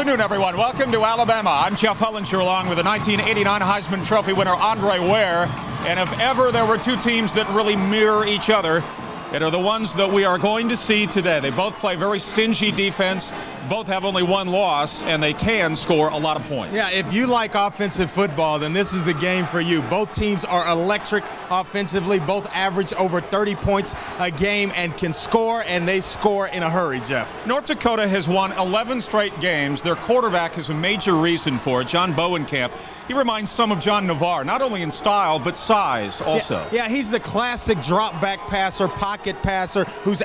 Afternoon, everyone. Welcome to Alabama. I'm Jeff Hullinger, along with the 1989 Heisman Trophy winner Andre Ware. And if ever there were two teams that really mirror each other, it are the ones that we are going to see today. They both play very stingy defense, both have only one loss, and they can score a lot of points. Yeah, if you like offensive football, then this is the game for you. Both teams are electric offensively, both average over 30 points a game and can score, and they score in a hurry, Jeff. North Dakota has won 11 straight games. Their quarterback is a major reason for it, John Bowenkamp. He reminds some of John Navarre, not only in style, but size also. Yeah, he's the classic drop back passer, pocket passer, who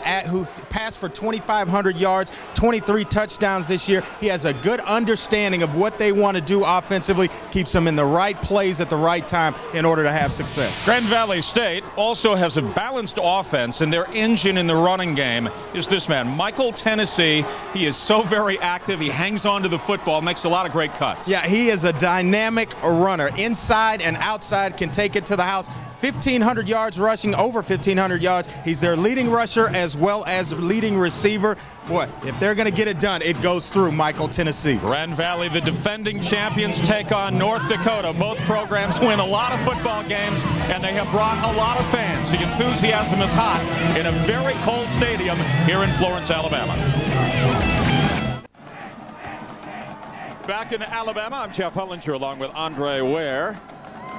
passed for 2,500 yards, 23 touchdowns this year. He has a good understanding of what they want to do offensively, keeps them in the right plays at the right time in order to have success. Grand Valley State also has a balanced offense, and their engine in the running game is this man, Michael Tennessee. He is so very active. He hangs on to the football, makes a lot of great cuts. Yeah, he is a dynamic runner, inside and outside, can take it to the house. 1,500 yards rushing, over 1,500 yards. He's their leading rusher as well as leading receiver. Boy, if they're going to get it done, it goes through Michael Tennessee. Grand Valley, the defending champions, take on North Dakota. Both programs win a lot of football games, and they have brought a lot of fans. The enthusiasm is hot in a very cold stadium here in Florence, Alabama. Back in Alabama, I'm Jeff Hullinger along with Andre Ware,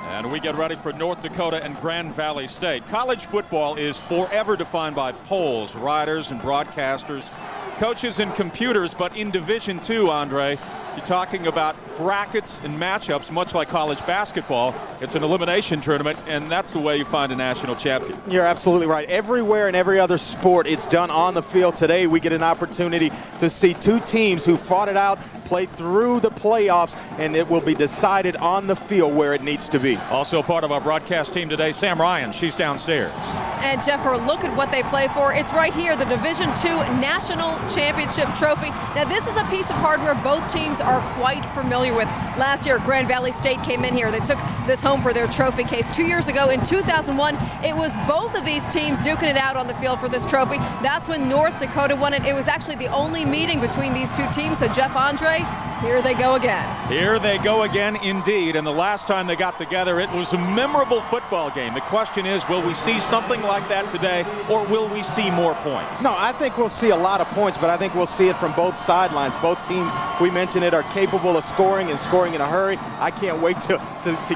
and we get ready for North Dakota and Grand Valley State. College football is forever defined by polls, writers and broadcasters, coaches and computers, but in Division II, Andre, you're talking about brackets and matchups, much like college basketball. It's an elimination tournament, and that's the way you find a national champion. You're absolutely right. Everywhere in every other sport, it's done on the field. Today, we get an opportunity to see two teams who fought it out, played through the playoffs, and it will be decided on the field where it needs to be. Also part of our broadcast team today, Sam Ryan. She's downstairs. And, Jeffer, look at what they play for. It's right here, the Division II National Championship Trophy. Now, this is a piece of hardware both teams are quite familiar with. Last year, Grand Valley State came in here. They took this home for their trophy case. 2 years ago, in 2001, it was both of these teams duking it out on the field for this trophy. That's when North Dakota won it. It was actually the only meeting between these two teams. So, Jeff, Andre, here they go again. Here they go again, indeed. And the last time they got together, it was a memorable football game. The question is, will we see something like that today, or will we see more points? No, I think we'll see a lot of points, but I think we'll see it from both sidelines. Both teams, we mentioned it, are capable of scoring in a hurry. I can't wait to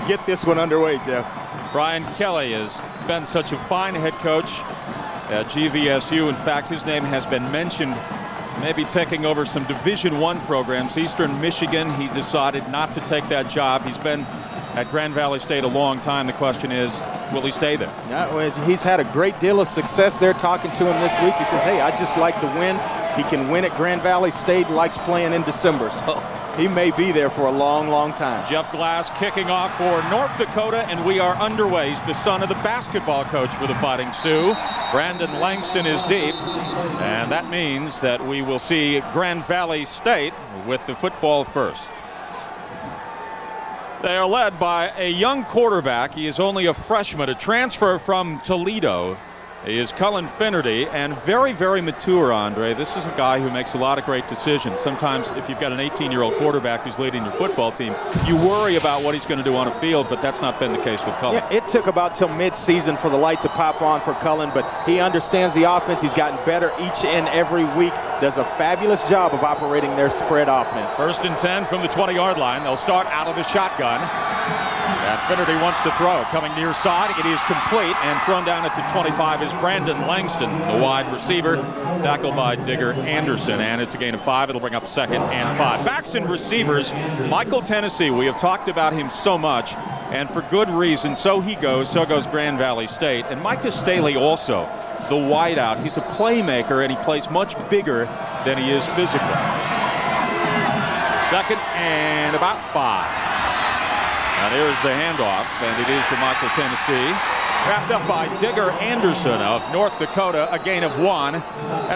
get this one underway, Jeff. Brian Kelly has been such a fine head coach at GVSU. In fact, his name has been mentioned, maybe taking over some Division I programs. Eastern Michigan, he decided not to take that job. He's been at Grand Valley State a long time. The question is, will he stay there? Yeah, he's had a great deal of success there. Talking to him this week, he said, hey, I just like to win. He can win at Grand Valley State, likes playing in December. So he may be there for a long, long time. Jeff Glass kicking off for North Dakota, and we are underway. He's the son of the basketball coach for the Fighting Sioux. Brandon Langston is deep, and that means that we will see Grand Valley State with the football first. They are led by a young quarterback. He is only a freshman, a transfer from Toledo. He is Cullen Finnerty, and very, very mature, Andre. This is a guy who makes a lot of great decisions. Sometimes if you've got an 18-year-old quarterback who's leading your football team, you worry about what he's going to do on a field, but that's not been the case with Cullen. Yeah, it took about till midseason for the light to pop on for Cullen, but he understands the offense. He's gotten better each and every week. Does a fabulous job of operating their spread offense. First and 10 from the 20-yard line. They'll start out of the shotgun. And Finnerty wants to throw. Coming near side, it is complete, and thrown down at the 25 is Brandon Langston, the wide receiver, tackled by Digger Anderson, and it's a gain of 5. It'll bring up second and 5. Backs and receivers, Michael Tennessee. We have talked about him so much, and for good reason. So he goes, so goes Grand Valley State. And Micah Staley also, the wideout. He's a playmaker, and he plays much bigger than he is physical. Second and about 5. Now there's the handoff, and it is to Michael Tennessee. Wrapped up by Digger Anderson of North Dakota, a gain of 1. And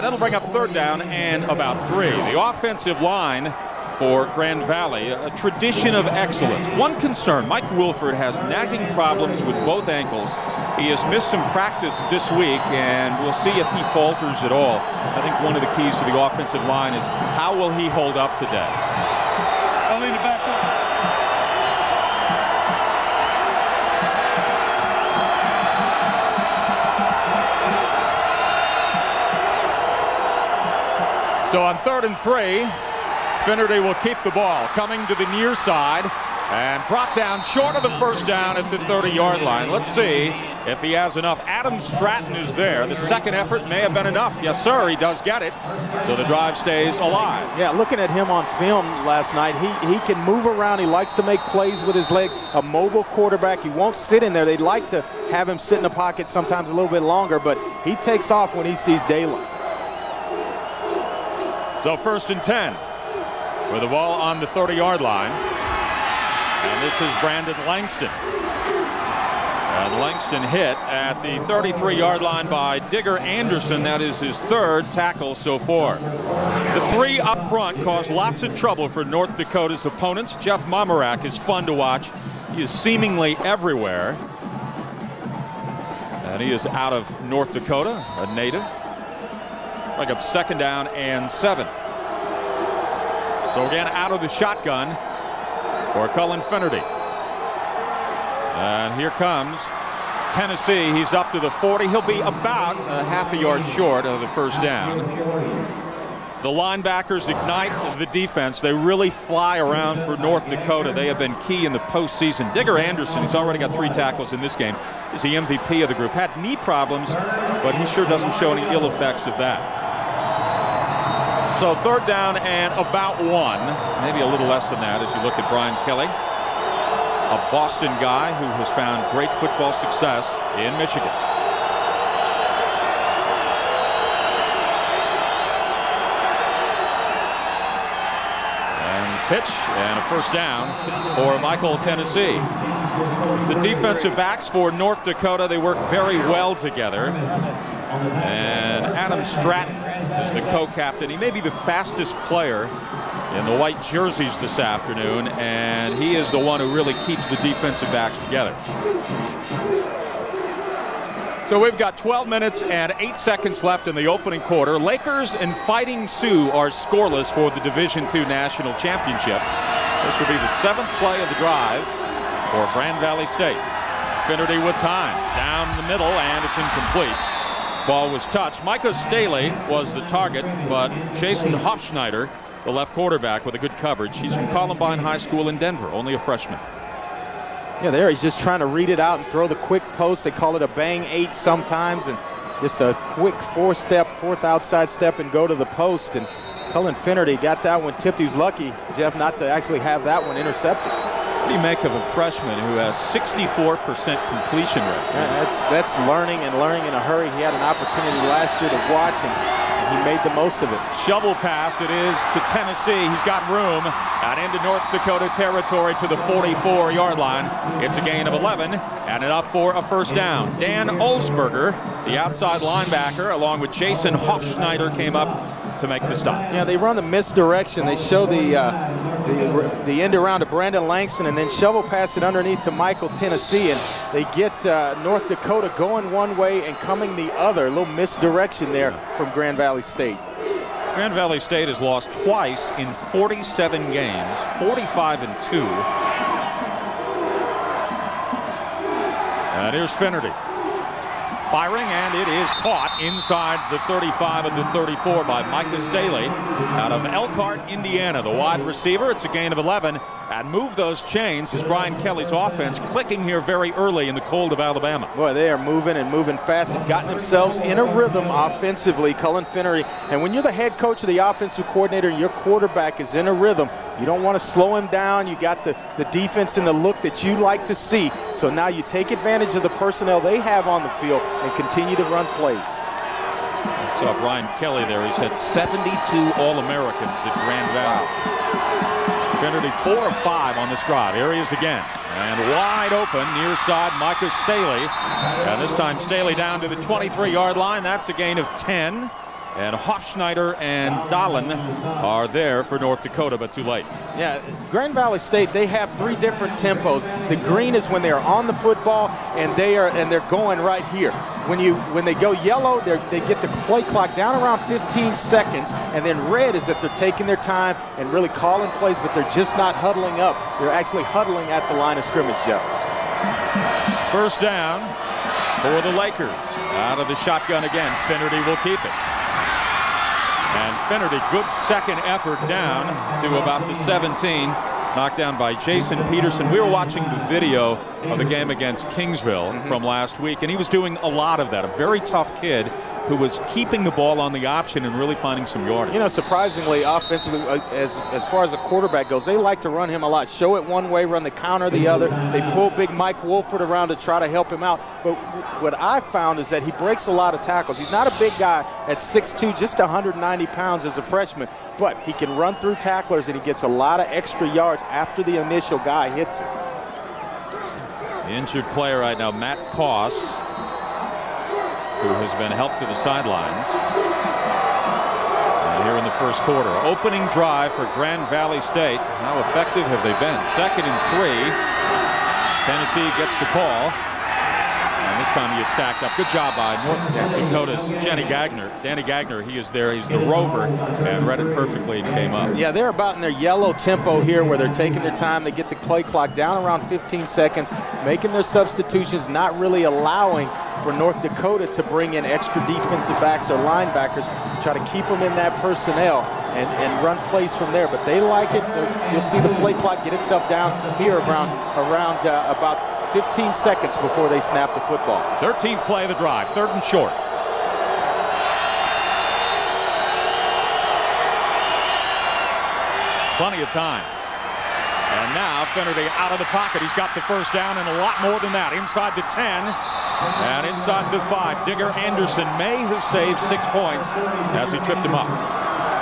that'll bring up third down and about 3. The offensive line for Grand Valley, a tradition of excellence. One concern, Mike Wilford has nagging problems with both ankles. He has missed some practice this week, and we'll see if he falters at all. I think one of the keys to the offensive line is how will he hold up today. Staley to back up. So on 3rd and 3, Finnerty will keep the ball, coming to the near side and brought down short of the first down at the 30-yard line. Let's see if he has enough. Adam Stratton is there. The second effort may have been enough. Yes, sir, he does get it. So the drive stays alive. Yeah, looking at him on film last night, he can move around. He likes to make plays with his legs. A mobile quarterback. He won't sit in there. They'd like to have him sit in the pocket sometimes a little bit longer, but he takes off when he sees daylight. So 1st and 10 with the ball on the 30-yard line. And this is Brandon Langston. And Langston hit at the 33-yard line by Digger Anderson. That is his 3rd tackle so far. The 3 up front caused lots of trouble for North Dakota's opponents. Jeff Momorak is fun to watch. He is seemingly everywhere. And he is out of North Dakota, a native. Like up 2nd down and 7. So again, out of the shotgun for Cullen Finnerty. And here comes Tennessee. He's up to the 40. He'll be about a half a yard short of the first down. The linebackers ignite the defense. They really fly around for North Dakota. They have been key in the postseason. Digger Anderson, he's already got 3 tackles in this game, is the MVP of the group. Had knee problems, but he sure doesn't show any ill effects of that. So 3rd down and about 1, maybe a little less than that as you look at Brian Kelly, a Boston guy who has found great football success in Michigan. And pitch and a first down for Michael Tennessee. The defensive backs for North Dakota, they work very well together. And Adam Stratton is the co-captain. He may be the fastest player in the white jerseys this afternoon, and he is the one who really keeps the defensive backs together. So we've got 12 minutes and 8 seconds left in the opening quarter. Lakers and Fighting Sioux are scoreless for the Division II National Championship. This will be the 7th play of the drive for Grand Valley State. Finnerty with time. Down the middle, and it's incomplete. Ball was touched. Micah Staley was the target, but Jason Hofschneider, the left quarterback, with a good coverage. He's from Columbine High School in Denver, only a freshman. Yeah, there he's just trying to read it out and throw the quick post. They call it a bang 8 sometimes, and just a quick 4th outside step and go to the post. And Cullen Finnerty got that one tipped. He was lucky, Jeff, not to actually have that one intercepted. What do you make of a freshman who has 64% completion rate? That's learning and learning in a hurry. He had an opportunity last year to watch, and he made the most of it. Shovel pass it is to Tennessee. He's got room out into North Dakota territory to the 44-yard line. It's a gain of 11 and enough for a first down. Dan Olsberger, the outside linebacker, along with Jason Hofschneider, came up to make the stop. Yeah, they run the misdirection. They show the end around to Brandon Langston, and then shovel pass it underneath to Michael Tennessee, and they get North Dakota going one way and coming the other. A little misdirection there from Grand Valley State. Grand Valley State has lost twice in 47 games, 45-2. And here's Finnerty. Firing, and it is caught inside the 35 and the 34 by Micah Staley out of Elkhart, Indiana, the wide receiver. It's a gain of 11, and move those chains is Brian Kelly's offense, clicking here very early in the cold of Alabama. Boy, they are moving and moving fast and gotten themselves in a rhythm offensively, Cullen Finnerty. And when you're the head coach of the offensive coordinator and your quarterback is in a rhythm, you don't want to slow him down. You got the defense and the look that you like to see. So now you take advantage of the personnel they have on the field and continue to run plays. I saw Brian Kelly there. He said 72 All-Americans at Grand Valley. Finnerty 4 of 5 on this drive. Here he is again. And wide open near side, Micah Staley. And this time Staley down to the 23-yard line. That's a gain of 10. And Hofschneider and Dahlin are there for North Dakota, but too late. Yeah, Grand Valley State, they have 3 different tempos. The green is when they are on the football, and they're going right here. when they go yellow, they get the play clock down around 15 seconds, and then red is that they're taking their time and really calling plays, but they're just not huddling up. They're actually huddling at the line of scrimmage, Jeff. First down for the Lakers. Out of the shotgun again. Finnerty will keep it. And Finnerty, good second effort down to about the 17. Knocked down by Jason Peterson. We were watching the video of the game against Kingsville from last week, and he was doing a lot of that. A very tough kid who was keeping the ball on the option and really finding some yardage. You know, surprisingly, offensively, as far as a quarterback goes, they like to run him a lot. Show it one way, run the counter the other. They pull big Mike Wolford around to try to help him out. But what I found is that he breaks a lot of tackles. He's not a big guy at 6'2", just 190 pounds as a freshman, but he can run through tacklers, and he gets a lot of extra yards after the initial guy hits him. The injured player right now, Matt Koss, who has been helped to the sidelines. And here in the first quarter, opening drive for Grand Valley State. How effective have they been? Second and three. Tennessee gets the ball. And this time he is stacked up. Good job by North Dakota's Danny Gagner. He is there. He's the rover and read it perfectly and came up. Yeah, they're about in their yellow tempo here where they're taking their time. They get the play clock down around 15 seconds, making their substitutions, not really allowing for North Dakota to bring in extra defensive backs or linebackers, try to keep them in that personnel and run plays from there. But they like it. You'll see the play clock get itself down here about 15 seconds before they snap the football. 13th play of the drive, third and short. Plenty of time. And now Finnerty out of the pocket. He's got the first down and a lot more than that. Inside the 10 and inside the 5. Digger Anderson may have saved 6 points as he tripped him up.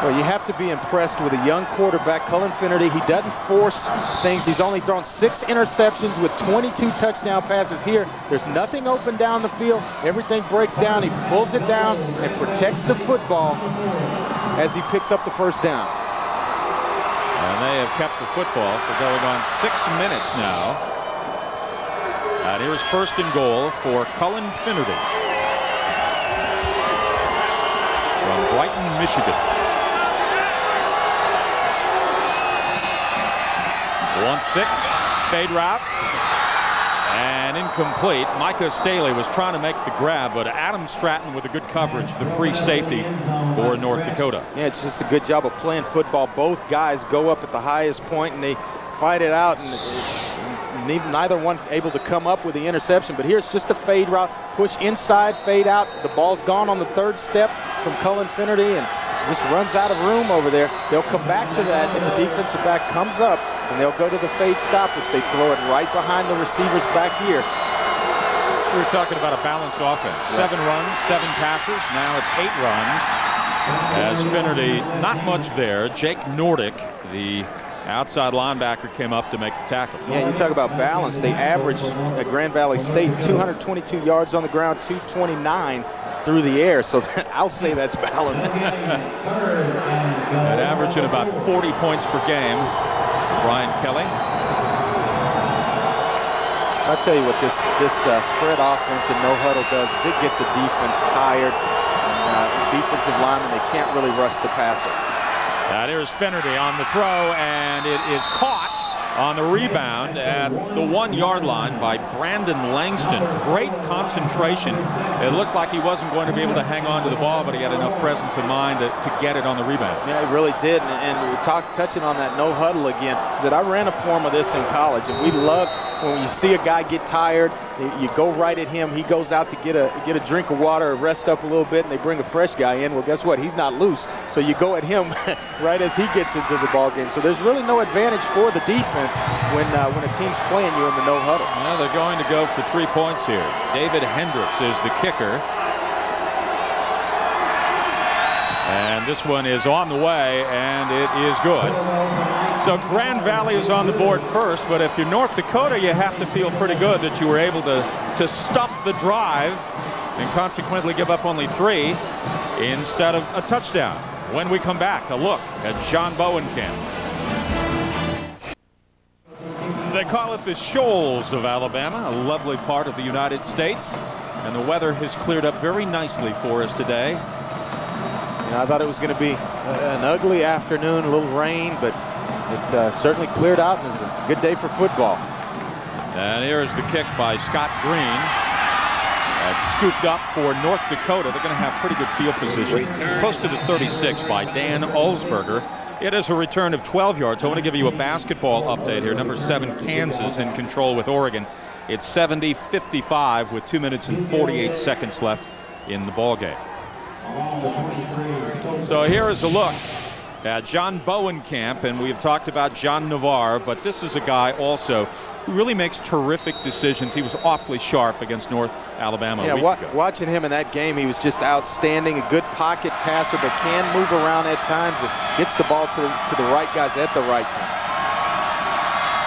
Well, you have to be impressed with a young quarterback, Cullen Finnerty. He doesn't force things. He's only thrown 6 interceptions with 22 touchdown passes here. There's nothing open down the field. Everything breaks down. He pulls it down and protects the football as he picks up the first down. And they have kept the football for going on 6 minutes now. And here's first and goal for Cullen Finnerty from Brighton, Michigan. One-six, fade route, and incomplete. Micah Staley was trying to make the grab, but Adam Stratton with a good coverage, the free safety for North Dakota. Yeah, it's just a good job of playing football. Both guys go up at the highest point, and they fight it out, and neither one able to come up with the interception. But here's just a fade route, push inside, fade out. The ball's gone on the third step from Cullen Finnerty, and just runs out of room over there. They'll come back to that, and the defensive back comes up, and they'll go to the fade stop, which they throw it right behind the receiver's back ear. We were talking about a balanced offense. Yes. 7 runs, 7 passes. Now it's 8 runs. As Finnerty, not much there. Jake Nordick, the outside linebacker, came up to make the tackle. Yeah, you talk about balance. They averaged at Grand Valley State 222 yards on the ground, 229 through the air. So I'll say that's balance. An average at about 40 points per game. Brian Kelly. I'll tell you what this spread offense and no huddle does is it gets a defense tired. Defensive linemen, they can't really rush the passer. Now there's Finnerty on the throw, and it is caught on the rebound at the 1 yard line by Brandon Langston. Great concentration. It looked like he wasn't going to be able to hang on to the ball, but he had enough presence of mind to get it on the rebound. Yeah, he really did. And we were touching on that no huddle again. I ran a form of this in college, and we loved when you see a guy get tired, you go right at him. He goes out to get a drink of water, rest up a little bit, and they bring a fresh guy in. Well, guess what? He's not loose. So you go at him right as he gets into the ball game. So there's really no advantage for the defense when a team's playing you in the no huddle. Now they're going to go for 3 points here. David Hendricks is the kicker. And this one is on the way, and it is good. So Grand Valley is on the board first, but if you're North Dakota, you have to feel pretty good that you were able to stop the drive and consequently give up only 3 instead of a touchdown. When we come back, a look at John Bowenkamp. They call it the Shoals of Alabama, a lovely part of the United States. And the weather has cleared up very nicely for us today. Yeah, I thought it was going to be an ugly afternoon, a little rain, but it certainly cleared out, and it was a good day for football. And here is the kick by Scott Green. Scooped up for North Dakota. They're going to have pretty good field position, close to the 36 by Dan Olsberger. It is a return of 12 yards. I want to give you a basketball update here. Number 7, Kansas in control with Oregon. It's 70-55 with 2 minutes and 48 seconds left in the ballgame. So here is a look at John Bowenkamp, and we've talked about John Navarre, but this is a guy also who really makes terrific decisions. He was awfully sharp against North Alabama. Yeah, watching him in that game, he was just outstanding. A good pocket passer, but can move around at times. It gets the ball to the right guys at the right time.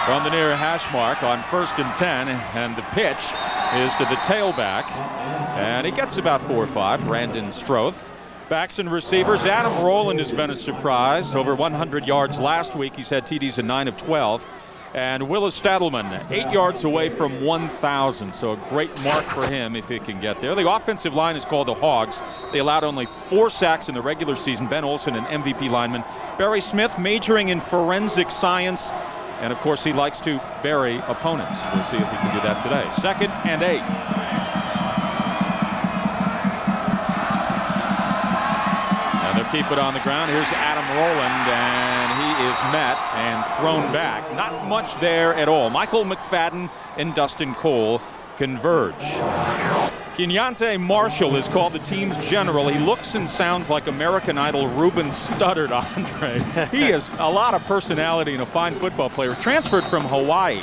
From the near hash mark on 1st and 10, and the pitch is to the tailback, and he gets about 4 or 5. Brandon Stroth. Backs and receivers. Adam Rowland has been a surprise. Over 100 yards last week. He's had TDs in 9 of 12. And Willis Stadelman, 8 yards away from 1,000. So a great mark for him if he can get there. The offensive line is called the Hogs. They allowed only 4 sacks in the regular season. Ben Olsen, an MVP lineman. Barry Smith majoring in forensic science. And, of course, he likes to bury opponents. We'll see if he can do that today. 2nd and 8. Keep it on the ground. Here's Adam Rowland, and he is met and thrown back. Not much there at all. Michael McFadden and Dustin Cole converge. Keontae Marshall is called the team's general. He looks and sounds like American Idol Ruben Studdard, Andre. He is a lot of personality and a fine football player. Transferred from Hawaii.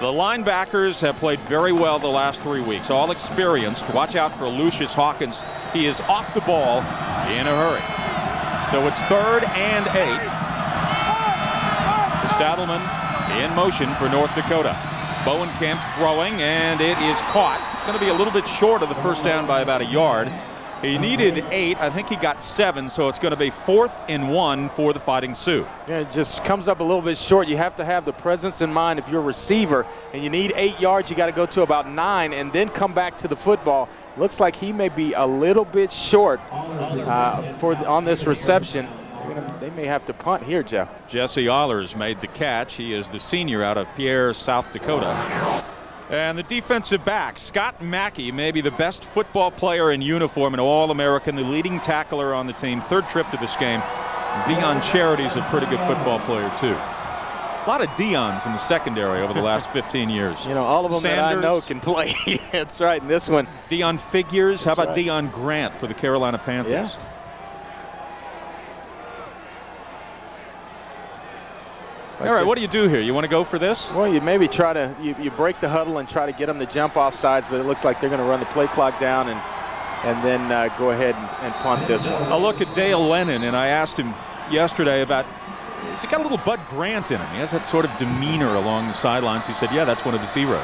The linebackers have played very well the last 3 weeks, all experienced. Watch out for Lucius Hawkins. He is off the ball in a hurry. So it's 3rd and 8. Stadelman in motion for North Dakota. Bowenkamp throwing, and it is caught. Going to be a little bit short of the first down by about a yard. He needed 8. I think he got 7, so it's going to be 4th and 1 for the Fighting Sioux. Yeah, it just comes up a little bit short. You have to have the presence in mind if you're a receiver, and you need 8 yards. You got to go to about 9 and then come back to the football. Looks like he may be a little bit short on this reception. They may have to punt here, Jeff. Jesse Ahlers made the catch. He is the senior out of Pierre, South Dakota. And the defensive back, Scott Mackey, maybe the best football player in uniform, an All-American, the leading tackler on the team, 3rd trip to this game. Deion Charity's a pretty good football player, too. A lot of Deions in the secondary over the last 15 years. You know, all of them Sanders, that I know can play. That's right, and this one. Deion Figures. How about right. Deion Grant for the Carolina Panthers? Yeah. Like all right, what do you do here? You want to go for this? Well, you maybe try to you break the huddle and try to get them to jump off sides, but it looks like they're going to run the play clock down and then go ahead and punt this one. I look at Dale Lennon, and I asked him yesterday about, has he got a little Bud Grant in him? He has that sort of demeanor along the sidelines. He said, yeah, that's one of his heroes.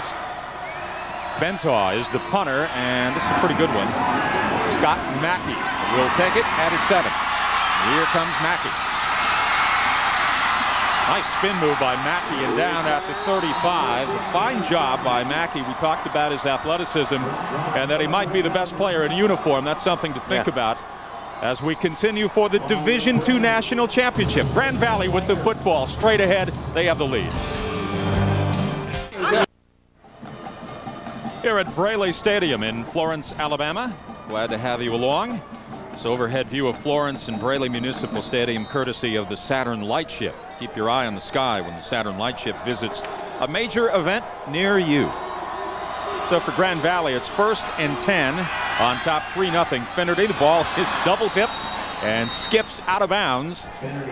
Bentaw is the punter, and this is a pretty good one. Scott Mackey will take it at a 7. Here comes Mackey. Nice spin move by Mackey and down at the 35. Fine job by Mackey. We talked about his athleticism and that he might be the best player in uniform. That's something to think about as we continue for the Division II National Championship. Grand Valley with the football straight ahead. They have the lead. Here at Braley Stadium in Florence, Alabama. Glad to have you along. This overhead view of Florence and Braley Municipal Stadium courtesy of the Saturn Lightship. Keep your eye on the sky when the Saturn Lightship visits a major event near you. So for Grand Valley, it's 1st and 10 on top, 3-0. Finnerty, the ball is double tipped and skips out of bounds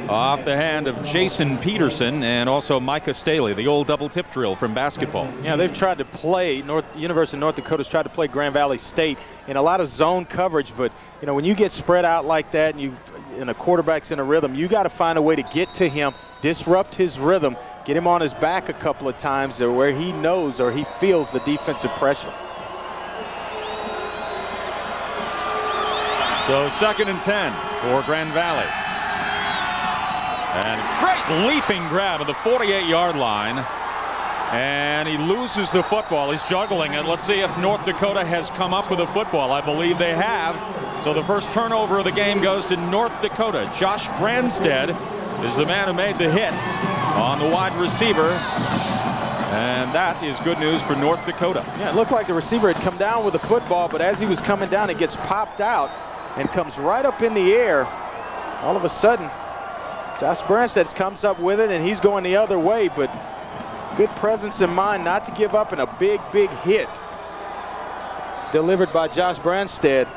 off the hand of Jason Peterson and also Micah Staley, the old double tip drill from basketball. Yeah, they've tried to play, University of North Dakota's tried to play Grand Valley State in a lot of zone coverage, but you know, when you get spread out like that and the quarterback's in a rhythm, you got to find a way to get to him. Disrupt his rhythm, get him on his back a couple of times or where he knows or he feels the defensive pressure. So 2nd and 10 for Grand Valley. And great leaping grab at the 48-yard line. And he loses the football. He's juggling it. Let's see if North Dakota has come up with a football. I believe they have. So the first turnover of the game goes to North Dakota. Josh Branstead is the man who made the hit on the wide receiver. And that is good news for North Dakota. Yeah, it looked like the receiver had come down with the football, but as he was coming down, it gets popped out and comes right up in the air. All of a sudden, Josh Branstead comes up with it, and he's going the other way, but good presence in mind not to give up in a big, big hit delivered by Josh Branstead.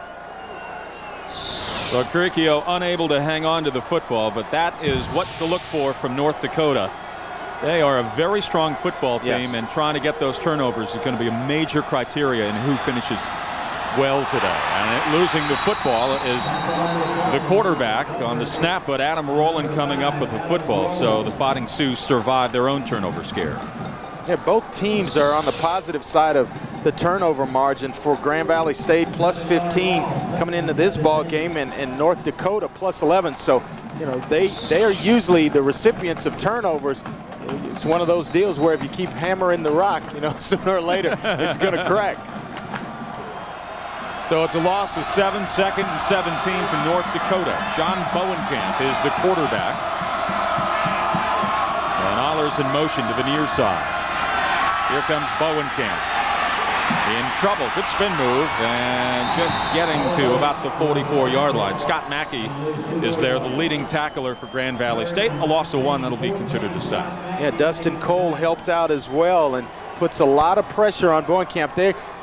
Locricchio unable to hang on to the football, but that is what to look for from North Dakota. They are a very strong football team, yes, and trying to get those turnovers is going to be a major criteria in who finishes well today. And it, losing the football is the quarterback on the snap, but Adam Rowland coming up with the football, so the Fighting Sioux survived their own turnover scare. Yeah, both teams are on the positive side of the turnover margin for Grand Valley State, plus 15 coming into this ball game, and North Dakota plus 11. So, you know, they are usually the recipients of turnovers. It's one of those deals where if you keep hammering the rock, you know, sooner or later it's going to crack. So it's a loss of 7, second and 17 for North Dakota. John Bowenkamp is the quarterback. And Ahlers in motion to the near side. Here comes Bowenkamp. In trouble. Good spin move. And just getting to about the 44-yard line. Scott Mackey is there, the leading tackler for Grand Valley State. A loss of 1 that'll be considered a sack. Yeah, Dustin Cole helped out as well. And puts a lot of pressure on Bowenkamp.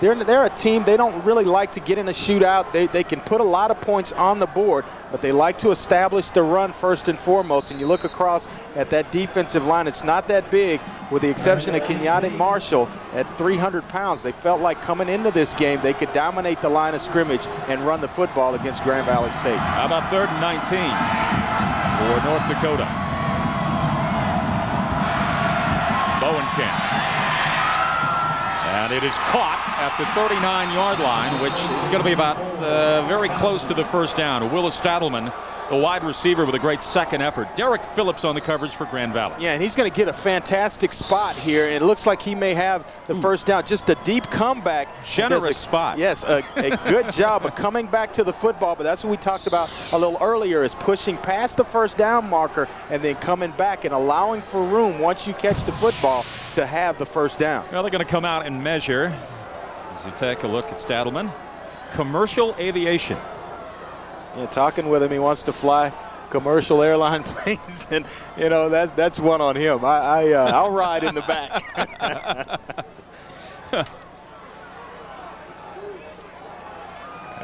They're a team, they don't really like to get in a shootout. They can put a lot of points on the board, but they like to establish the run first and foremost. And you look across at that defensive line, it's not that big, with the exception of Keontae Marshall at 300 pounds. They felt like coming into this game, they could dominate the line of scrimmage and run the football against Grand Valley State. How about third and 19 for North Dakota? Bowenkamp. And it is caught at the 39-yard line, which is going to be about very close to the first down. Willis Stadelman, the wide receiver, with a great second effort. Derek Phillips on the coverage for Grand Valley. Yeah, and he's going to get a fantastic spot here. It looks like he may have the first down. Just a deep comeback. Generous spot. Yes, a good job of coming back to the football, but that's what we talked about a little earlier, is pushing past the first down marker and then coming back and allowing for room once you catch the football to have the first down. Well, they're going to come out and measure. As you take a look at Stadelman, commercial aviation. Yeah, talking with him, he wants to fly commercial airline planes, and you know that's one on him. I'll ride in the back.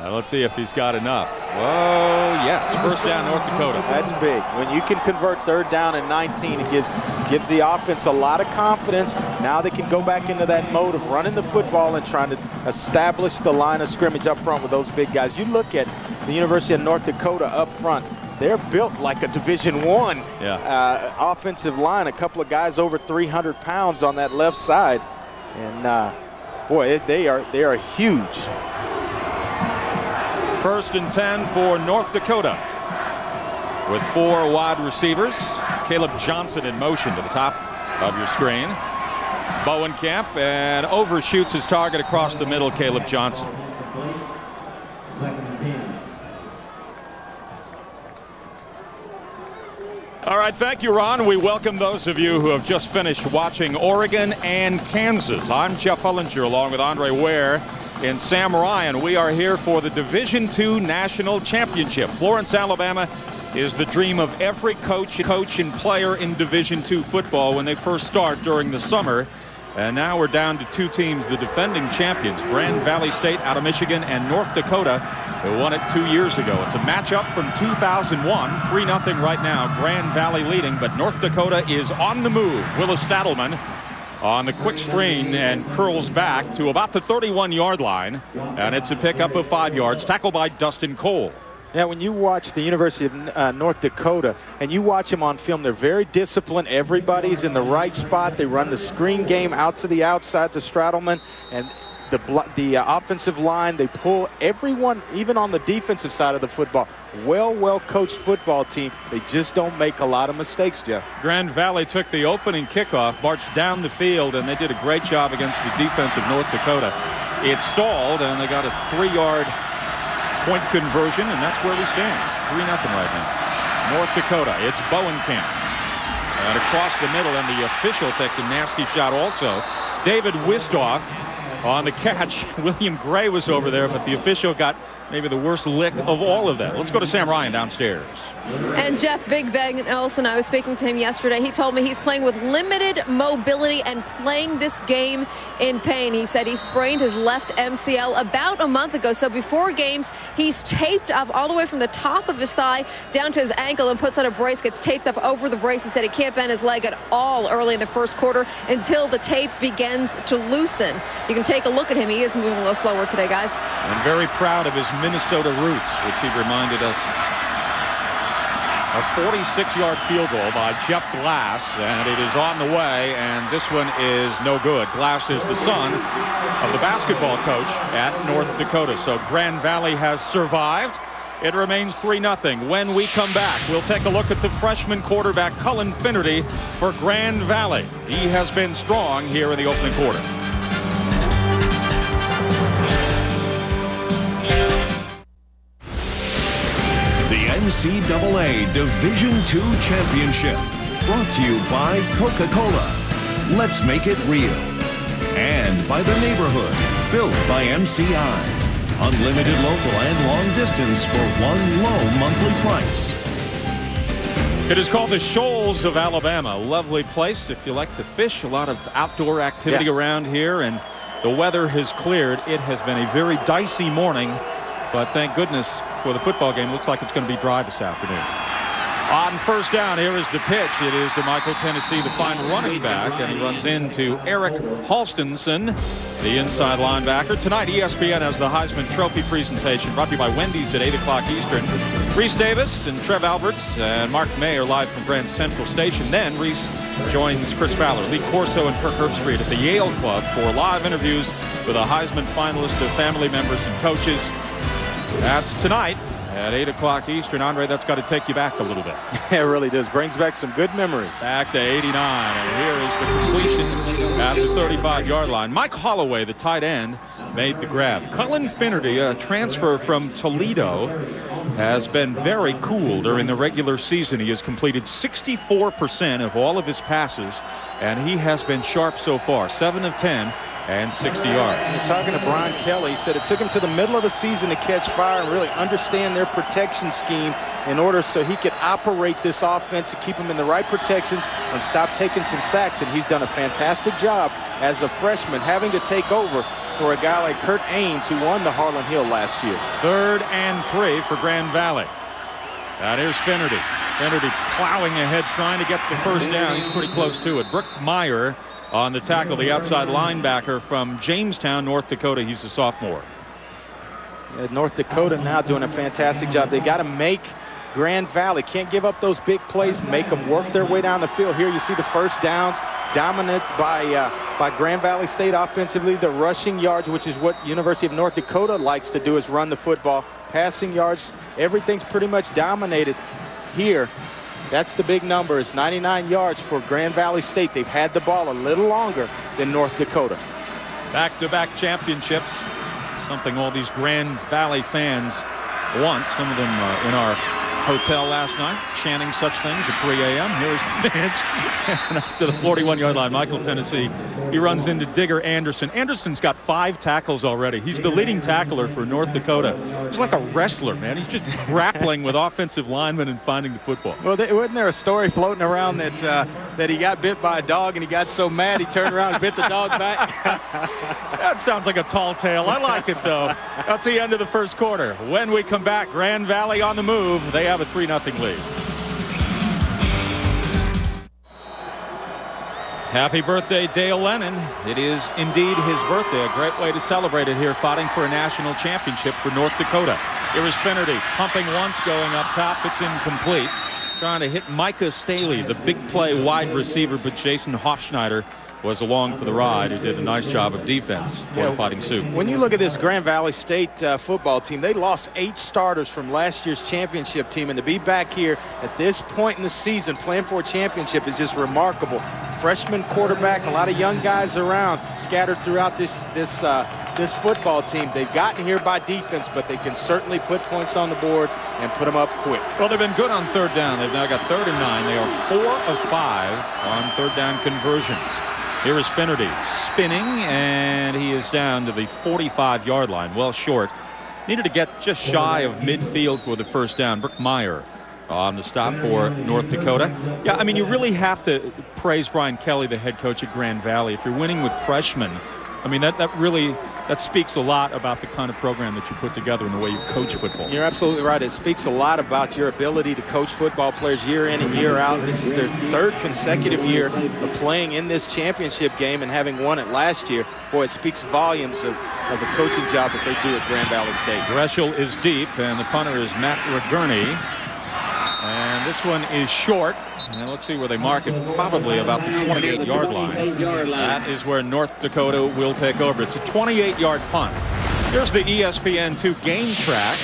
Let's see if he's got enough. Whoa, yes, first down, North Dakota. That's big. When you can convert third down and 19, it gives the offense a lot of confidence. Now they can go back into that mode of running the football and trying to establish the line of scrimmage up front with those big guys. You look at the University of North Dakota up front. They're built like a Division I offensive line. A couple of guys over 300 pounds on that left side. And, boy, they are huge. First and 10 for North Dakota with 4 wide receivers. Caleb Johnson in motion to the top of your screen. Bowenkamp, and overshoots his target across the middle, Caleb Johnson. All right, thank you, Ron. We welcome those of you who have just finished watching Oregon and Kansas. I'm Jeff Hullinger along with Andre Ware and Sam Ryan. We are here for the Division II National Championship. Florence, Alabama is the dream of every coach and player in Division II football when they first start during the summer. And now we're down to 2 teams, the defending champions, Grand Valley State out of Michigan and North Dakota, who won it 2 years ago. It's a matchup from 2001, 3-0 right now. Grand Valley leading, but North Dakota is on the move. Willis Stadelman on the quick screen and curls back to about the 31-yard line, and it's a pickup of 5 yards, tackled by Dustin Cole. Yeah, when you watch the University of North Dakota and you watch them on film, they're very disciplined. Everybody's in the right spot. They run the screen game out to the outside to Stradelman, and the offensive line. They pull everyone, even on the defensive side of the football. Well-coached football team. They just don't make a lot of mistakes, Jeff. Grand Valley took the opening kickoff, marched down the field, and they did a great job against the defense of North Dakota. It stalled, and they got a 3-yard point conversion, and that's where we stand. 3-0 right now. North Dakota, it's Bowenkamp. And across the middle, and the official takes a nasty shot also. David Wistoff on the catch. William Gray was over there, but the official got maybe the worst lick of all of that. Let's go to Sam Ryan downstairs. And Jeff, Big Ben Olsen, I was speaking to him yesterday. He told me he's playing with limited mobility and playing this game in pain. He said he sprained his left MCL about a month ago. So before games, he's taped up all the way from the top of his thigh down to his ankle and puts on a brace, gets taped up over the brace. He said he can't bend his leg at all early in the first quarter until the tape begins to loosen. You can take a look at him. He is moving a little slower today, guys. I'm very proud of his Minnesota roots, which he reminded us. A 46-yard field goal by Jeff Glass, and it is on the way, and this one is no good. Glass is the son of the basketball coach at North Dakota. So Grand Valley has survived. It remains 3-0. When we come back, we'll take a look at the freshman quarterback Cullen Finnerty for Grand Valley. He has been strong here in the opening quarter. NCAA Division II Championship, brought to you by Coca-Cola. Let's make it real. And by The Neighborhood, built by MCI. Unlimited local and long distance for one low monthly price. It is called the Shoals of Alabama. Lovely place if you like to fish. A lot of outdoor activity around here, and the weather has cleared. It has been a very dicey morning, but thank goodness for the football game. Looks like it's going to be dry this afternoon. On first down, here is the pitch. It is to Michael Tennessee, the fine running back, and he runs into Eric Halstonson, the inside linebacker. Tonight, ESPN has the Heisman Trophy presentation, brought to you by Wendy's at 8 o'clock Eastern. Reese Davis and Trev Alberts and Mark May are live from Grand Central Station. Then Reese joins Chris Fowler, Lee Corso, and Kirk Herbstreit at the Yale Club for live interviews with a Heisman finalist, their family members, and coaches. That's tonight at 8 o'clock Eastern. Andre, that's got to take you back a little bit. It really does. Brings back some good memories. Back to 89. And here is the completion at the 35-yard line. Mike Holloway, the tight end, made the grab. Cullen Finnerty, a transfer from Toledo, has been very cool during the regular season. He has completed 64% of all of his passes, and he has been sharp so far. 7 of 10. And 60 yards. Talking to Brian Kelly, he said it took him to the middle of the season to catch fire and really understand their protection scheme in order so he could operate this offense to keep him in the right protections and stop taking some sacks. And he's done a fantastic job as a freshman, having to take over for a guy like Kurt Ains, who won the Harlan Hill last year. 3rd and 3 for Grand Valley. Now here's Finnerty. Finnerty plowing ahead, trying to get the first down. He's pretty close to it. Brooke Meyer on the tackle, the outside linebacker from Jamestown, North Dakota. He's a sophomore. Yeah, North Dakota now doing a fantastic job. They got to make Grand Valley, can't give up those big plays, make them work their way down the field. Here you see the first downs dominant by Grand Valley State offensively. The rushing yards, which is what University of North Dakota likes to do, is run the football. Passing yards, everything's pretty much dominated here. That's the big number. It's 99 yards for Grand Valley State. They've had the ball a little longer than North Dakota. Back-to-back championships, something all these Grand Valley fans want. Some of them in our hotel last night chanting such things at 3 a.m. Here's the pitch. And up to the 41-yard line, Michael Tennessee. He runs into Digger Anderson. Anderson's got 5 tackles already. He's the leading tackler for North Dakota. He's like a wrestler, man. He's just grappling with offensive linemen and finding the football. Well, wasn't there a story floating around that that he got bit by a dog and he got so mad he turned around and bit the dog back? That sounds like a tall tale. I like it, though. That's the end of the first quarter. When we come back, Grand Valley on the move. They have a 3-0 lead. Happy birthday, Dale Lennon. It is indeed his birthday. A great way to celebrate it here, fighting for a national championship for North Dakota. Here is Finnerty, pumping once, going up top. It's incomplete. Trying to hit Micah Staley, the big play wide receiver, but Jason Hofschneider was along for the ride, who did a nice job of defense for the Fighting Sioux. When you look at this Grand Valley State football team, they lost 8 starters from last year's championship team, and to be back here at this point in the season playing for a championship is just remarkable. Freshman quarterback, a lot of young guys around scattered throughout this football team. They've gotten here by defense, but they can certainly put points on the board and put them up quick. Well, they've been good on third down. They've now got 3rd and 9. They are 4 of 5 on third down conversions. Here is Finnerty spinning, and he is down to the 45-yard line, well short. Needed to get just shy of midfield for the first down. Brooke Meyer on the stop for North Dakota. Yeah, I mean, you really have to praise Brian Kelly, the head coach at Grand Valley. If you're winning with freshmen, I mean, that speaks a lot about the kind of program that you put together and the way you coach football. You're absolutely right. It speaks a lot about your ability to coach football players year in and year out. This is their 3rd consecutive year of playing in this championship game and having won it last year. Boy, it speaks volumes of the coaching job that they do at Grand Valley State. Greshel is deep, and the punter is Matt Regurney. And this one is short. And let's see where they mark it, probably about the 28-yard line. That is where North Dakota will take over. It's a 28-yard punt. Here's the ESPN2 game track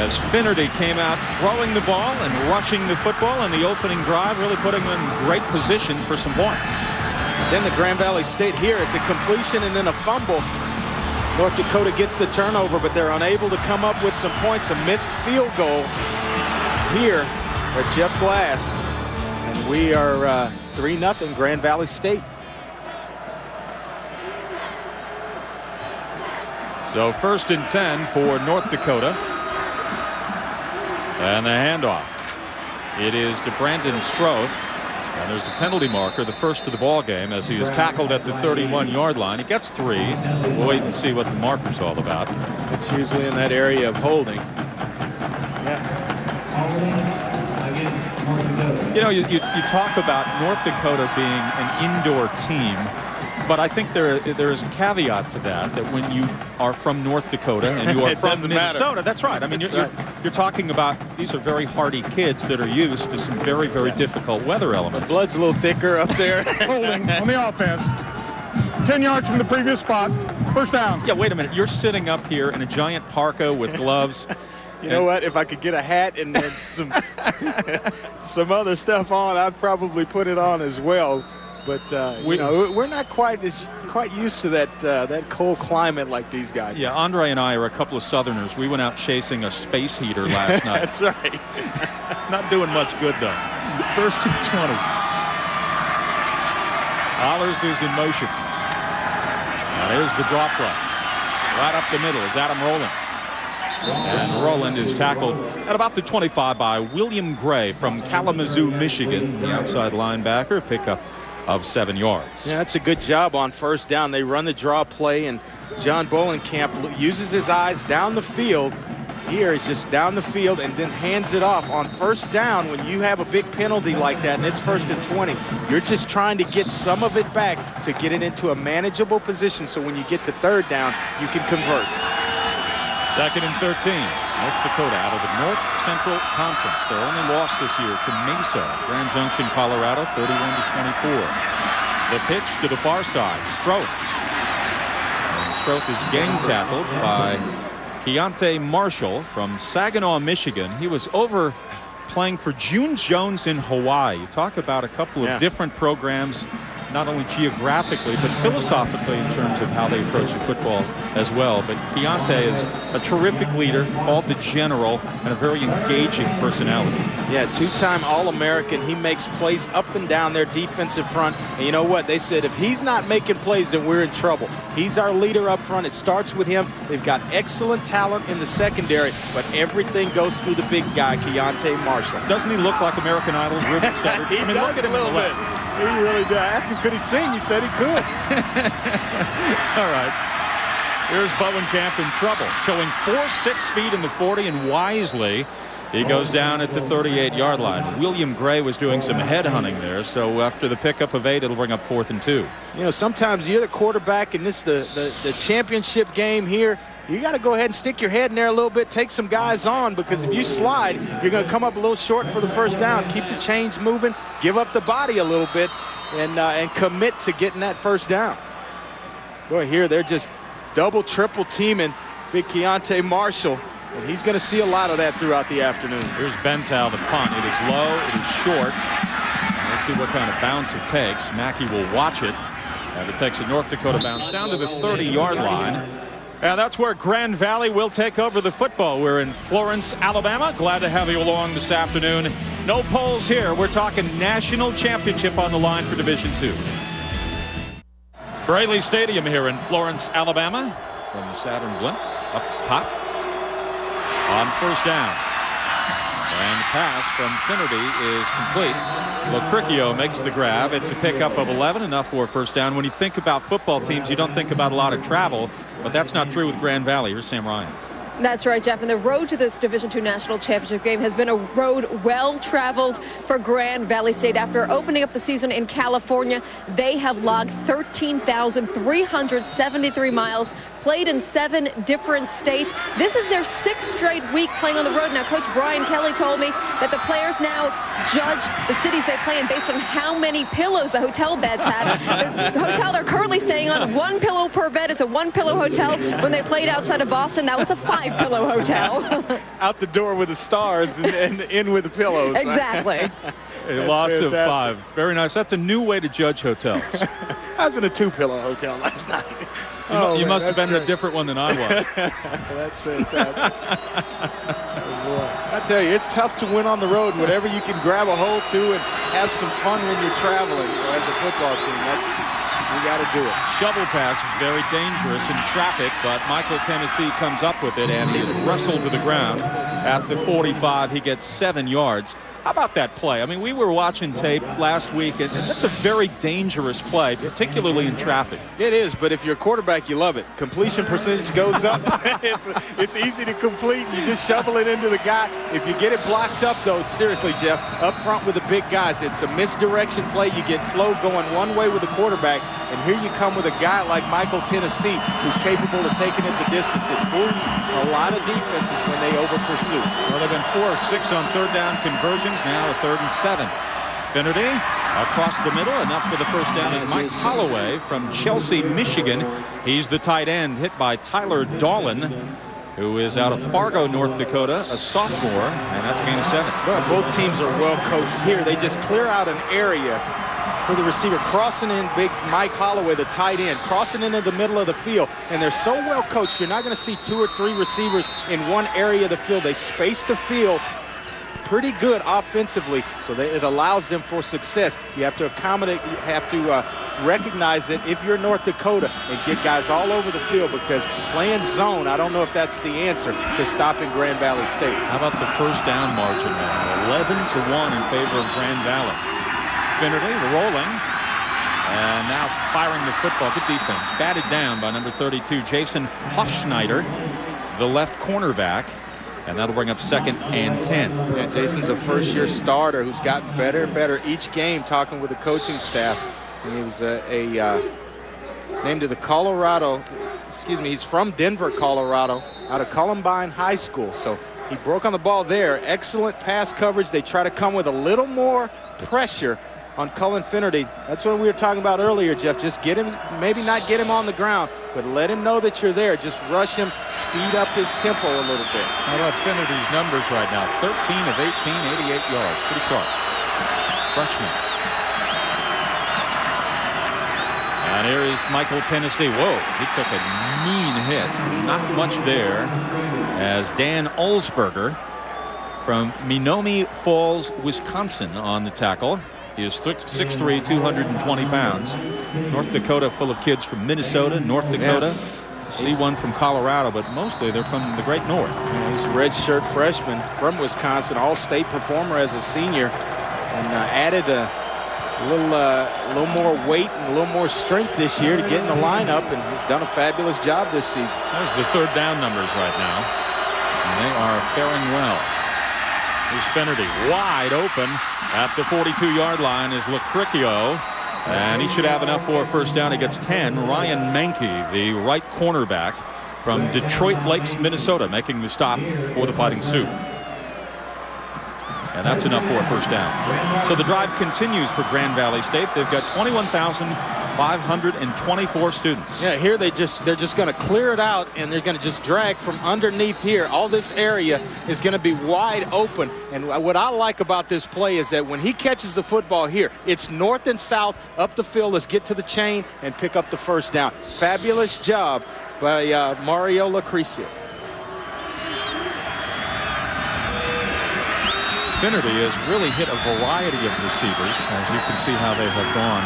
as Finnerty came out throwing the ball and rushing the football in the opening drive, really putting them in great position for some points. Then the Grand Valley State here, it's a completion and then a fumble. North Dakota gets the turnover, but they're unable to come up with some points. A missed field goal here by Jeff Glass. And we are 3-0 Grand Valley State. So 1st and 10 for North Dakota. And the handoff. It is to Brandon Stroth. And there's a penalty marker, the first of the ball game, as he is tackled at the 31-yard line. He gets 3. We'll wait and see what the marker's all about. It's usually in that area of holding. Yeah. You know, you talk about North Dakota being an indoor team, but I think there is a caveat to that, that when you are from North Dakota and you are from Minnesota, that's right. I mean, you're talking about these are very hardy kids that are used to some very, very difficult weather elements. The blood's a little thicker up there. Holding on the offense. 10 yards from the previous spot. First down. Yeah, wait a minute. You're sitting up here in a giant parka with gloves. You know what? If I could get a hat and then some other stuff on, I'd probably put it on as well. But we're not quite used to that cold climate like these guys. Yeah, Andre and I are a couple of Southerners. We went out chasing a space heater last night. That's right. Not doing much good though. First 220. Ahlers is in motion. Now there's the drop run. Right up the middle is Adam Rowland. And Rowland is tackled at about the 25 by William Gray from Kalamazoo, Michigan, the outside linebacker, pickup of 7 yards. Yeah, that's a good job on first down. They run the draw play, and John Bowenkamp uses his eyes down the field. Here is just down the field and then hands it off. On first down, when you have a big penalty like that and it's 1st and 20, you're just trying to get some of it back to get it into a manageable position so when you get to third down, you can convert. 2nd and 13. North Dakota out of the North Central Conference. Their only loss this year to Mesa, Grand Junction, Colorado, 31-24. The pitch to the far side, Stroth. And Stroth is gang tackled by Keontae Marshall from Saginaw, Michigan. He was over playing for June Jones in Hawaii. You talk about a couple of different programs, not only geographically, but philosophically in terms of how they approach the football as well. But Keontae is a terrific leader, called the General, and a very engaging personality. Yeah, 2-time All-American. He makes plays up and down their defensive front. And you know what? They said if he's not making plays, then we're in trouble. He's our leader up front. It starts with him. They've got excellent talent in the secondary, but everything goes through the big guy, Keontae Marshall. Doesn't he look like American Idol's Ruben Studdard? I mean, look at him a little bit. He really does. I asked him, could he sing? He said he could. All right. Here's Bowenkamp in trouble, showing 4.6 speed in the 40, and wisely, he goes down at the 38-yard line. William Gray was doing some headhunting there, so after the pickup of 8, it'll bring up 4th and 2. You know, sometimes you're the quarterback, and this is the championship game here. You got to go ahead and stick your head in there a little bit, take some guys on, because if you slide, you're going to come up a little short for the first down. Keep the chains moving, give up the body a little bit, and commit to getting that first down. Boy, here they're just double, triple teaming big Keontae Marshall, and he's going to see a lot of that throughout the afternoon. Here's Bentow, the punt. It is low, it is short. Let's see what kind of bounce it takes. Mackey will watch it. It takes a North Dakota bounce down to the 30-yard line. And that's where Grand Valley will take over the football. We're in Florence, Alabama. Glad to have you along this afternoon. No polls here. We're talking national championship on the line for Division II. Braley Stadium here in Florence, Alabama. From the Saturn blimp up top. On first down. And the pass from Finnerty is complete. Locricchio makes the grab. It's a pickup of 11, enough for a first down. When you think about football teams, you don't think about a lot of travel. But that's not true with Grand Valley. Here's Sam Ryan. That's right, Jeff. And the road to this Division II National Championship game has been a road well traveled for Grand Valley State. After opening up the season in California, they have logged 13,373 miles, played in 7 different states. This is their 6th straight week playing on the road. Now, Coach Brian Kelly told me that the players now judge the cities they play in based on how many pillows the hotel beds have. The hotel they're currently staying on, 1 pillow per bed. It's a 1-pillow hotel. When they played outside of Boston, that was a 5 pillow hotel. Out the door with the stars and in with the pillows. Exactly. Lots of 5. Very nice. That's a new way to judge hotels. I was in a 2-pillow hotel last night. You must have been in a different one than I was. That's fantastic. I tell you, it's tough to win on the road. Whatever you can grab a hold to and have some fun when you're traveling as a football team, we got to do it. Shovel pass, very dangerous in traffic, but Michael Tennessee comes up with it, and he is wrestled to the ground at the 45. He gets 7 yards. How about that play? I mean, we were watching tape last week, and that's a very dangerous play, particularly in traffic. It is, but if you're a quarterback, you love it. Completion percentage goes up. It's easy to complete. You just shovel it into the guy. If you get it blocked up, though, seriously, Jeff, up front with the big guys, it's a misdirection play. You get flow going one way with the quarterback, and here you come with a guy like Michael Tennessee, who's capable of taking it the distance. It fools a lot of defenses when they over-pursue. Well, they've been 4 or 6 on third down conversions. Now a 3rd and 7. Finnerty across the middle. Enough for the first down is Mike Holloway from Chelsea, Michigan. He's the tight end, hit by Tyler Dahlin, who is out of Fargo, North Dakota, a sophomore, and that's gain of 7. Well, both teams are well coached here. They just clear out an area for the receiver, crossing in big Mike Holloway, the tight end, crossing into the middle of the field, and they're so well coached. You're not going to see 2 or 3 receivers in one area of the field. They space the field pretty good offensively, so it allows them for success. You have to accommodate, you have to recognize it if you're North Dakota and get guys all over the field, because playing zone, I don't know if that's the answer to stopping Grand Valley State. How about the first down margin now? 11-1 in favor of Grand Valley. Finnerty rolling, and now firing the football. Good defense. Batted down by number 32, Jason Hofschneider, the left cornerback. And that'll bring up 2nd and 10. Yeah, Jason's a first-year starter who's gotten better and better each game, talking with the coaching staff. And he was named to the Colorado, excuse me, he's from Denver, Colorado, out of Columbine High School. So he broke on the ball there. Excellent pass coverage. They try to come with a little more pressure on Cullen Finnerty. That's what we were talking about earlier, Jeff. Just get him, maybe not get him on the ground, but let him know that you're there. Just rush him, speed up his tempo a little bit. How about Finnerty's numbers right now? 13 of 18, 88 yards. Pretty sharp. Freshman. And here is Michael Tennessee. Whoa, he took a mean hit. Not much there as Dan Olsberger from Menominee Falls, Wisconsin on the tackle. He is 6'3", 220 pounds. North Dakota full of kids from Minnesota, North Dakota. See one from Colorado, but mostly they're from the Great North. He's a redshirt freshman from Wisconsin, all-state performer as a senior, and added a little more weight and a little more strength this year to get in the lineup, and he's done a fabulous job this season. Those are the third down numbers right now, and they are faring well. Here's Finnerty wide open at the 42-yard line is Locricchio, and he should have enough for a first down. He gets 10. Ryan Mankey, the right cornerback from Detroit Lakes, Minnesota, making the stop for the Fighting Sioux. And that's enough for a first down. So the drive continues for Grand Valley State. They've got 21,524 students. Yeah, here they're just going to clear it out, and they're going to just drag from underneath here. All this area is going to be wide open. And what I like about this play is that when he catches the football here, it's north and south up the field. Let's get to the chain and pick up the first down. Fabulous job by Mario Locricchio. Finnerty has really hit a variety of receivers, as you can see how they have gone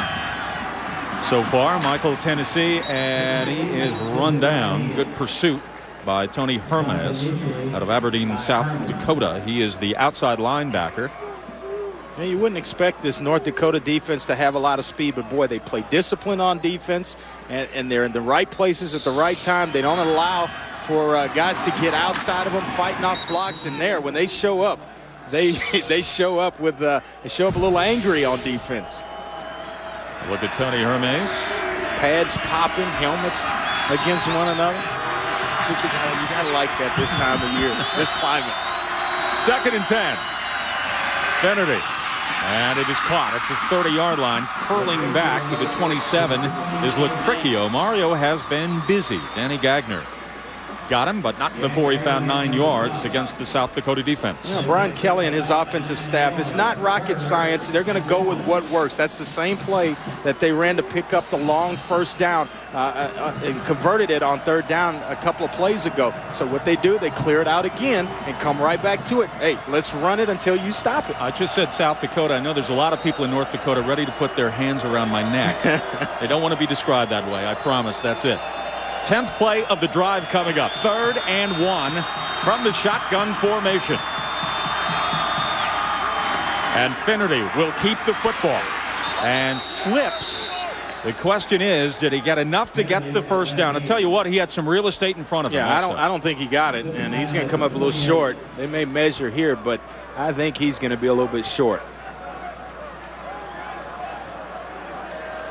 so far. Michael Tennessee, and he is run down. Good pursuit by Tony Hermes out of Aberdeen, South Dakota. He is the outside linebacker. Now, you wouldn't expect this North Dakota defense to have a lot of speed, but boy, they play discipline on defense, and they're in the right places at the right time. They don't allow for guys to get outside of them, fighting off blocks in there. When they show up, they show up with a little angry on defense. Look at Tony Hermes. Pads popping, helmets against one another. But you gotta like that this time of year, this climate. 2nd and 10. Finnerty, and it is caught at the 30-yard line. Curling back to the 27 is Locricchio. Mario has been busy. Danny Gagner got him, but not before he found 9 yards against the South Dakota defense. Yeah, Brian Kelly and his offensive staff, it's not rocket science. They're going to go with what works. That's the same play that they ran to pick up the long first down and converted it on third down a couple of plays ago. So what they do, they clear it out again and come right back to it. Hey, let's run it until you stop it. I just said South Dakota. I know there's a lot of people in North Dakota ready to put their hands around my neck. They don't want to be described that way. I promise. That's it. 10th play of the drive coming up. 3rd and 1 from the shotgun formation. And Finnerty will keep the football and slips. The question is, did he get enough to get the first down? I'll tell you what, he had some real estate in front of him. Yeah, I don't think he got it, and he's going to come up a little short. They may measure here, but I think he's going to be a little bit short.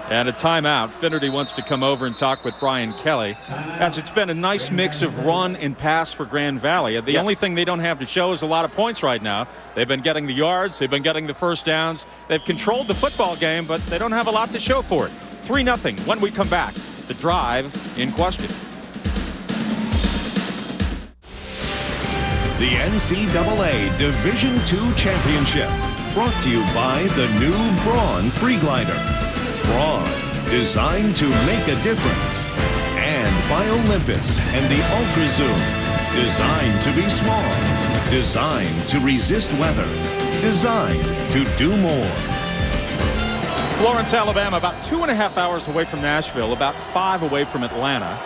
And a timeout. Finnerty wants to come over and talk with Brian Kelly, as it's been a nice mix of run and pass for Grand Valley. The only thing they don't have to show is a lot of points right now. They've been getting the yards. They've been getting the first downs. They've controlled the football game, but they don't have a lot to show for it. 3-0 when we come back. The drive in question. The NCAA Division II Championship, brought to you by the new Braun Freeglider. Braun, designed to make a difference. And by Olympus and the Ultra Zoom, designed to be small, designed to resist weather, designed to do more. Florence, Alabama, about 2.5 hours away from Nashville, about 5 away from Atlanta.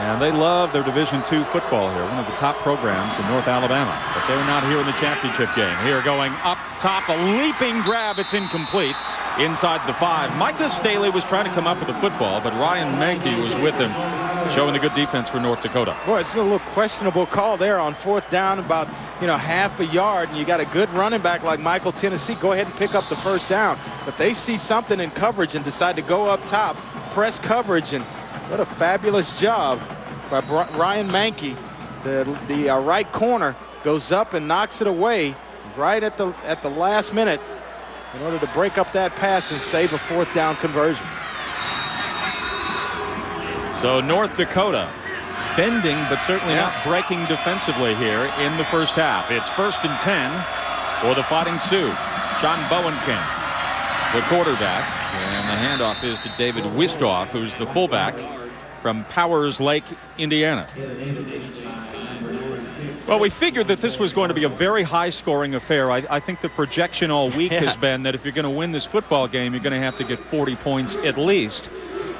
And they love their Division II football here, one of the top programs in North Alabama. But they're not here in the championship game. Here going up top, a leaping grab. It's incomplete. Inside the 5. Micah Staley was trying to come up with the football, but Ryan Mankey was with him, showing the good defense for North Dakota. Boy, it's a little questionable call there on 4th down, about, you know, half a yard, and you got a good running back like Michael Tennessee. Go ahead and pick up the first down. But they see something in coverage and decide to go up top, press coverage, and what a fabulous job by Ryan Mankey. The right corner goes up and knocks it away right at the last minute, in order to break up that pass and save a 4th down conversion. So North Dakota bending, but certainly not breaking defensively here in the first half. It's 1st and 10 for the Fighting Sioux. John Bowenkamp, the quarterback, and the handoff is to David Wistoff, who's the fullback from Powers Lake, Indiana. Well, we figured that this was going to be a very high-scoring affair. I think the projection all week has been that if you're going to win this football game, you're going to have to get 40 points at least,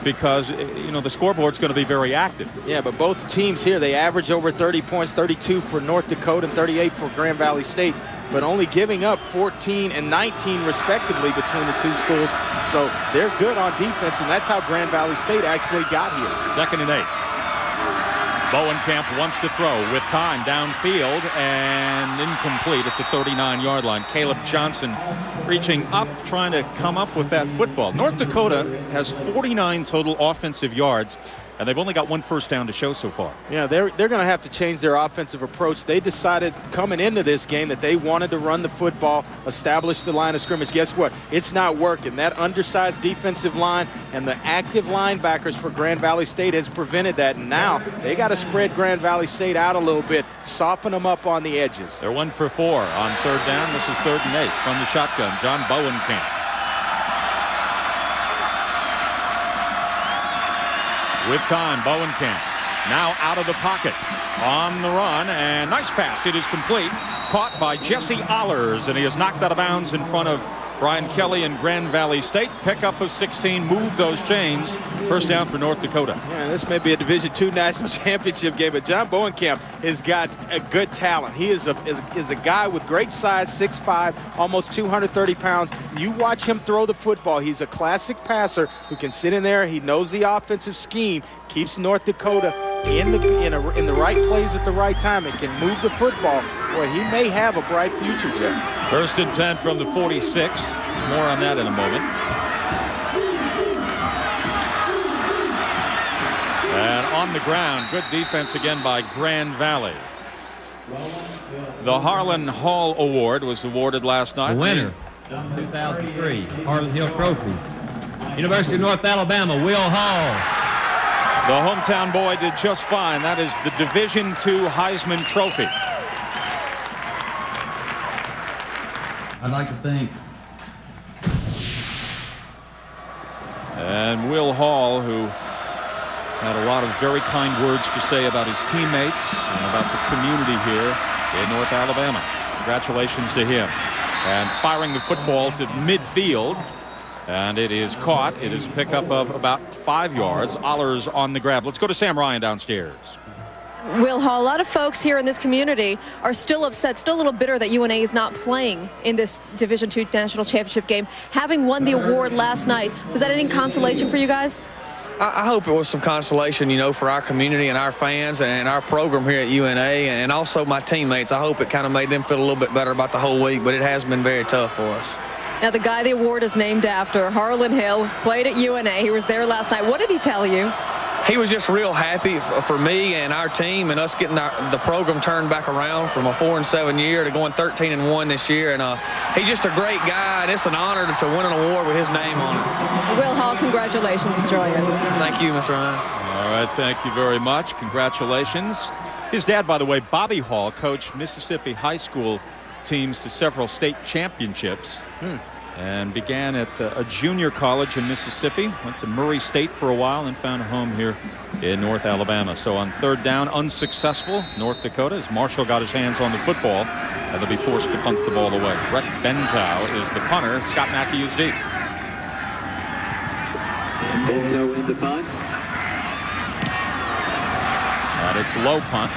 because, you know, the scoreboard's going to be very active. Yeah, but both teams here, they average over 30 points, 32 for North Dakota and 38 for Grand Valley State, but only giving up 14 and 19 respectively between the two schools. So they're good on defense, and that's how Grand Valley State actually got here. 2nd and 8. Bowenkamp wants to throw with time downfield, and incomplete at the 39-yard line. Caleb Johnson reaching up, trying to come up with that football. North Dakota has 49 total offensive yards. and they've only got one first down to show so far. Yeah, they're going to have to change their offensive approach. They decided coming into this game that they wanted to run the football, establish the line of scrimmage. Guess what? It's not working. That undersized defensive line and the active linebackers for Grand Valley State has prevented that, and now they got to spread Grand Valley State out a little bit, soften them up on the edges. They're 1 for 4 on third down. This is 3rd and 8 from the shotgun. John Bowenkamp. With time, Bowenkamp now out of the pocket on the run, and nice pass. It is complete, caught by Jesse Ahlers, and he is knocked out of bounds in front of Brian Kelly and Grand Valley State. Pickup of 16, move those chains. First down for North Dakota. Yeah, this may be a Division II National Championship game, but John Bowenkamp has got a good talent. He is a guy with great size, 6'5", almost 230 pounds. You watch him throw the football. He's a classic passer who can sit in there. He knows the offensive scheme, keeps North Dakota in the right plays at the right time and can move the football, where he may have a bright future, Jeff. 1st and 10 from the 46. More on that in a moment. And on the ground, good defense again by Grand Valley. The Harlan Hall Award was awarded last night. The winner, 2003 Harlan Hill Trophy, University of North Alabama, Will Hall. The hometown boy did just fine. That is the Division II Heisman Trophy. I'd like to thank. And Will Hall, who had a lot of very kind words to say about his teammates and about the community here in North Alabama. Congratulations to him. And firing the football to midfield. And it is caught. It is a pickup of about 5 yards. Ahlers on the grab. Let's go to Sam Ryan downstairs. Will Hall, a lot of folks here in this community are still upset, still a little bitter that UNA is not playing in this Division II National Championship game. Having won the award last night, was that any consolation for you guys? I hope it was some consolation, you know, for our community and our fans and our program here at UNA, and also my teammates. I hope it kind of made them feel a little bit better about the whole week, but it has been very tough for us. Now, the guy the award is named after, Harlan Hill, played at UNA. He was there last night. What did he tell you? He was just real happy for me and our team and us getting the program turned back around from a 4-7 year to going 13-1 this year. And he's just a great guy, and it's an honor to win an award with his name on it. Will Hall, congratulations. Enjoy it. Thank you, Ms. Ryan. All right, thank you very much. Congratulations. His dad, by the way, Bobby Hall, coached Mississippi High School teams to several state championships. And began at a junior college in Mississippi, went to Murray State for a while, and found a home here in North Alabama. So on third down, unsuccessful, North Dakota, as Marshall got his hands on the football, and they'll be forced to punt the ball away. Brett Bentow is the punter. Scott Mackey is deep. Bentow in the punt. And it's low punt.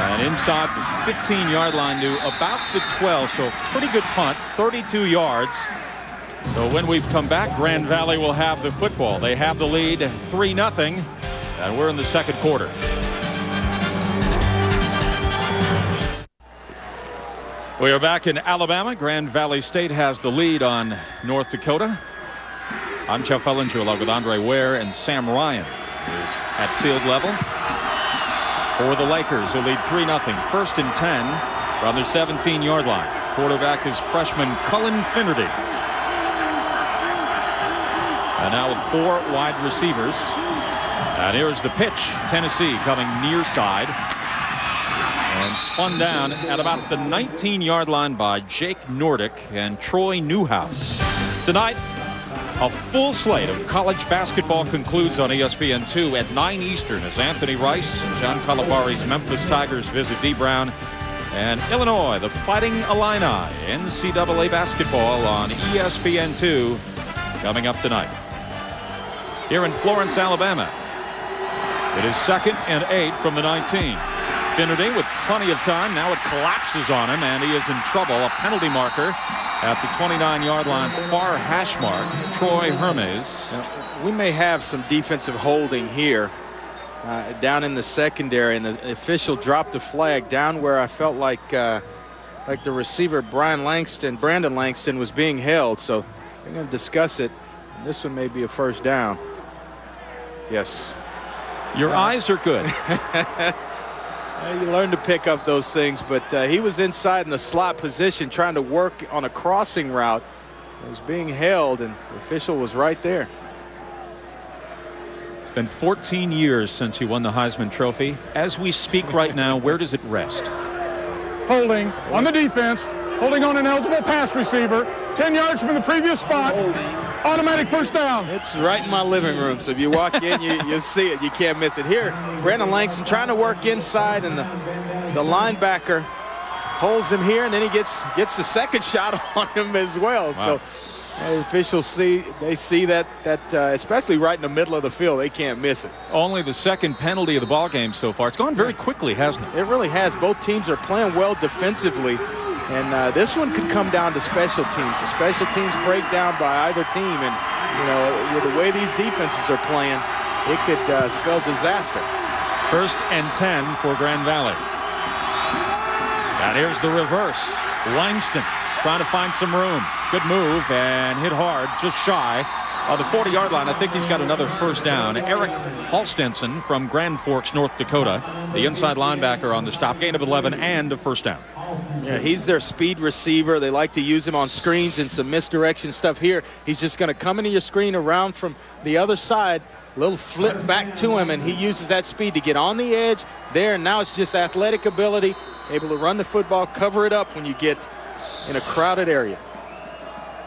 And inside the 15-yard line to about the 12, so pretty good punt, 32 yards. So when we've come back, Grand Valley will have the football. They have the lead 3-0, and we're in the 2nd quarter. We are back in Alabama. Grand Valley State has the lead on North Dakota. I'm Jeff Hullinger, along with Andre Ware and Sam Ryan, who's at field level. For the Lakers, who lead 3-0. 1st and 10 from their 17-yard line. Quarterback is freshman Cullen Finnerty. And now with 4 wide receivers. And here's the pitch. Tennessee coming near side. And spun down at about the 19-yard line by Jake Nordick and Troy Newhouse. Tonight, a full slate of college basketball concludes on ESPN2 at 9 Eastern as Anthony Rice and John Calipari's Memphis Tigers visit D. Brown, and Illinois, the Fighting Illini, NCAA basketball on ESPN2 coming up tonight. Here in Florence, Alabama, it is 2nd and 8 from the 19. Finnerty with plenty of time. Now it collapses on him, and he is in trouble. A penalty marker at the 29-yard line, far hash mark, Troy Hermes. We may have some defensive holding here down in the secondary, and the official dropped the flag down where I felt like the receiver Brandon Langston was being held. So we're going to discuss it. This one may be a first down. Yes. Your eyes are good. You learn to pick up those things, but he was inside in the slot position trying to work on a crossing route. It was being held, and the official was right there. It's been 14 years since he won the Heisman Trophy. As we speak right now, where does it rest? Holding on the defense, holding on an eligible pass receiver, 10 yards from the previous spot. Automatic first down. It's right in my living room, so if you walk in, you see it. You can't miss it. Here, Brandon Langston trying to work inside, and the linebacker holds him here, and then he gets the second shot on him as well. Wow. So officials see that especially right in the middle of the field, they can't miss it. Only the second penalty of the ball game so far. It's gone very quickly, hasn't it? It really has. Both teams are playing well defensively. And this one could come down to special teams. The special teams break down by either team, and you know, with the way these defenses are playing, it could spell disaster. First and 10 for Grand Valley. Now here's the reverse. Langston trying to find some room. Good move and hit hard, just shy of the 40-yard line. I think he's got another first down. Eric Halstenson from Grand Forks, North Dakota, the inside linebacker on the stop. Gain of 11 and a first down. Yeah, he's their speed receiver. They like to use him on screens and some misdirection stuff here. He's just going to come into your screen around from the other side, little flip back to him, and he uses that speed to get on the edge there. And now it's just athletic ability, able to run the football, cover it up when you get in a crowded area.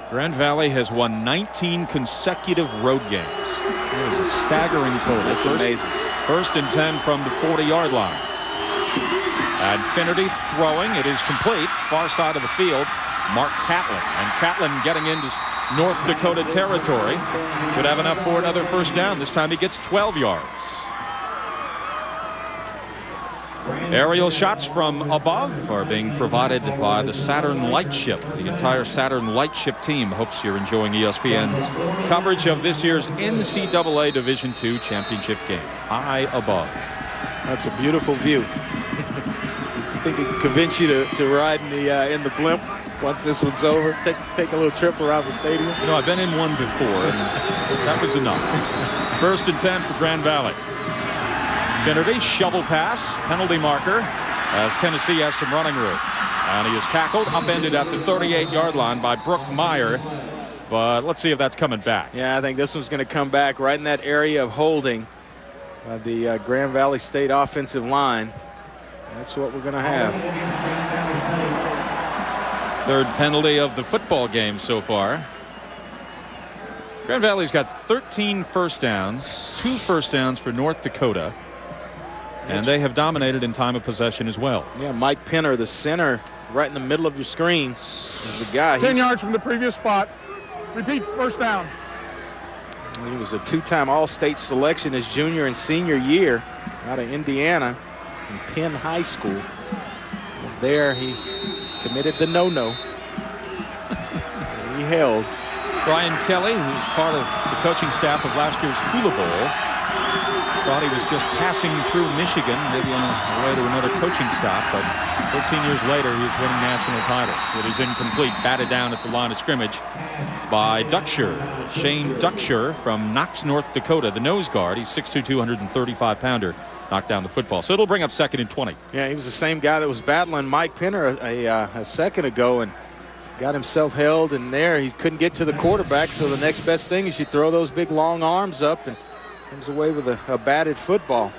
Grand Valley has won 19 consecutive road games. It is a staggering total. That's amazing. First and 10 from the 40-yard line. And Finnerty throwing. It is complete. Far side of the field. Mark Catlin. And Catlin getting into North Dakota territory. Should have enough for another first down. This time he gets 12 yards. Aerial shots from above are being provided by the Saturn Lightship. The entire Saturn Lightship team hopes you're enjoying ESPN's coverage of this year's NCAA Division II championship game. High above. That's a beautiful view. I think it can convince you to ride in the blimp once this one's over. Take a little trip around the stadium. You know, I've been in one before, and that was enough. First and 10 for Grand Valley. Finnerty, shovel pass, penalty marker, as Tennessee has some running room. And he is tackled, upended at the 38-yard line by Brooke Meyer. But let's see if that's coming back. Yeah, I think this one's going to come back right in that area of holding by the Grand Valley State offensive line. That's what we're going to have. Third penalty of the football game so far. Grand Valley's got 13 first downs, 2 first downs for North Dakota. And they have dominated in time of possession as well. Yeah, Mike Penner, the center, right in the middle of your screen, is the guy. 10 yards from the previous spot. Repeat, first down. He was a two-time All-State selection his junior and senior year out of Indiana. Penn High School. There he committed the no-no. He held. Brian Kelly, who's part of the coaching staff of last year's Hula Bowl, thought he was just passing through Michigan, maybe on the way to another coaching stop, but 13 years later he's winning national titles. It is incomplete, batted down at the line of scrimmage by Ducksher. Shane Ducksher from Knox, North Dakota, the nose guard. He's 6'2", 235-pounder. Knocked down the football, so it'll bring up second and 20. Yeah, he was the same guy that was battling Mike Penner a second ago and got himself held, and there he couldn't get to the quarterback, so the next best thing is you throw those big long arms up, and comes away with a batted football.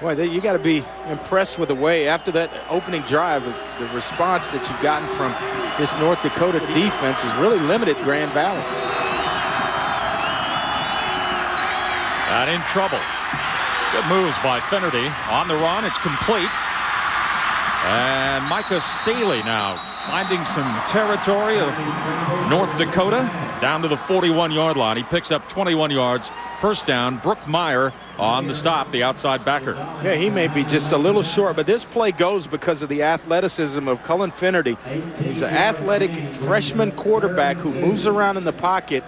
Boy, you got to be impressed with the way, after that opening drive, the response that you've gotten from this North Dakota defense has really limited Grand Valley. Not in trouble. Good moves by Finnerty. On the run, it's complete. And Micah Staley now finding some territory of North Dakota down to the 41-yard line. He picks up 21 yards. First down, Brooke Meyer on the stop, the outside backer. Yeah, he may be just a little short, but this play goes because of the athleticism of Cullen Finnerty. He's an athletic freshman quarterback who moves around in the pocket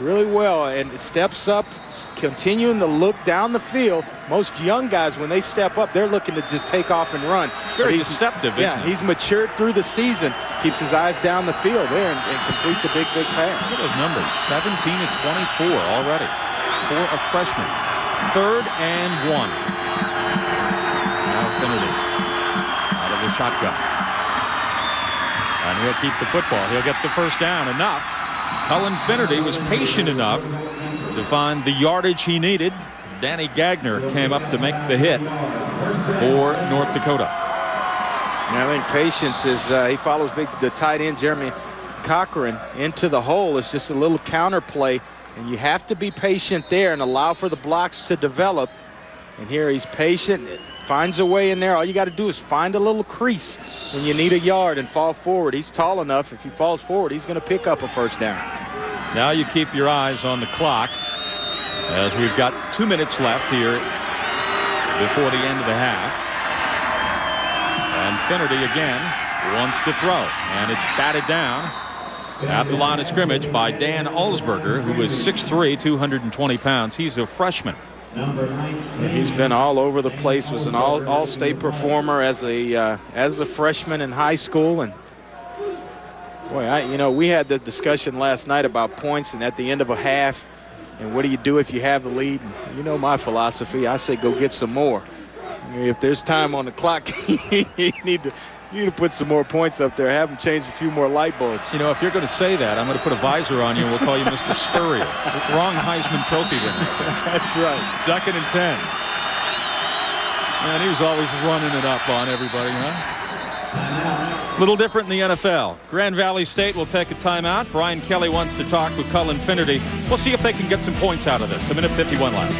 really well and steps up, continuing to look down the field. Most young guys, when they step up, they're looking to just take off and run. Very deceptive, isn't it? Yeah, he's matured through the season, keeps his eyes down the field there and completes a big pass. Look at those numbers, 17 and 24 already. for a freshman. 3rd and 1. Now Finnerty out of the shotgun. And he'll keep the football. He'll get the first down. Enough. Cullen Finnerty was patient enough to find the yardage he needed. Danny Gagner came up to make the hit for North Dakota. I think patience is he follows the tight end Jeremy Cochran into the hole. It's just a little counter play, and you have to be patient there and allow for the blocks to develop. And here he's patient, finds a way in there. All you got to do is find a little crease when you need a yard and fall forward. He's tall enough. If he falls forward, he's going to pick up a first down. Now you keep your eyes on the clock as we've got 2 minutes left here before the end of the half. And Finnerty again wants to throw, and it's batted down at the line of scrimmage by Dan Olsberger, who is 6'3", 220 pounds. He's a freshman. He's been all over the place, was an all-state performer as a freshman in high school. And boy, you know, we had the discussion last night about points and at the end of a half, and what do you do if you have the lead? And you know my philosophy. I say go get some more. If there's time on the clock, you need to put some more points up there. Have them change a few more light bulbs. You know, if you're going to say that, I'm going to put a visor on you and we'll call you Mr. Spurrier. Wrong Heisman Trophy winner. That's right. 2nd and 10. Man, he was always running it up on everybody, huh? A little different in the NFL. Grand Valley State will take a timeout. Brian Kelly wants to talk with Cullen Finnerty. We'll see if they can get some points out of this. 1:51 left.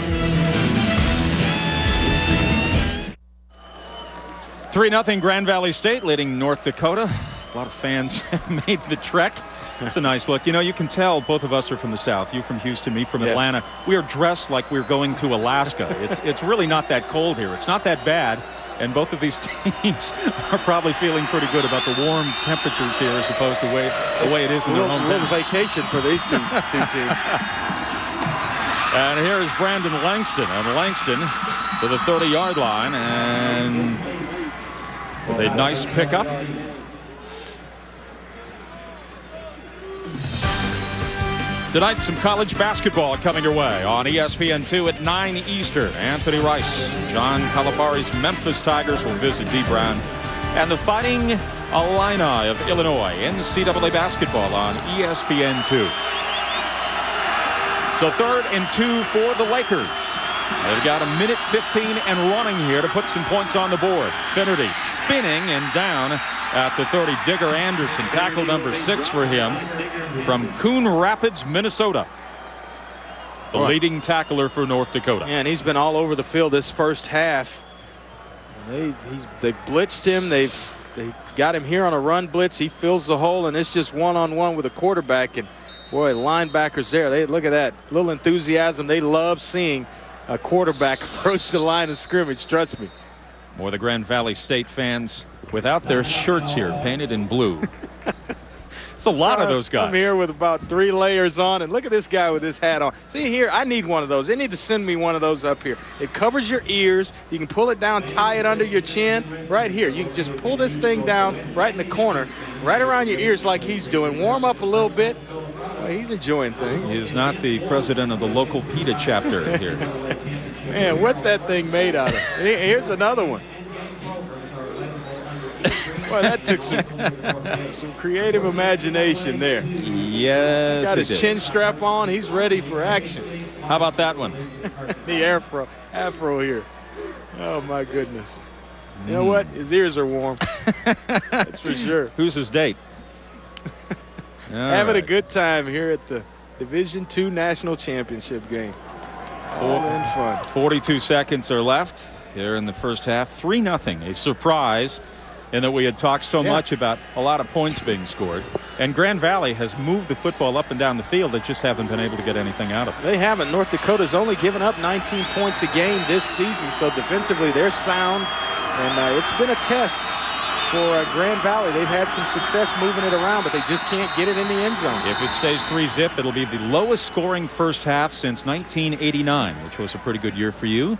3-0 Grand Valley State leading North Dakota. A lot of fans have made the trek. It's a nice look. You know, you can tell both of us are from the South. You from Houston, me from Atlanta. We are dressed like we're going to Alaska. It's really not that cold here. It's not that bad. And both of these teams are probably feeling pretty good about the warm temperatures here as opposed to the way it is in their home. A little vacation for these two teams. And here is Brandon Langston. And Langston to the 30-yard line. And with a nice pickup. Tonight, some college basketball coming your way on ESPN2 at 9 Eastern. Anthony Rice, John Calipari's Memphis Tigers will visit D. Brown, and the Fighting Illini of Illinois, NCAA basketball on ESPN2. So 3rd and 2 for the Lakers. They've got 1:15 and running here to put some points on the board. Finnerty spinning and down at the 30. Digger Anderson, tackle number 6 for him from Coon Rapids, Minnesota. The leading tackler for North Dakota. Yeah, and he's been all over the field this first half. They've blitzed him. They got him here on a run blitz. He fills the hole, and it's just one-on-one with a quarterback. And, boy, linebackers there. Look at that. Little enthusiasm they love seeing. A quarterback approached the line of scrimmage, trust me. More the Grand Valley State fans without their shirts here, painted in blue. It's a lot of those guys. I'm here with about 3 layers on, and look at this guy with his hat on. See here, I need one of those. They need to send me one of those up here. It covers your ears. You can pull it down, tie it under your chin. Right here, you can just pull this thing down right in the corner, right around your ears like he's doing. Warm up a little bit. He's enjoying things. He is not the president of the local PETA chapter here. Man, what's that thing made out of? Here's another one. Well, that took some creative imagination there. Yes, got his chin strap on. He's ready for action. How about that one? The afro here. Oh, my goodness. You know what? His ears are warm. That's for sure. Who's his date? Having a good time here at the Division II National Championship game. All in fun. 42 seconds are left here in the first half. 3-0. A surprise in that we had talked so much about a lot of points being scored. And Grand Valley has moved the football up and down the field. They just haven't been able to get anything out of it. They haven't. North Dakota's only given up 19 points a game this season. So defensively, they're sound. And it's been a test for Grand Valley. They've had some success moving it around, but they just can't get it in the end zone. If it stays 3-zip, it'll be the lowest scoring first half since 1989, which was a pretty good year for you.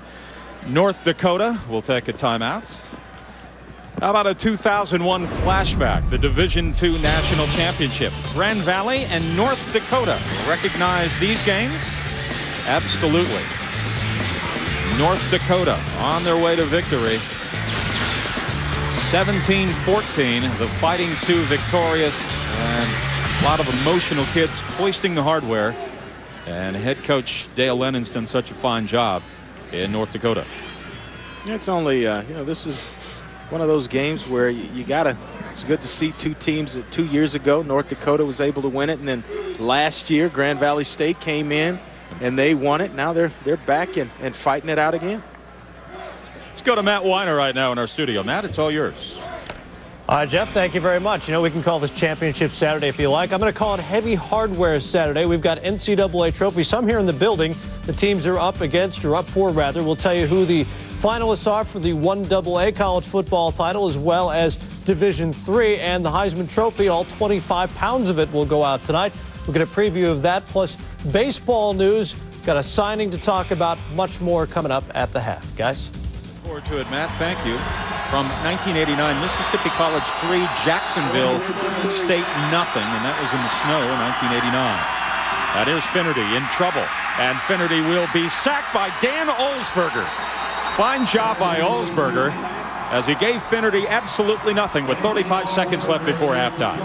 North Dakota will take a timeout. How about a 2001 flashback? The Division II National Championship. Grand Valley and North Dakota. Recognize these games Absolutely. North Dakota on their way to victory. 17-14, the Fighting Sioux victorious, and a lot of emotional kids hoisting the hardware. And head coach Dale Lennon's done such a fine job in North Dakota. It's only, you know, this is one of those games where you gotta, it's good to see two teams that 2 years ago, North Dakota was able to win it, and then last year, Grand Valley State came in and they won it. Now they're back and fighting it out again. Let's go to Matt Weiner right now in our studio. Matt, it's all yours. All right, Jeff, thank you very much. You know, we can call this Championship Saturday if you like. I'm going to call it Heavy Hardware Saturday. We've got NCAA trophies, some here in the building. The teams are up against, or up for, rather. We'll tell you who the finalists are for the 1AA college football title, as well as Division III and the Heisman Trophy. All 25 pounds of it will go out tonight. We'll get a preview of that, plus baseball news. Got a signing to talk about, much more coming up at the half. Guys? Look forward to it, Matt. Thank you. From 1989, Mississippi College 3, Jacksonville State nothing, and that was in the snow in 1989. Now here's Finnerty in trouble, and Finnerty will be sacked by Dan Olsberger. Fine job by Olsberger as he gave Finnerty absolutely nothing with 35 seconds left before halftime.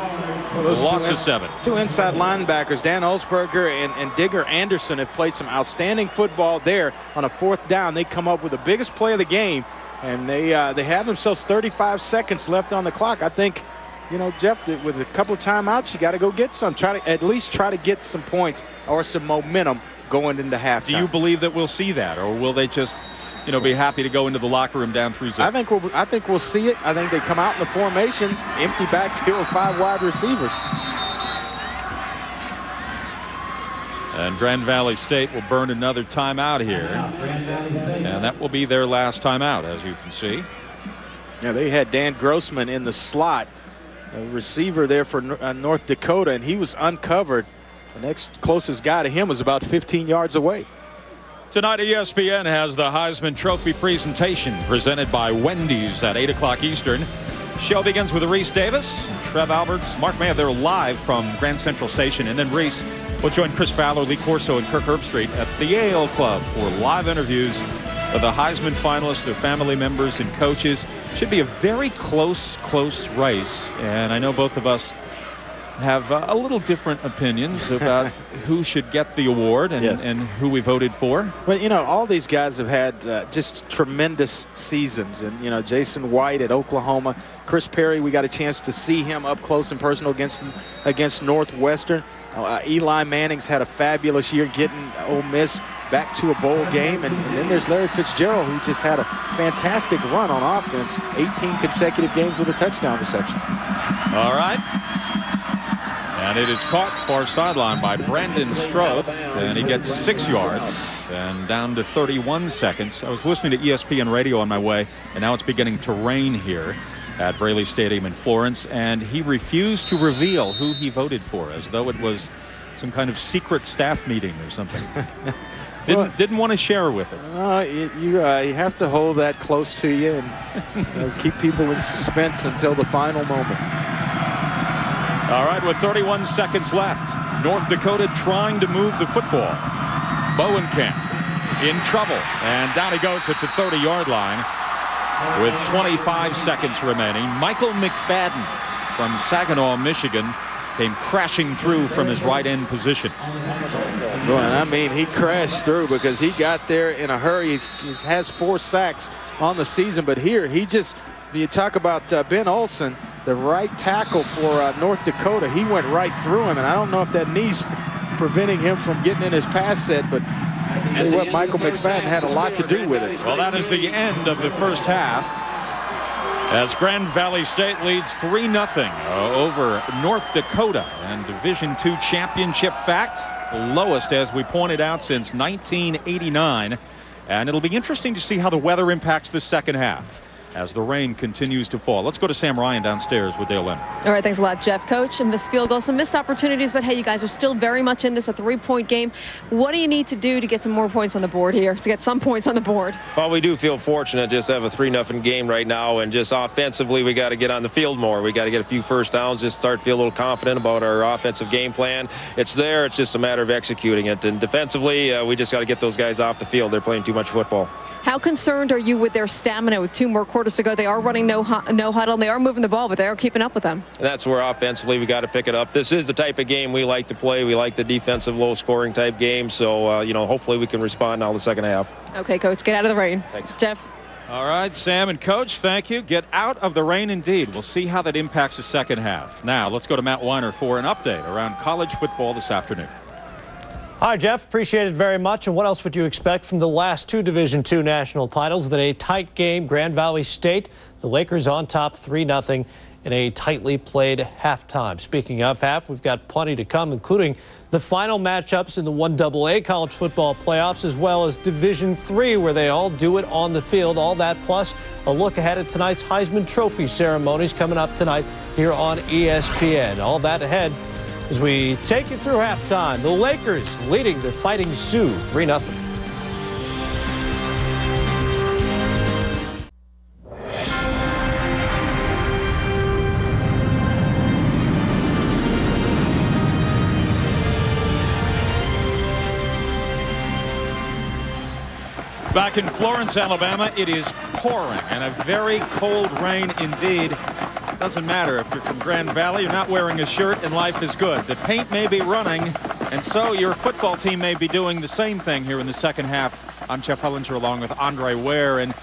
Well, those loss of seven. Two inside linebackers, Dan Olsberger and Digger Anderson, have played some outstanding football there. On a fourth down, they come up with the biggest play of the game, and they have themselves 35 seconds left on the clock. I think, you know, Jeff, with a couple of timeouts, you got to go get some. Try to at least try to get some points or some momentum going into halftime. Do you believe that we'll see that, or will they just, you know, be happy to go into the locker room down 3-0? I think we'll see it. I think they come out in the formation, empty backfield with 5 wide receivers. And Grand Valley State will burn another timeout here. And that will be their last timeout, as you can see. Yeah, they had Dan Grossman in the slot, a receiver there for North Dakota, and he was uncovered. The next closest guy to him was about 15 yards away. Tonight, ESPN has the Heisman Trophy presentation presented by Wendy's at 8 o'clock Eastern. Show begins with Reese Davis, Trev Alberts, Mark Mayer. They're live from Grand Central Station, and then Reese will join Chris Fowler, Lee Corso, and Kirk Herbstreit at the Yale Club for live interviews of the Heisman finalists, their family members, and coaches. Should be a very close race, and I know both of us have a little different opinions about who should get the award and who we voted for. Well, you know, all these guys have had just tremendous seasons, and you know, Jason White at Oklahoma, Chris Perry, we got a chance to see him up close and personal against Northwestern. Eli Manning's had a fabulous year getting Ole Miss back to a bowl game. And then there's Larry Fitzgerald, who just had a fantastic run on offense, 18 consecutive games with a touchdown reception. All right. And it is caught far sideline by Brandon Stroth, and he gets 6 yards and down to 31 seconds. I was listening to ESPN radio on my way, and now it's beginning to rain here at Braley Stadium in Florence, and he refused to reveal who he voted for, as though it was some kind of secret staff meeting or something. Didn't want to share with it. You have to hold that close to you and keep people in suspense until the final moment. All right, with 31 seconds left, North Dakota trying to move the football. Bowenkamp in trouble, and down he goes at the 30-yard line. With 25 seconds remaining, Michael McFadden from Saginaw, Michigan, came crashing through from his right end position. Boy, I mean, he crashed through because he got there in a hurry. He has 4 sacks on the season, but here he just, you talk about Ben Olsen, the right tackle for North Dakota. He went right through him, and I don't know if that knee's preventing him from getting in his pass set, but tell you what, Michael McFadden had a lot to do with it. Well, that is the end of the first half, as Grand Valley State leads 3-0 over North Dakota. And Division II championship fact, lowest, as we pointed out, since 1989. And it'll be interesting to see how the weather impacts the second half. as the rain continues to fall. Let's go to Sam Ryan downstairs with Dale Lennon. All right, thanks a lot, Jeff. Coach, and missed field goal, some missed opportunities, but hey, you guys are still very much in this, a three-point game. What do you need to do to get some more points on the board here, to get some points on the board? Well, we do feel fortunate just have a 3-0 game right now, and just offensively, we got to get on the field more. We got to get a few first downs, just start to feel a little confident about our offensive game plan. It's there. It's just a matter of executing it. And defensively, we just got to get those guys off the field. They're playing too much football. How concerned are you with their stamina with 2 more quarters to go? They are running no huddle, and they are moving the ball, but they are keeping up with them. And that's where offensively we got to pick it up. This is the type of game we like to play. We like the defensive low-scoring type game. So, you know, hopefully we can respond now in the second half. Okay, Coach, get out of the rain. Thanks. Jeff. All right, Sam and Coach, thank you. Get out of the rain indeed. We'll see how that impacts the second half. Now, let's go to Matt Weiner for an update around college football this afternoon. Hi, Jeff. Appreciate it very much. And what else would you expect from the last 2 Division II national titles than a tight game? Grand Valley State, the Lakers on top 3-0 in a tightly played halftime. Speaking of half, we've got plenty to come, including the final matchups in the 1AA college football playoffs, as well as Division III, where they all do it on the field. All that plus a look ahead at tonight's Heisman Trophy ceremonies coming up tonight here on ESPN. All that ahead as we take you through halftime. The Lakers leading the Fighting Sioux 3-0. Back in Florence, Alabama, it is pouring and a very cold rain indeed. It doesn't matter if you're from Grand Valley, you're not wearing a shirt, and life is good. The paint may be running, and so your football team may be doing the same thing here in the second half. I'm Jeff Hullinger along with Andre Ware, and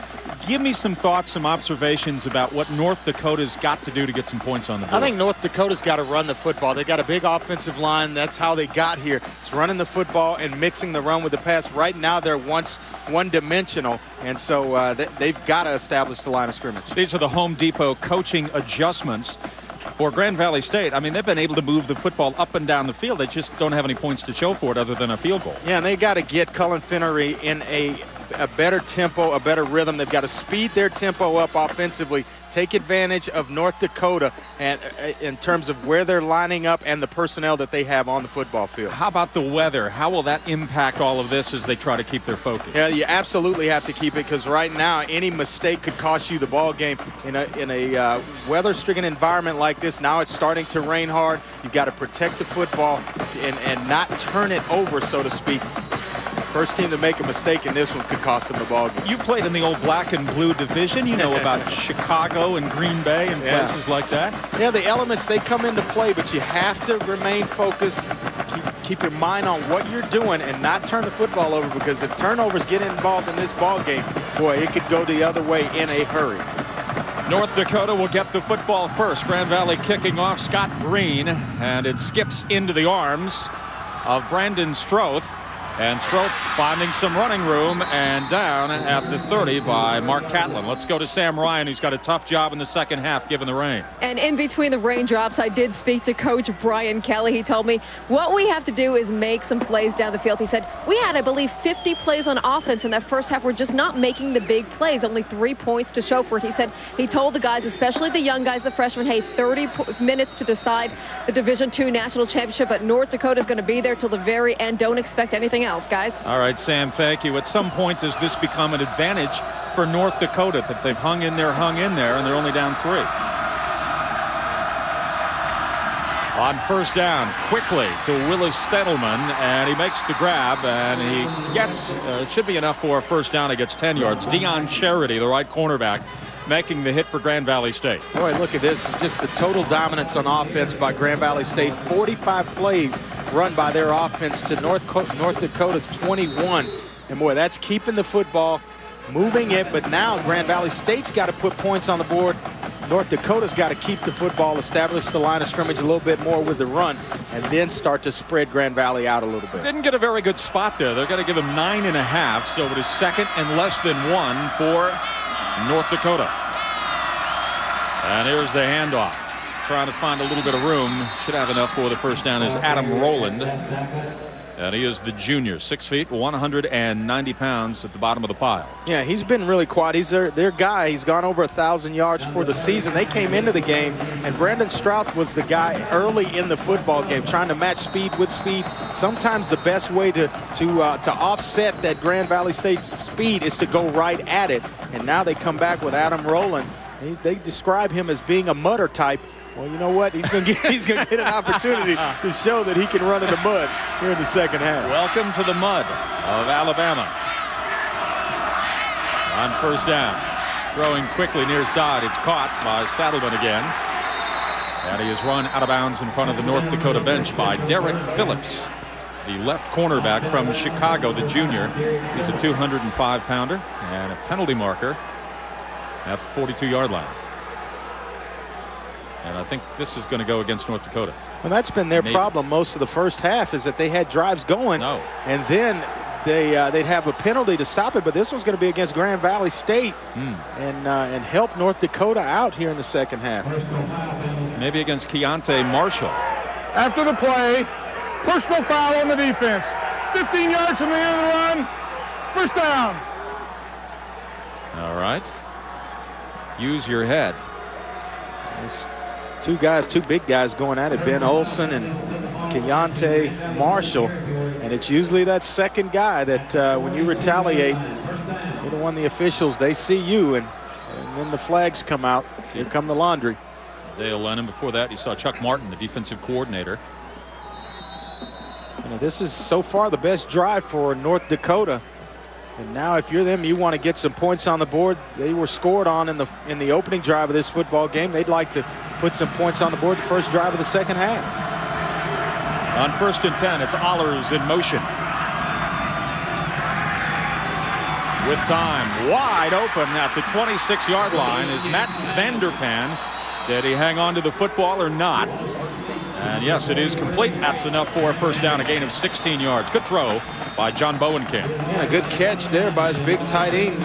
give me some thoughts, some observations about what North Dakota's got to do to get some points on the board. I think North Dakota's got to run the football. They got a big offensive line. That's how they got here. It's running the football and mixing the run with the pass. Right now they're one-dimensional, and so they've got to establish the line of scrimmage. These are the Home Depot coaching adjustments for Grand Valley State. I mean, they've been able to move the football up and down the field. They just don't have any points to show for it other than a field goal. Yeah, and they got to get Cullen Finnerty in a better tempo, a better rhythm. They've got to speed their tempo up offensively, take advantage of North Dakota and in terms of where they're lining up and the personnel that they have on the football field. How about the weather? How will that impact all of this as they try to keep their focus? Yeah, you absolutely have to keep it, because right now any mistake could cost you the ball game. In a weather-stricken environment like this, now it's starting to rain hard. You've got to protect the football and not turn it over, so to speak. First team to make a mistake in this one could cost them the ball game. You played in the old black and blue division. You know about Chicago and Green Bay and places like that. Yeah, the elements, they come into play, but you have to remain focused. Keep your mind on what you're doing and not turn the football over, because if turnovers get involved in this ball game, boy, it could go the other way in a hurry. North Dakota will get the football first. Grand Valley kicking off, Scott Green, and it skips into the arms of Brandon Stroth. And Stroth finding some running room, and down at the 30 by Mark Catlin. Let's go to Sam Ryan, who's got a tough job in the second half given the rain. And in between the raindrops, I did speak to Coach Brian Kelly. He told me what we have to do is make some plays down the field. He said we had, I believe, 50 plays on offense in that first half. We're just not making the big plays, only 3 points to show for it. He said he told the guys, especially the young guys, the freshmen, hey, 30 minutes to decide the Division II National Championship, but North Dakota's going to be there till the very end. Don't expect anything else, guys. All right, Sam, thank you. At some point, does this become an advantage for North Dakota that they've hung in there, and they're only down 3? On first down, quickly to Willis Stadelman, and he makes the grab, and he gets, should be enough for a first down. He gets 10 yards. Deion Charity, the right cornerback, making the hit for Grand Valley State. Boy, look at this. Just the total dominance on offense by Grand Valley State. 45 plays run by their offense to North Dakota's 21. And boy, that's keeping the football, moving it. But now Grand Valley State's got to put points on the board. North Dakota's got to keep the football, establish the line of scrimmage a little bit more with the run, and then start to spread Grand Valley out a little bit. Didn't get a very good spot there. They're going to give him 9.5, so it is second and less than 1 for North Dakota. And here's the handoff. Trying to find a little bit of room. Should have enough for the first down is Adam Rowland. And he is the junior, 6 feet, 190 pounds at the bottom of the pile. Yeah, he's been really quiet. He's their guy. He's gone over 1,000 yards for the season. They came into the game, and Brandon Stroth was the guy early in the football game, trying to match speed with speed. Sometimes the best way to offset that Grand Valley State speed is to go right at it. And now they come back with Adam Rowland. They describe him as being a mutter type. Well, you know what? He's gonna get an opportunity to show that he can run in the mud here in the second half. Welcome to the mud of Alabama. On first down, throwing quickly near side. It's caught by Stadelman again. And he is run out of bounds in front of the North Dakota bench by Derek Phillips, the left cornerback from Chicago, the junior. He's a 205-pounder and a penalty marker at the 42-yard line. And I think this is going to go against North Dakota. Well, that's been their problem most of the first half, is that they had drives going, and then they'd have a penalty to stop it. But this one's going to be against Grand Valley State, and help North Dakota out here in the second half. Maybe against Keontae Marshall. After the play, personal foul on the defense. 15 yards from the end of the run. First down. All right. Use your head. Nice. Two guys, two big guys going at it, Ben Olsen and Keontae Marshall. And it's usually that second guy that when you retaliate, you're the one the officials, they see you, and then the flags come out. Here come the laundry. Dale Lennon. Before that, you saw Chuck Martin, the defensive coordinator. You know, this is so far the best drive for North Dakota. And now if you're them, you want to get some points on the board. They were scored on in the opening drive of this football game. They'd like to put some points on the board the first drive of the second half. On first and 10, it's Ahlers in motion. With time, wide open at the 26-yard line is Matt Vanderpan. Did he hang on to the football or not? And yes, it is complete. That's enough for a first down, a gain of 16 yards. Good throw by John Bowenkamp. Yeah, good catch there by his big tight end,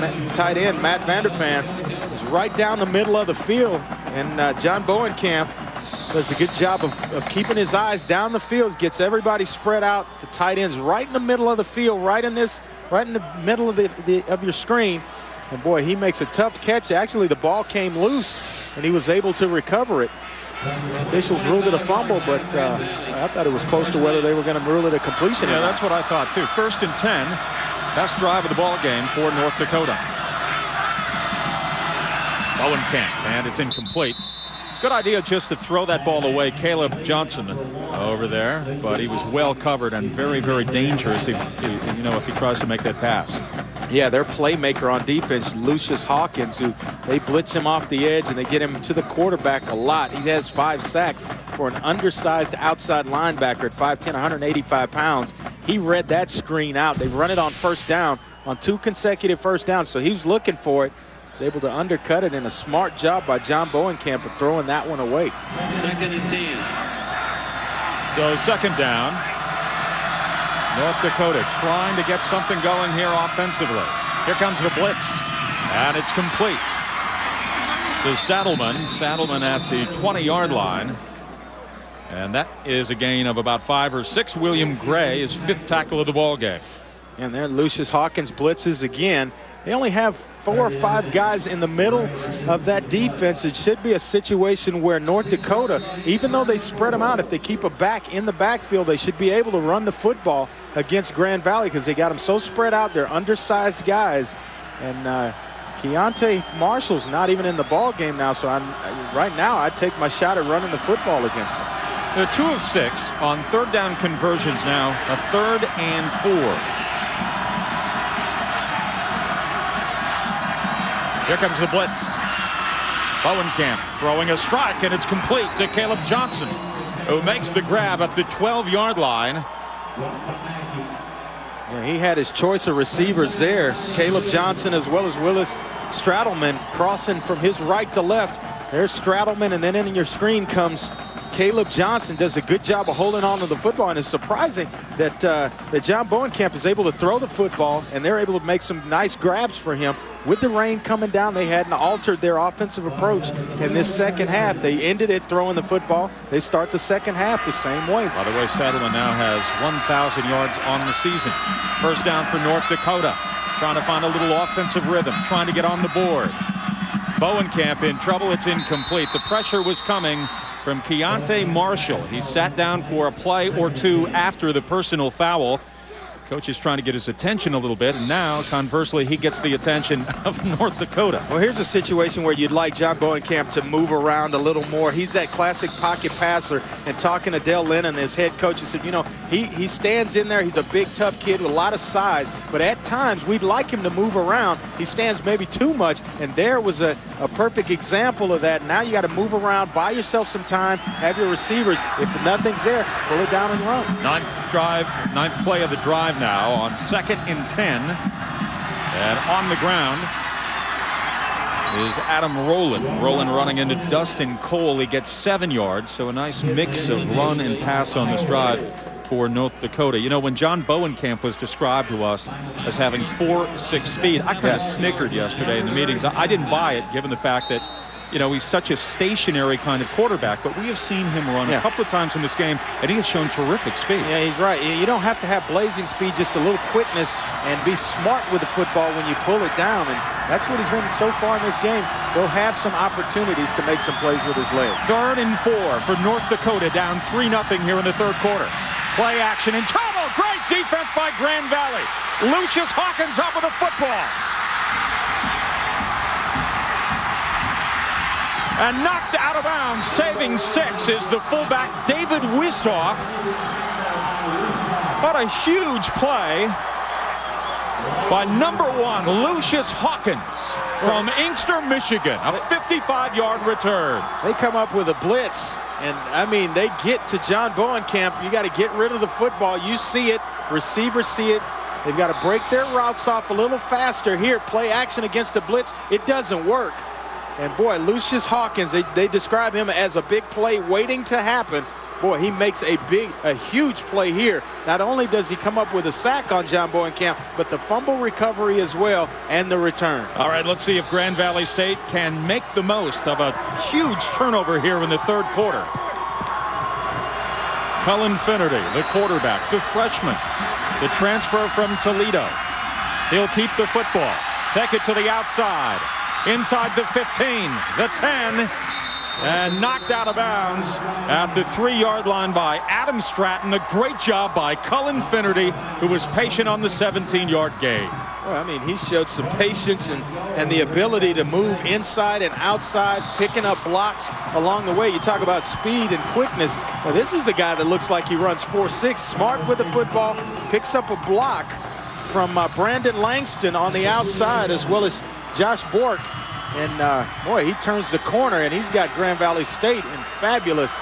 Matt Vanderpan. Is right down the middle of the field. And John Bowenkamp does a good job of keeping his eyes down the field, gets everybody spread out. The tight end's right in the middle of the field, right in the middle of your screen. And boy, he makes a tough catch. Actually, the ball came loose, and he was able to recover it. Officials ruled it a fumble, but I thought it was close to whether they were going to rule it a completion. Yeah, that's what I thought, too. First and 10, best drive of the ball game for North Dakota. Bowenkamp, and it's incomplete. Good idea just to throw that ball away. Caleb Johnson over there, but he was well covered and very, very dangerous if he tries to make that pass. Yeah, their playmaker on defense, Lucius Hawkins, who they blitz him off the edge and they get him to the quarterback a lot. He has 5 sacks for an undersized outside linebacker at 5'10", 185 pounds. He read that screen out. They've run it on first down, on 2 consecutive first downs, so he was looking for it. Was able to undercut it, and a smart job by John Bowenkamp of throwing that one away. Second and 10. So second down. North Dakota trying to get something going here offensively. Here comes the blitz, and it's complete to Stadelman. Stadelman at the 20-yard line, and that is a gain of about 5 or 6. William Gray is 5th tackle of the ball game. And there Lucius Hawkins blitzes again. They only have 4 or 5 guys in the middle of that defense. It should be a situation where North Dakota, even though they spread them out, if they keep a back in the backfield, they should be able to run the football against Grand Valley because they got them so spread out. They're undersized guys. And Keontae Marshall's not even in the ball game now, so right now I'd take my shot at running the football against them. They're 2 of 6 on third down conversions now, a 3rd and 4. Here comes the blitz. Bowenkamp throwing a strike, and it's complete to Caleb Johnson, who makes the grab at the 12-yard line. Yeah, he had his choice of receivers there. Caleb Johnson as well as Willis Stadelman crossing from his right to left. There's Stadelman, and then in your screen comes Caleb Johnson does a good job of holding on to the football, and it's surprising that John Bowenkamp is able to throw the football, and they're able to make some nice grabs for him. With the rain coming down, they hadn't altered their offensive approach in this second half. They ended it throwing the football. They start the second half the same way. By the way, Stadelman now has 1,000 yards on the season. First down for North Dakota. Trying to find a little offensive rhythm, trying to get on the board. Bowenkamp in trouble. It's incomplete. The pressure was coming from Keontae Marshall. He sat down for a play or two after the personal foul. Coach is trying to get his attention a little bit, and now, conversely, he gets the attention of North Dakota. Well, here's a situation where you'd like John Bowenkamp to move around a little more. He's that classic pocket passer, and talking to Dale Lennon, his head coach, he said, you know, he stands in there. He's a big, tough kid with a lot of size, but at times, we'd like him to move around. He stands maybe too much, and there was a perfect example of that. Now you got to move around, buy yourself some time, have your receivers. If nothing's there, pull it down and run. Ninth play of the drive. Now on 2nd and 10, and on the ground is Adam Rowland. Rowland running into Dustin Cole. He gets 7 yards, so a nice mix of run and pass on this drive for North Dakota. You know, when John Bowenkamp was described to us as having 4.6 speed, I kind of snickered yesterday in the meetings. I didn't buy it, given the fact that, you know, he's such a stationary kind of quarterback, but we have seen him run a couple of times in this game, and he has shown terrific speed. Yeah, he's right. You don't have to have blazing speed, just a little quickness, and be smart with the football when you pull it down, and that's what he's been so far in this game. They'll have some opportunities to make some plays with his legs. 3rd and 4 for North Dakota, down 3-0 here in the third quarter. Play action in trouble. Great defense by Grand Valley. Lucius Hawkins up with a football. And knocked out of bounds, saving 6 is the fullback, David Wistoff. What a huge play by #1, Lucius Hawkins from Inkster, Michigan. A 55-yard return. They come up with a blitz, and, I mean, they get to John Bowenkamp. You got to get rid of the football. You see it. Receivers see it. They've got to break their routes off a little faster here. Play action against the blitz. It doesn't work. And, boy, Lucius Hawkins, they describe him as a big play waiting to happen. Boy, he makes a huge play here. Not only does he come up with a sack on John Bowenkamp, but the fumble recovery as well and the return. All right, let's see if Grand Valley State can make the most of a huge turnover here in the third quarter. Cullen Finnerty, the quarterback, the freshman, the transfer from Toledo. He'll keep the football, take it to the outside. Inside the 15, the 10, and knocked out of bounds at the 3-yard line by Adam Stratton. A great job by Cullen Finnerty, who was patient on the 17-yard gain. Well, I mean, he showed some patience and the ability to move inside and outside, picking up blocks along the way. You talk about speed and quickness. Well, this is the guy that looks like he runs 4.6, smart with the football, picks up a block from Brandon Langston on the outside, as well as Josh Bork, and boy, he turns the corner, and he's got Grand Valley State in fabulous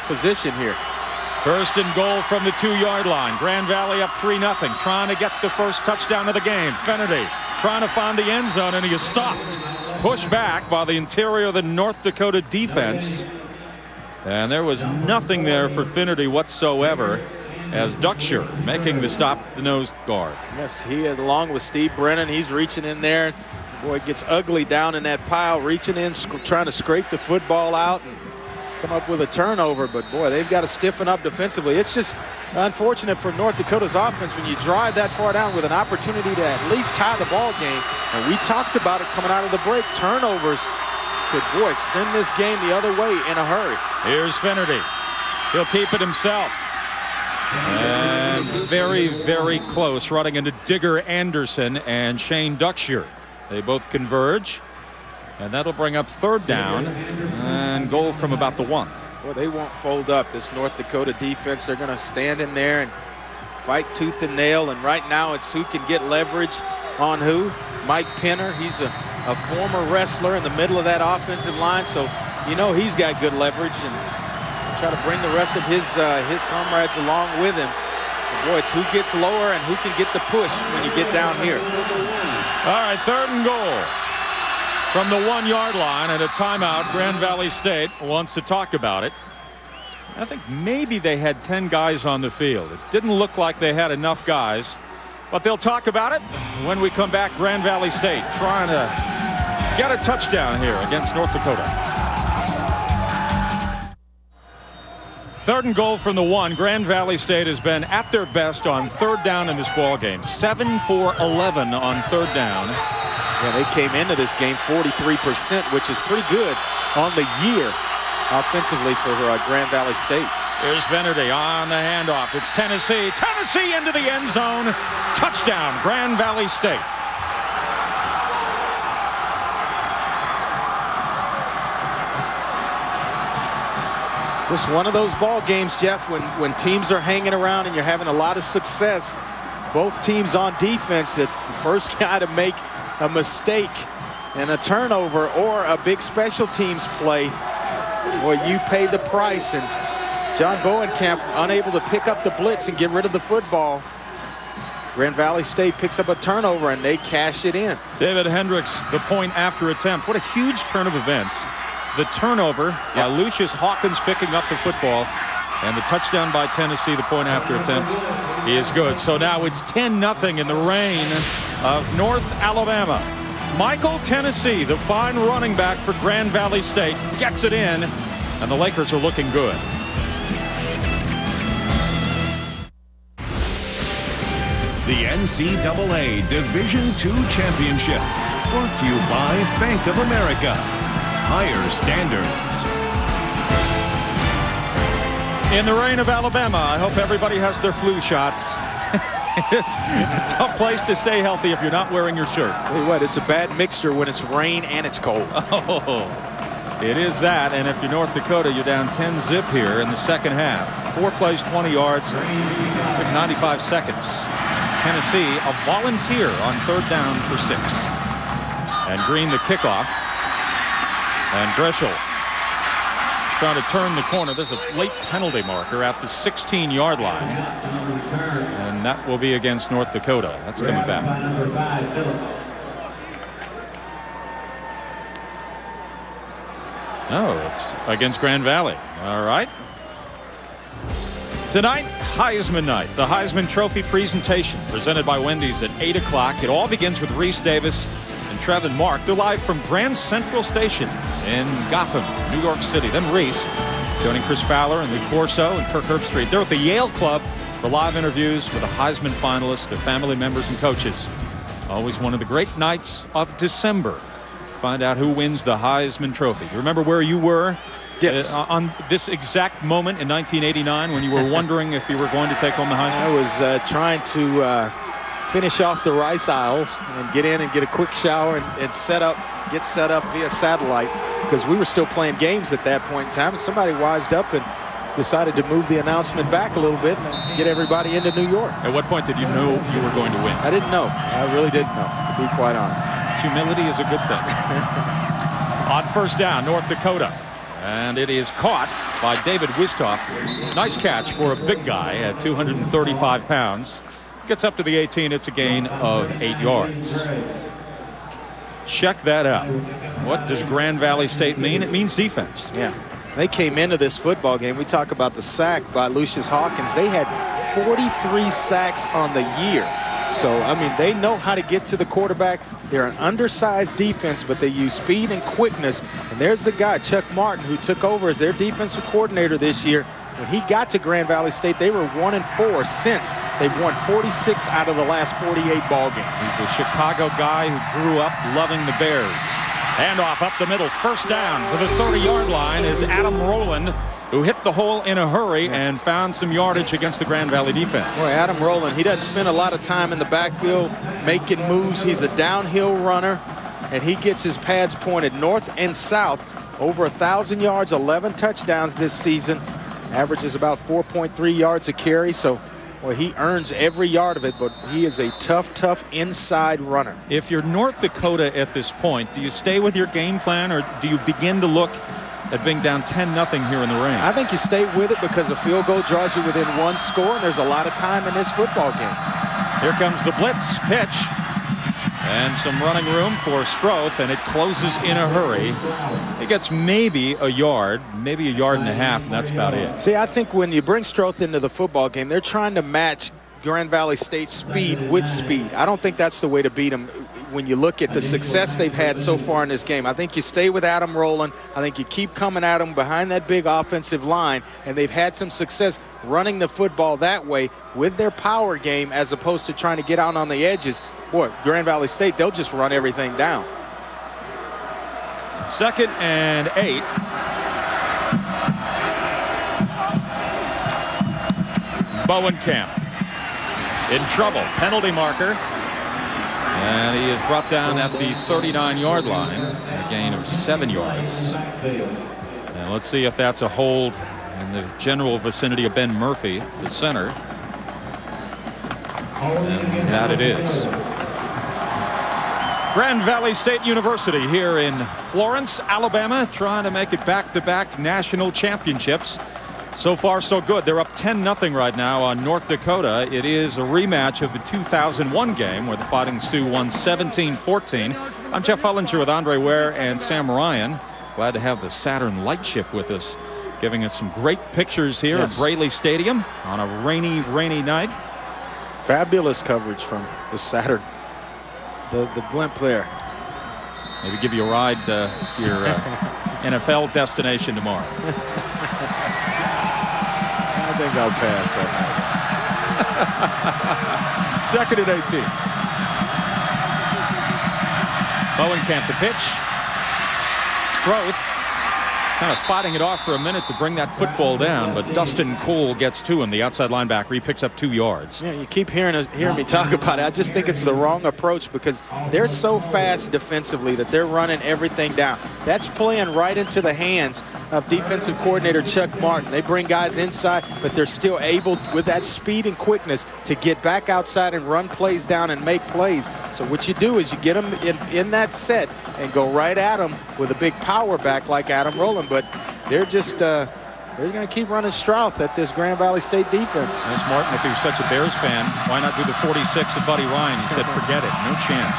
position here. 1st and goal from the 2-yard line. Grand Valley up 3-0, trying to get the first touchdown of the game. Finnerty trying to find the end zone, and he is stuffed. Pushed back by the interior of the North Dakota defense, and there was nothing there for Finnerty whatsoever, as Duxer making the stop, the nose guard. Yes, he is, along with Steve Brennan. He's reaching in there. Boy, it gets ugly down in that pile, reaching in, trying to scrape the football out and come up with a turnover. But, boy, they've got to stiffen up defensively. It's just unfortunate for North Dakota's offense when you drive that far down with an opportunity to at least tie the ball game. And we talked about it coming out of the break. Turnovers could, boy, send this game the other way in a hurry. Here's Finnerty. He'll keep it himself. And very close, running into Digger Anderson and Shane Duxer. They both converge, and that'll bring up 3rd down and goal from about the 1. Well, they won't fold up, this North Dakota defense. They're going to stand in there and fight tooth and nail, and right now it's who can get leverage on who. Mike Penner, he's a former wrestler in the middle of that offensive line, so you know he's got good leverage, and try to bring the rest of his comrades along with him. Boy, it's who gets lower and who can get the push when you get down here. All right, 3rd and goal from the 1-yard line, and a timeout. Grand Valley State wants to talk about it. I think maybe they had 10 guys on the field. It didn't look like they had enough guys, but they'll talk about it when we come back. Grand Valley State trying to get a touchdown here against North Dakota. Third and goal from the one. Grand Valley State has been at their best on third down in this ballgame. 7 for 11 on third down. Yeah, they came into this game 43%, which is pretty good on the year offensively for Grand Valley State. Here's Finnerty on the handoff. It's Tennessee. Tennessee into the end zone. Touchdown, Grand Valley State. Just one of those ball games, Jeff, when teams are hanging around and you're having a lot of success, both teams on defense, that the first guy to make a mistake and a turnover or a big special teams play, well, you pay the price. And John Bowenkamp unable to pick up the blitz and get rid of the football. Grand Valley State picks up a turnover and they cash it in. David Hendricks, the point after attempt. What a huge turn of events. The turnover by Lucius Hawkins picking up the football, and the touchdown by Tennessee, the point after attempt is good. So now it's 10-0 in the reign of North Alabama. Michael Tennessee, the fine running back for Grand Valley State, gets it in, and the Lakers are looking good. The NCAA Division II Championship, brought to you by Bank of America. Higher standards. In the reign of Alabama, I hope everybody has their flu shots. It's a tough place to stay healthy if you're not wearing your shirt. Tell you what, it's a bad mixture when it's rain and it's cold. Oh, it is that. And if you're North Dakota, you're down 10-0 here in the second half. 4 plays, 20 yards, 95 seconds. Tennessee, a volunteer on third down for 6. And Green, the kickoff. And Grishel trying to turn the corner. There's a late penalty marker at the 16-yard line. And that will be against North Dakota. That's coming back. No, it's against Grand Valley. All right. Tonight, Heisman night. The Heisman Trophy presentation presented by Wendy's at 8 o'clock. It all begins with Reese Davis and Trevin Mark. They're live from Grand Central Station in Gotham, New York City. Then Reese joining Chris Fowler and Lee Corso and Kirk Herbstreit. They're at the Yale Club for live interviews with the Heisman finalists, their family members, and coaches. Always one of the great nights of December. Find out who wins the Heisman Trophy. You remember where you were? Yes. On this exact moment in 1989 when you were wondering if you were going to take home the Heisman? I was trying to finish off the rice aisles and get in and get a quick shower and get set up via satellite, because we were still playing games at that point in time, and somebody wised up and decided to move the announcement back a little bit and get everybody into New York. At what point did you know you were going to win? I didn't know. I really didn't know, to be quite honest. Humility is a good thing. On first down, North Dakota. And it is caught by David Wistoff. Nice catch for a big guy at 235 pounds. Gets up to the 18. It's a gain of 8 yards. Check that out. What does Grand Valley State mean? It means defense. Yeah. They came into this football game. We talk about the sack by Lucius Hawkins. They had 43 sacks on the year. So, I mean, they know how to get to the quarterback. They're an undersized defense, but they use speed and quickness. And there's the guy, Chuck Martin, who took over as their defensive coordinator this year. When he got to Grand Valley State, they were 1-4 since. They've won 46 out of the last 48 ball games. He's a Chicago guy who grew up loving the Bears. Handoff up the middle, first down to the 30-yard line is Adam Rowland, who hit the hole in a hurry and found some yardage against the Grand Valley defense. Boy, Adam Rowland, he doesn't spend a lot of time in the backfield making moves. He's a downhill runner, and he gets his pads pointed north and south. Over 1,000 yards, 11 touchdowns this season. Averages about 4.3 yards a carry, so well, he earns every yard of it, but he is a tough, tough inside runner. If you're North Dakota at this point, do you stay with your game plan, or do you begin to look at being down 10-0 here in the rain? I think you stay with it, because a field goal draws you within one score, and there's a lot of time in this football game. Here comes the blitz pitch. And some running room for Stroth, and it closes in a hurry. It gets maybe a yard and a half, and that's about it. See, I think when you bring Stroth into the football game, they're trying to match Grand Valley State speed with speed. I don't think that's the way to beat them when you look at the success they've had so far in this game. I think you stay with Adam Rowland. I think you keep coming at them behind that big offensive line, and they've had some success running the football that way with their power game as opposed to trying to get out on the edges. Boy, Grand Valley State, they'll just run everything down. 2nd and 8. Bowenkamp in trouble, penalty marker, and he is brought down at the 39-yard line, a gain of 7 yards. And let's see if that's a hold in the general vicinity of Ben Murphy, the center. And that it is. Grand Valley State University here in Florence, Alabama, trying to make it back-to-back national championships. So far, so good. They're up 10-0 right now on North Dakota. It is a rematch of the 2001 game where the Fighting Sioux won 17-14. I'm Jeff Hullinger with Andre Ware and Sam Ryan. Glad to have the Saturn Lightship with us, giving us some great pictures here at Braley Stadium on a rainy night. Fabulous coverage from the Saturn, the blimp there. Maybe give you a ride to your NFL destination tomorrow. I think I'll pass that. 2nd and 18. Bowenkamp to pitch. Stroth kind of fighting it off for a minute to bring that football down, but Dustin Cole gets to him. The outside linebacker, he picks up 2 yards. Yeah, you keep hearing me talk about it. I just think it's the wrong approach because they're so fast defensively that they're running everything down. That's playing right into the hands of defensive coordinator Chuck Martin. They bring guys inside, but they're still able with that speed and quickness to get back outside and run plays down and make plays. So what you do is you get them in that set and go right at them with a big power back like Adam Rowland, but they're just they're going to keep running Stroth at this Grand Valley State defense. Miss Martin, if he was such a Bears fan, why not do the 46 of Buddy Ryan? He said forget it, no chance.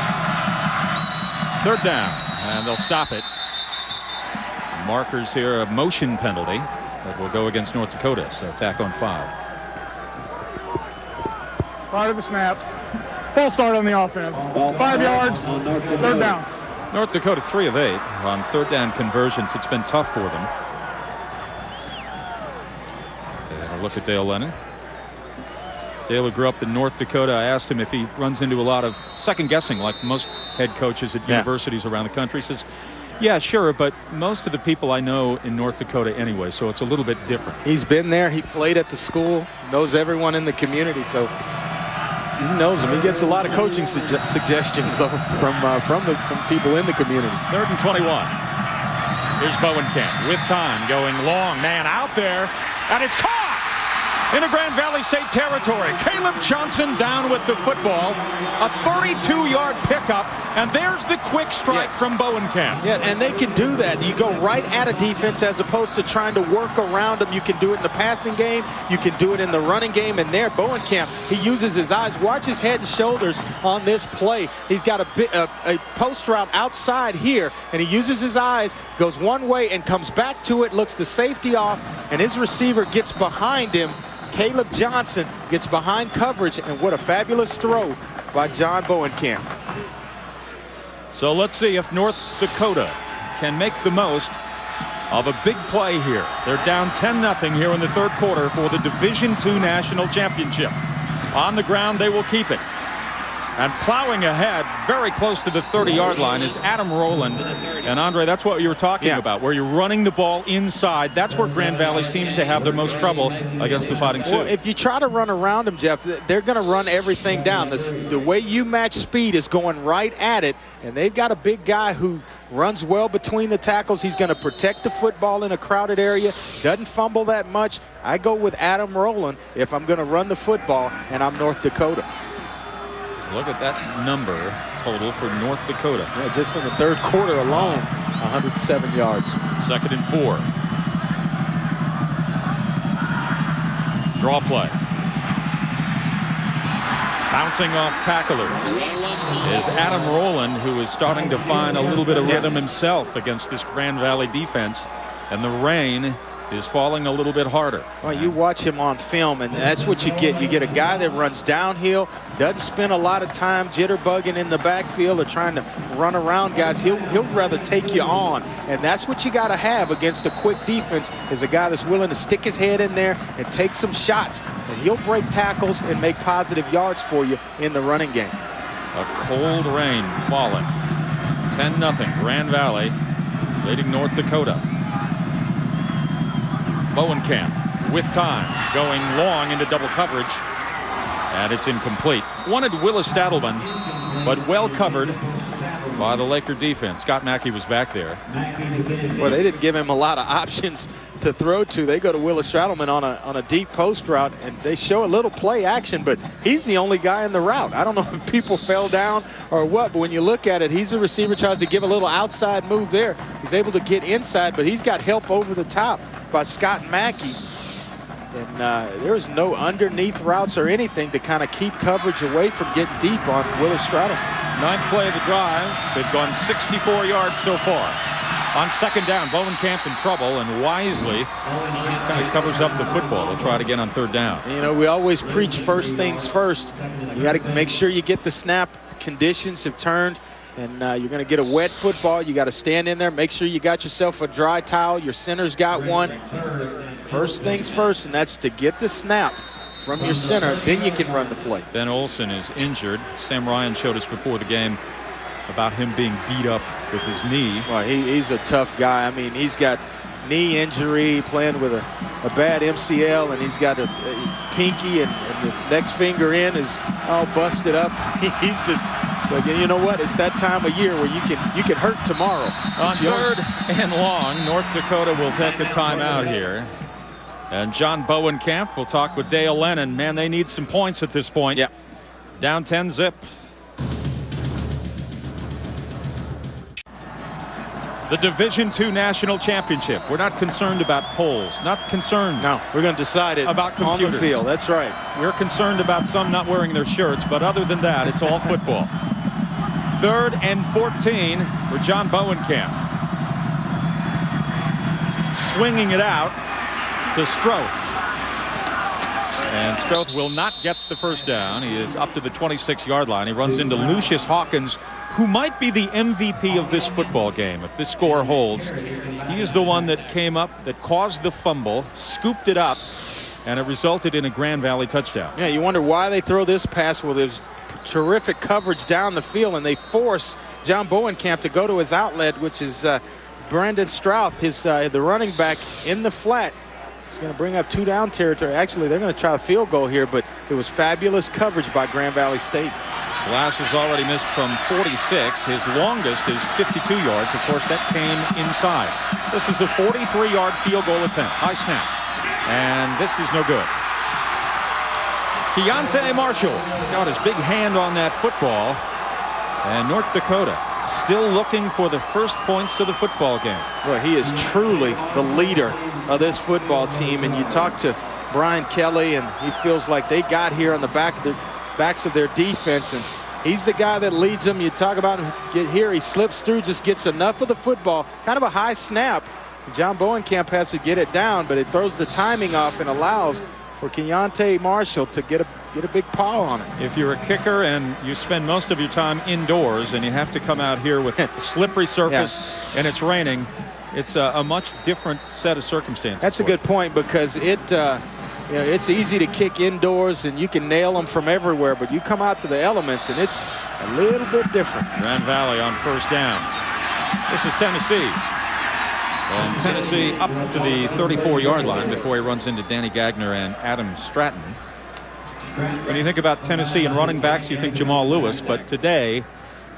3rd down, and they'll stop it. Markers here, a motion penalty that will go against North Dakota, so tack on 5. Right of the snap. Full start on the offense. 5 yards, 3rd down. North Dakota 3 of 8 on 3rd down conversions. It's been tough for them. And a look at Dale Lennon. Dale grew up in North Dakota. I asked him if he runs into a lot of second guessing like most head coaches at universities around the country. He says, yeah, sure, but most of the people I know in North Dakota anyway, so it's a little bit different. He's been there. He played at the school, knows everyone in the community, so he knows them. He gets a lot of coaching suggestions though, from people in the community. 3rd and 21. Here's Bowenkamp with time, going long, man out there, and it's caught into Grand Valley State territory. Caleb Johnson down with the football. A 32-yard pickup, and there's the quick strike from Bowenkamp. Yeah, and they can do that. You go right at a defense as opposed to trying to work around them. You can do it in the passing game. You can do it in the running game. And there, Bowenkamp, he uses his eyes. Watch his head and shoulders on this play. He's got a post route outside here, and he uses his eyes, goes one way and comes back to it, looks the safety off, and his receiver gets behind him. Caleb Johnson gets behind coverage, and what a fabulous throw by John Bowenkamp. So let's see if North Dakota can make the most of a big play here. They're down 10-0 here in the 3rd quarter for the Division II National Championship. On the ground, they will keep it. And plowing ahead, very close to the 30-yard line, is Adam Rowland. And, Andre, that's what you were talking about, where you're running the ball inside. That's where Grand Valley seems to have their most trouble against the Fighting Sioux. Well, if you try to run around them, Jeff, they're going to run everything down. The way you match speed is going right at it, and they've got a big guy who runs well between the tackles. He's going to protect the football in a crowded area, doesn't fumble that much. I go with Adam Rowland if I'm going to run the football, and I'm North Dakota. Look at that number total for North Dakota. Yeah, just in the 3rd quarter alone, 107 yards. 2nd and 4. Draw play. Bouncing off tacklers. is Adam Rowland, who is starting to find a little bit of rhythm himself against this Grand Valley defense, and the rain is falling a little bit harder. Well, you watch him on film, and that's what you get. You get a guy that runs downhill, doesn't spend a lot of time jitterbugging in the backfield or trying to run around guys. He'll rather take you on, and that's what you got to have against a quick defense, is a guy that's willing to stick his head in there and take some shots, and he'll break tackles and make positive yards for you in the running game. A cold rain falling. 10-0 Grand Valley leading North Dakota. Bowenkamp with time, going long into double coverage, and it's incomplete. Wanted Willis Stadelman, but well covered by the Laker defense. Scott Mackey was back there. Well, they didn't give him a lot of options to throw to. They go to Willis Stadelman on a deep post route, and they show a little play action, but he's the only guy in the route. I don't know if people fell down or what, but when you look at it, he's the receiver, tries to give a little outside move there. He's able to get inside, but he's got help over the top by Scott Mackey, and there's no underneath routes or anything to kind of keep coverage away from getting deep on Willis Stadelman. Ninth play of the drive. They've gone 64 yards so far. On second down, Bowenkamp in trouble, and wisely, he kind of covers up the football. They'll try it again on third down. You know, we always preach first things first. You got to make sure you get the snap. Conditions have turned, and you're going to get a wet football. You got to stand in there. Make sure you got yourself a dry towel. Your center's got one. First things first, and that's to get the snap from your center. Then you can run the play. Ben Olsen is injured. Sam Ryan showed us before the game about him being beat up with his knee. Well, he's a tough guy. I mean, he's got knee injury, playing with a bad MCL, and he's got a pinky and the next finger in is all busted up. He's just, but you know what? It's that time of year where you can hurt tomorrow. On third and long, North Dakota will take a timeout here. And John Bowenkamp will talk with Dale Lennon. Man, they need some points at this point. Yeah. Down 10-0. The Division II National Championship. We're not concerned about polls. Not concerned. No, we're going to decide it about computers. On the field. That's right. We're concerned about some not wearing their shirts, but other than that, it's all football. Third and 14 for John Bowenkamp. Swinging it out to Stroth. And Stroth will not get the first down. He is up to the 26-yard line. He runs into Lucius Hawkins, who might be the MVP of this football game if this score holds. He is the one that came up, that caused the fumble, scooped it up, and it resulted in a Grand Valley touchdown. Yeah, you wonder why they throw this pass. Well, there's terrific coverage down the field, and they force John Bowenkamp to go to his outlet, which is Brandon Stroth, the running back in the flat. It's going to bring up two down territory. Actually, they're going to try a field goal here, but it was fabulous coverage by Grand Valley State. Glass has already missed from 46. His longest is 52 yards. Of course, that came inside. This is a 43-yard field goal attempt. High snap. And this is no good. Keontae Marshall got his big hand on that football. And North Dakota still looking for the first points of the football game. Well, he is truly the leader of this football team. And you talk to Brian Kelly, and he feels like they got here on the backs of their defense, and he's the guy that leads them. You talk about him get here, he slips through, just gets enough of the football, kind of a high snap. John Bowenkamp has to get it down, but it throws the timing off and allows for Keontae Marshall to get a big paw on it. If you're a kicker and you spend most of your time indoors and you have to come out here with a slippery surface and it's raining, it's a much different set of circumstances. That's a good point, because it you know, it's easy to kick indoors and you can nail them from everywhere, but you come out to the elements and it's a little bit different. Grand Valley on first down. This is Tennessee. And Tennessee up to the 34-yard line before he runs into Danny Gagner and Adam Stratton. When you think about Tennessee and running backs, you think Jamal Lewis, but today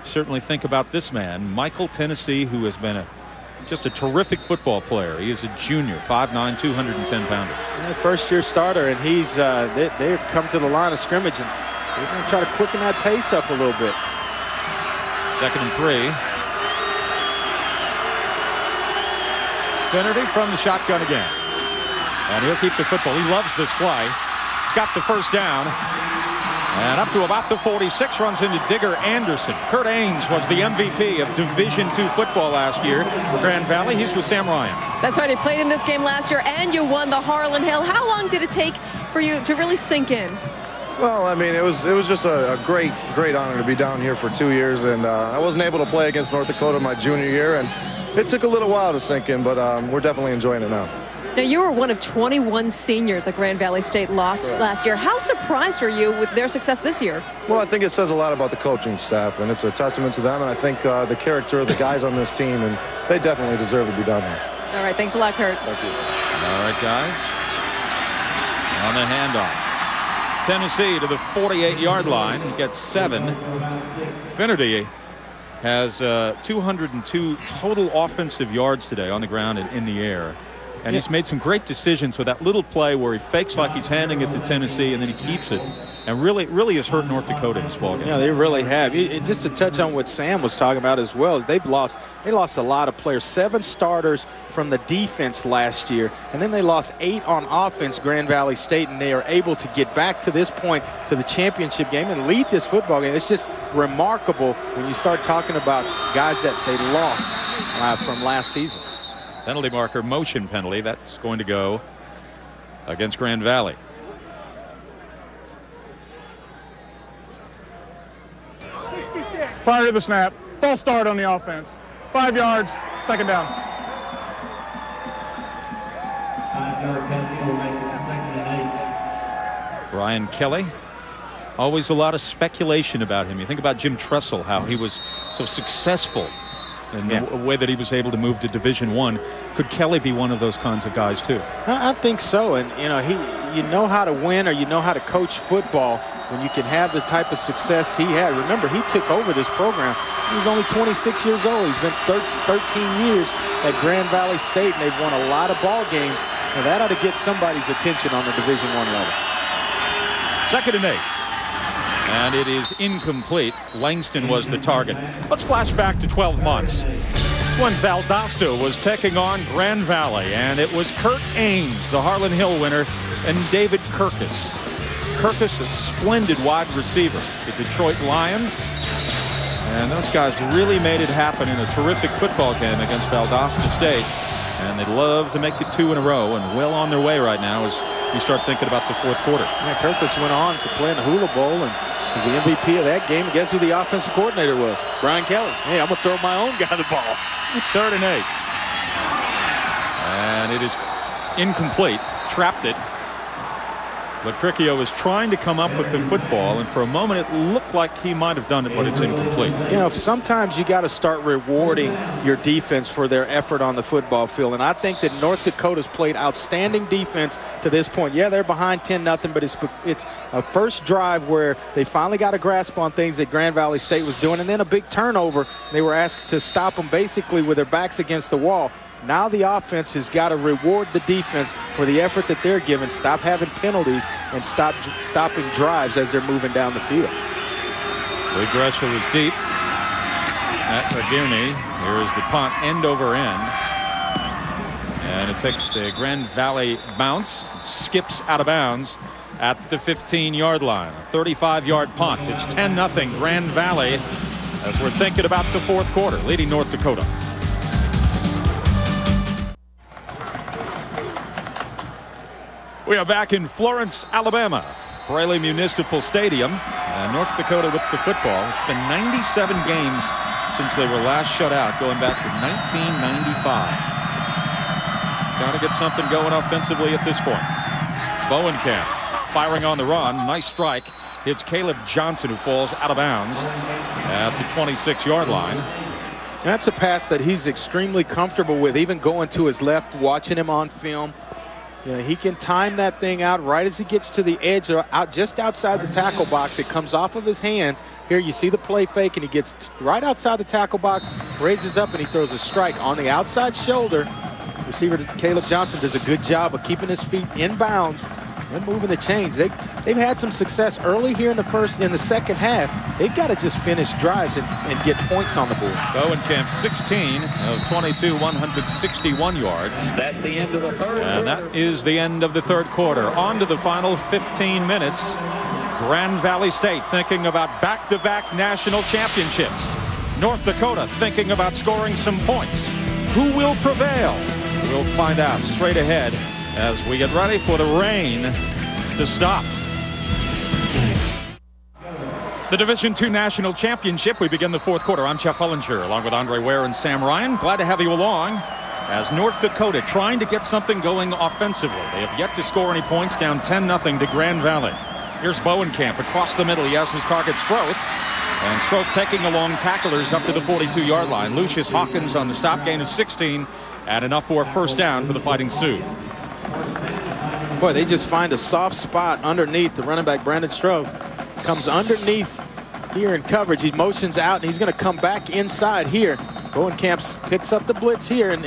certainly think about this man, Michael Tennessee, who has been just a terrific football player. He is a junior, 5'9", 210-pounder. First-year starter, and he's they've come to the line of scrimmage, and they're going to try to quicken that pace up a little bit. Second and three. Finnerty from the shotgun again. And he'll keep the football. He loves this play. He's got the first down. And up to about the 46, runs into Digger Anderson. Kurt Ames was the MVP of Division II football last year for Grand Valley. He's with Sam Ryan. That's right. He played in this game last year, and you won the Harlan Hill. How long did it take for you to really sink in? Well, I mean, it was just a great honor to be down here for 2 years, and I wasn't able to play against North Dakota my junior year, and it took a little while to sink in, but we're definitely enjoying it now. Now, you were one of 21 seniors that Grand Valley State lost last year. How surprised are you with their success this year? Well, I think it says a lot about the coaching staff, and it's a testament to them, and I think the character of the guys on this team, and they definitely deserve to be down here. All right, thanks a lot, Kurt. Thank you. All right, guys. On the handoff. Tennessee to the 48-yard line. He gets 7. Finnerty has 202 total offensive yards today on the ground and in the air. And he's made some great decisions with that little play where he fakes like he's handing it to Tennessee and then he keeps it. And really has hurt North Dakota in this ballgame. Yeah, they really have. Just to touch on what Sam was talking about as well, they lost a lot of players. 7 starters from the defense last year, and then they lost 8 on offense, Grand Valley State, and they are able to get back to this point, to the championship game, and lead this football game. It's just remarkable when you start talking about guys that they lost from last season. Penalty marker, motion penalty. That's going to go against Grand Valley. Prior to the snap, false start on the offense. 5 yards, second down. Brian Kelly. Always a lot of speculation about him. You think about Jim Tressel, how he was so successful. And the way that he was able to move to Division I. Could Kelly be one of those kinds of guys, too? I think so. And, you know, you know how to win, or you know how to coach football when you can have the type of success he had. Remember, he took over this program. He was only 26 years old. He's been 13 years at Grand Valley State, and they've won a lot of ball games. Now, that ought to get somebody's attention on the Division I level. 2nd and 8. And it is incomplete. Langston was the target. Let's flash back to 12 months. It's when Valdosta was taking on Grand Valley, and it was Kurt Ames, the Harlan Hill winner, and David Kirkus. Kirkus, a splendid wide receiver, the Detroit Lions. And those guys really made it happen in a terrific football game against Valdosta State. And they'd love to make the 2 in a row, and well on their way right now as you start thinking about the 4th quarter. Yeah, Kirkus went on to play in the Hula Bowl, and was the MVP of that game. Guess who the offensive coordinator was? Brian Kelly. Hey, I'm going to throw my own guy the ball. 3rd and 8. And it is incomplete. Trapped it. Locricchio was trying to come up with the football, and for a moment it looked like he might have done it, but it's incomplete. You know, sometimes you got to start rewarding your defense for their effort on the football field, and I think that North Dakota's played outstanding defense to this point. Yeah, they're behind 10-0, but it's a first drive where they finally got a grasp on things that Grand Valley State was doing, and then a big turnover. They were asked to stop them basically with their backs against the wall. Now the offense has got to reward the defense for the effort that they're giving. Stop having penalties and stop stopping drives as they're moving down the field. Lee Gresham was deep at Paguni. Here is the punt, end over end. And it takes a Grand Valley bounce, skips out of bounds at the 15-yard line. A 35-yard punt. It's 10-0 Grand Valley as we're thinking about the 4th quarter, leading North Dakota. We are back in Florence, Alabama, Braley Municipal Stadium, and North Dakota with the football. It's been 97 games since they were last shut out, going back to 1995. Got to get something going offensively at this point. Bowenkamp firing on the run. Nice strike. Hits Caleb Johnson, who falls out of bounds at the 26-yard line. That's a pass that he's extremely comfortable with, even going to his left, watching him on film. You know, he can time that thing out right as he gets to the edge, or out just outside the tackle box. It comes off of his hands. Here you see the play fake, and he gets right outside the tackle box, raises up, and he throws a strike on the outside shoulder. Receiver Caleb Johnson does a good job of keeping his feet in bounds and moving the chains. They've had some success early here in the second half. They've got to just finish drives and get points on the board. Bowenkamp, 16 of 22, 161 yards. That's the end of the 3rd. And that is the end of the 3rd quarter. On to the final 15 minutes Grand Valley State thinking about back-to-back national championships. North Dakota thinking about scoring some points. Who will prevail? We'll find out straight ahead as we get ready for the rain to stop. The Division II National Championship. We begin the fourth quarter. I'm Jeff Hullinger, along with Andre Ware and Sam Ryan. Glad to have you along as North Dakota trying to get something going offensively. They have yet to score any points, down 10-0 to Grand Valley. Here's Bowenkamp across the middle. He has his target, Stroth. And Stroth taking along tacklers up to the 42-yard line. Lucius Hawkins on the stop, gain of 16, and enough for a first down for the Fighting Sioux. Boy, they just find a soft spot underneath the running back, Brandon Stroth. Comes underneath here in coverage. He motions out, and he's going to come back inside here. Bowenkamp picks up the blitz here, and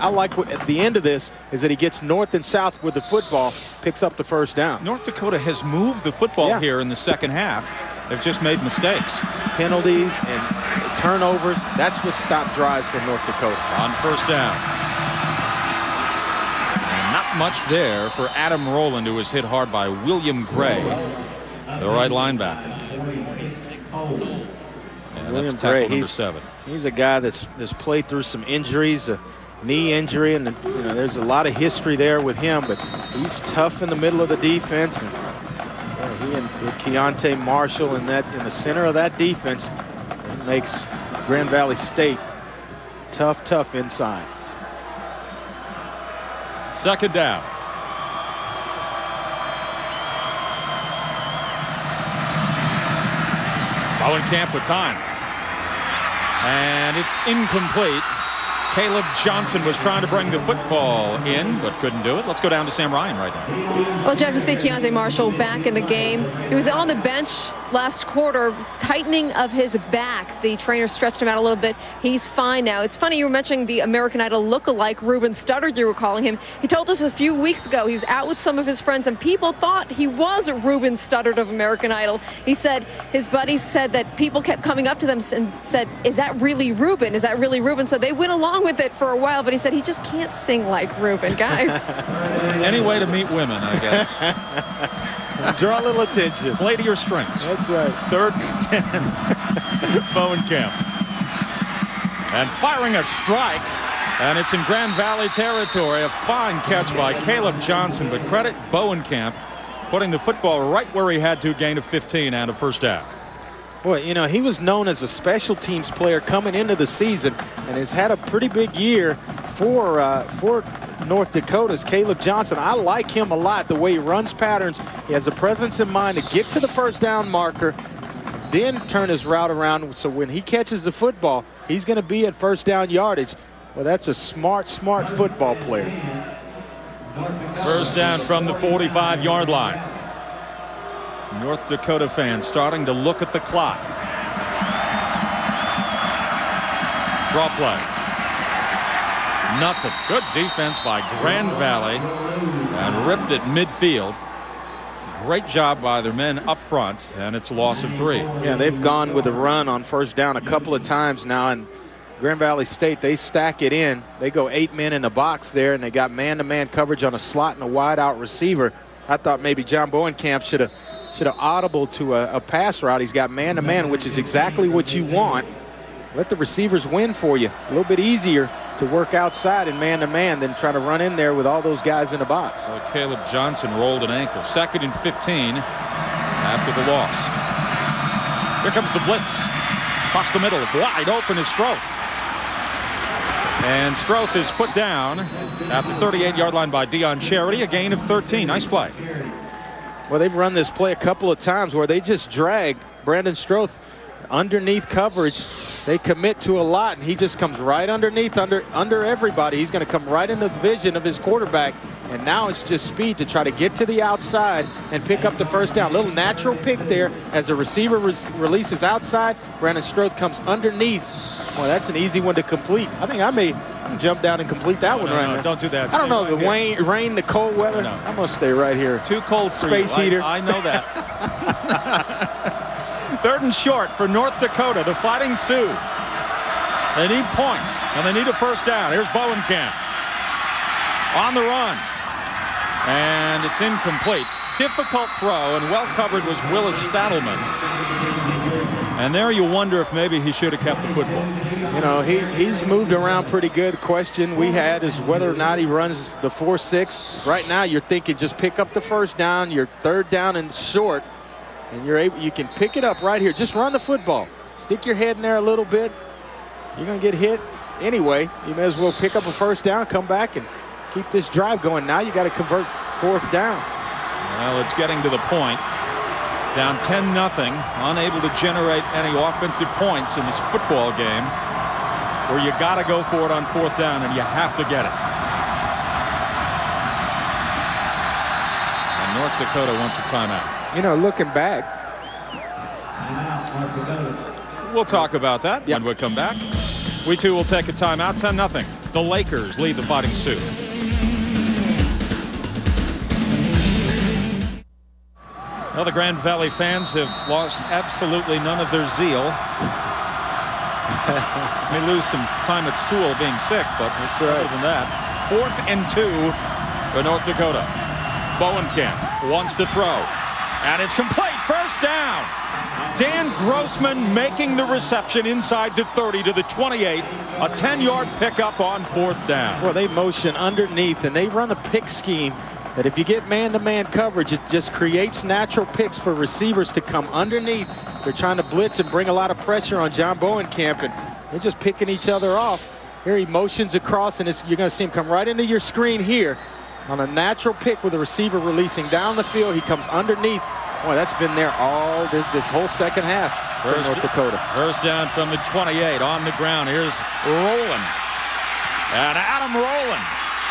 I like what at the end of this is that he gets north and south with the football, picks up the first down. North Dakota has moved the football here in the second half. They've just made mistakes. Penalties and turnovers. That's what stopped drives for North Dakota. On first down. And not much there for Adam Rowland, who was hit hard by William Gray, the right linebacker. And William Gray, he's a guy that's played through some injuries, a knee injury, and you know, there's a lot of history there with him, but he's tough in the middle of the defense. And he and Keontae Marshall in the center of that defense, it makes Grand Valley State tough inside. Second down. Bowenkamp with time. And it's incomplete. Caleb Johnson was trying to bring the football in, but couldn't do it. Let's go down to Sam Ryan right now. Well, Jeff, you see Keontae Marshall back in the game. He was on the bench last quarter, tightening of his back. The trainer stretched him out a little bit. He's fine now. It's funny, you were mentioning the American Idol lookalike, Ruben Studdard, you were calling him. He told us a few weeks ago he was out with some of his friends, and people thought he was Ruben Studdard of American Idol. He said his buddies said that people kept coming up to them and said, is that really Ruben? Is that really Ruben? So they went along with it for a while, but he said he just can't sing like Ruben, guys. Any way to meet women, I guess. Draw a little attention. Play to your strengths. That's right. Third and 10. Bowenkamp. And firing a strike, and it's in Grand Valley territory. A fine catch by Caleb Johnson, but credit Bowenkamp putting the football right where he had to, gain of 15 and a first down. Boy, you know, he was known as a special teams player coming into the season and has had a pretty big year for North Dakota's Caleb Johnson. I like him a lot, the way he runs patterns. He has a presence in mind to get to the first down marker, then turn his route around. So when he catches the football, he's going to be at first down yardage. Well, that's a smart football player. First down from the 45-yard line. North Dakota fans starting to look at the clock. Draw play. Nothing. Good defense by Grand Valley and ripped it midfield. Great job by their men up front, and it's a loss of 3. Yeah, they've gone with a run on first down a couple of times now, and Grand Valley State, they stack it in. They go 8 men in the box there, and they got man-to-man coverage on a slot and a wide-out receiver. I thought maybe John Bowenkamp should have audible to a pass route. He's got man-to-man, which is exactly what you want. Let the receivers win for you. A little bit easier to work outside in man-to-man than trying to run in there with all those guys in the box. Well, Caleb Johnson rolled an ankle. Second and 15 after the loss. Here comes the blitz. Across the middle, wide open is Stroth. And Stroth is put down at the 38-yard line by Deion Charity. A gain of 13. Nice play. Well, they've run this play a couple of times where they just drag Brandon Stroth underneath coverage. They commit to a lot, and he just comes right underneath, under everybody. He's going to come right in the vision of his quarterback, and now it's just speed to try to get to the outside and pick up the first down. Little natural pick there as the receiver releases outside. Brandon Stroth comes underneath. Well, that's an easy one to complete. I think I may jump down and complete that one. Don't do that. I don't know, rain, the cold weather. No. I'm going to stay right here. Too cold for space you. Heater. I know that. Third and short for North Dakota, the Fighting Sioux. They need points, and they need a first down. Here's Bowenkamp on the run, and it's incomplete. Difficult throw and well covered was Willis Stadelman. And there you wonder if maybe he should have kept the football. You know, he's moved around pretty good. Question we had is whether or not he runs the 4-6. Right now you're thinking just pick up the first down, your third down and short, and you're able, you can pick it up right here. Just run the football. Stick your head in there a little bit. You're going to get hit anyway. You may as well pick up a first down, come back, and keep this drive going. Now you got to convert fourth down. Well, it's getting to the point. Down 10-0, unable to generate any offensive points in this football game where you got to go for it on fourth down, and you have to get it. And North Dakota wants a timeout. You know, looking back, we'll talk about that when we come back. We too will take a timeout. 10-0. The Lakers lead the Fighting Sioux. Now the Grand Valley fans have lost absolutely none of their zeal. May lose some time at school being sick, but it's better than that. 4th and 2 for North Dakota. Bowenkamp wants to throw, and it's complete. First down. Dan Grossman making the reception inside the 30 to the 28. A 10-yard pickup on fourth down. Well, they motion underneath, and they run a pick scheme that if you get man-to-man coverage, it just creates natural picks for receivers to come underneath. They're trying to blitz and bring a lot of pressure on John Bowenkamp, and they're just picking each other off. Here he motions across, and you're going to see him come right into your screen here on a natural pick with the receiver releasing down the field. He comes underneath. Boy, that's been there all this whole second half for North Dakota. First down from the 28 on the ground. Here's Rowland. And Adam Rowland.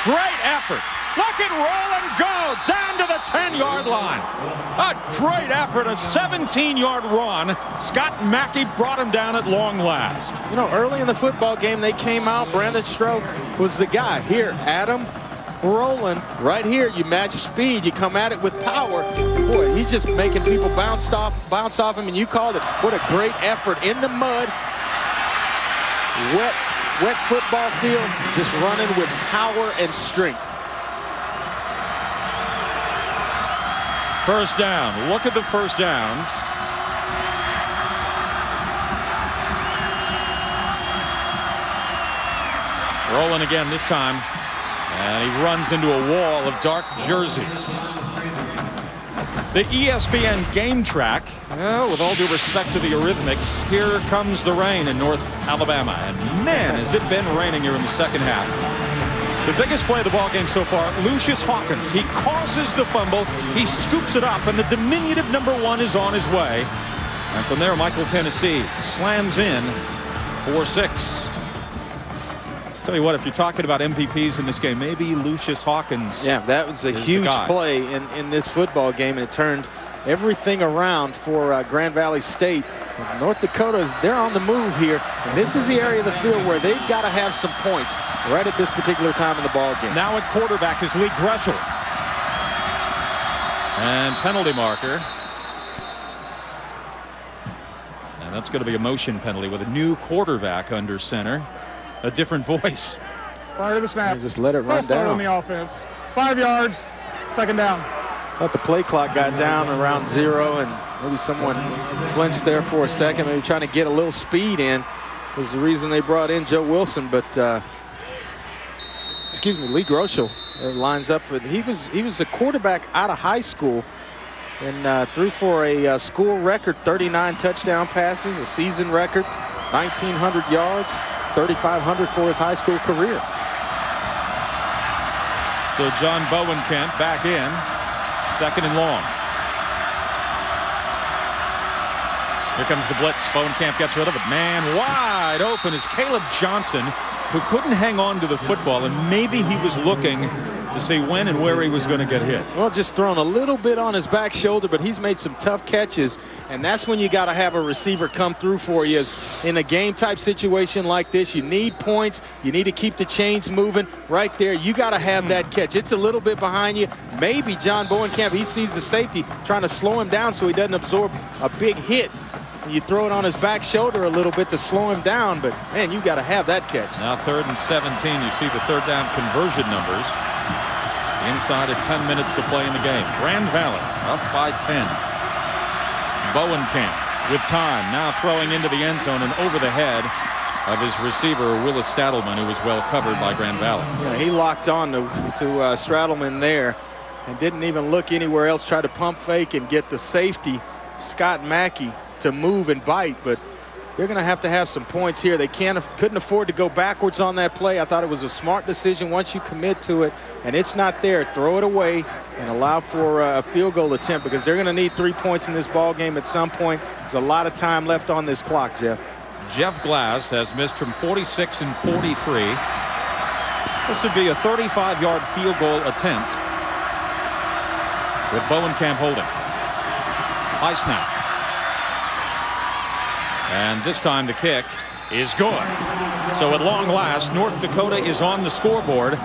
Great effort. Look at Rowland go down to the 10-yard line. A great effort. A 17-yard run. Scott Mackey brought him down at long last. You know, early in the football game, they came out. Brandon Stroth was the guy. Here, Adam Rowland right here. You match speed. You come at it with power. Boy, he's just making people bounce off him, and you called it. What a great effort in the mud. Wet football field, just running with power and strength. First down. Look at the first downs. Rowland again this time. And he runs into a wall of dark jerseys. The ESPN game track, well, with all due respect to the Eurythmics, here comes the rain in North Alabama. And man, has it been raining here in the second half. The biggest play of the ballgame so far, Lucius Hawkins. He causes the fumble, he scoops it up, and the diminutive #1 is on his way. And from there, Michael Tennessee slams in 4-6. Tell you what, if you're talking about MVPs in this game, maybe Lucius Hawkins. Yeah, that was a huge play in this football game, and it turned everything around for Grand Valley State. And North Dakota's, they're on the move here, and this is the area of the field where they've got to have some points right at this particular time in the ball game. Now at quarterback is Lee Gresham. And penalty marker. And that's going to be a motion penalty with a new quarterback under center. A different voice. Prior to the snap. Just let it run down. On the offense. 5 yards, second down. But the play clock got down around 0, and maybe someone flinched there for a second, maybe trying to get a little speed in. Was the reason they brought in Joe Wilson, but excuse me, Lee Groeschel lines up with. He was a quarterback out of high school, and threw for a school record 39 touchdown passes, a season record, 1,900 yards. 3,500 for his high school career. So John Bowenkamp back in, 2nd and long. Here comes the blitz. Bowenkamp gets rid of it. Man wide open is Caleb Johnson, who couldn't hang on to the football, and maybe he was looking to see when and where he was going to get hit. Well, just thrown a little bit on his back shoulder, but he's made some tough catches, and that's when you got to have a receiver come through for you. In a game-type situation like this, you need points. You need to keep the chains moving. Right there, you got to have that catch. It's a little bit behind you. Maybe John Bowenkamp, he sees the safety trying to slow him down so he doesn't absorb a big hit. You throw it on his back shoulder a little bit to slow him down, but, man, you got to have that catch. Now 3rd and 17. You see the third down conversion numbers. Inside of 10 minutes to play in the game. Grand Valley up by 10. Bowenkamp with time, now throwing into the end zone and over the head of his receiver Willis Stadelman, who was well covered by Grand Valley. Yeah, he locked on to Stradelman there and didn't even look anywhere else. Try to pump fake and get the safety Scott Mackey to move and bite, but they're going to have some points here. They couldn't afford to go backwards on that play. I thought it was a smart decision. Once you commit to it and it's not there, throw it away and allow for a field goal attempt, because they're going to need 3 points in this ball game at some point. There's a lot of time left on this clock, Jeff. Jeff Glass has missed from 46 and 43. This would be a 35-yard field goal attempt with Bowenkamp holding. High snap. And this time the kick is good. So at long last, North Dakota is on the scoreboard.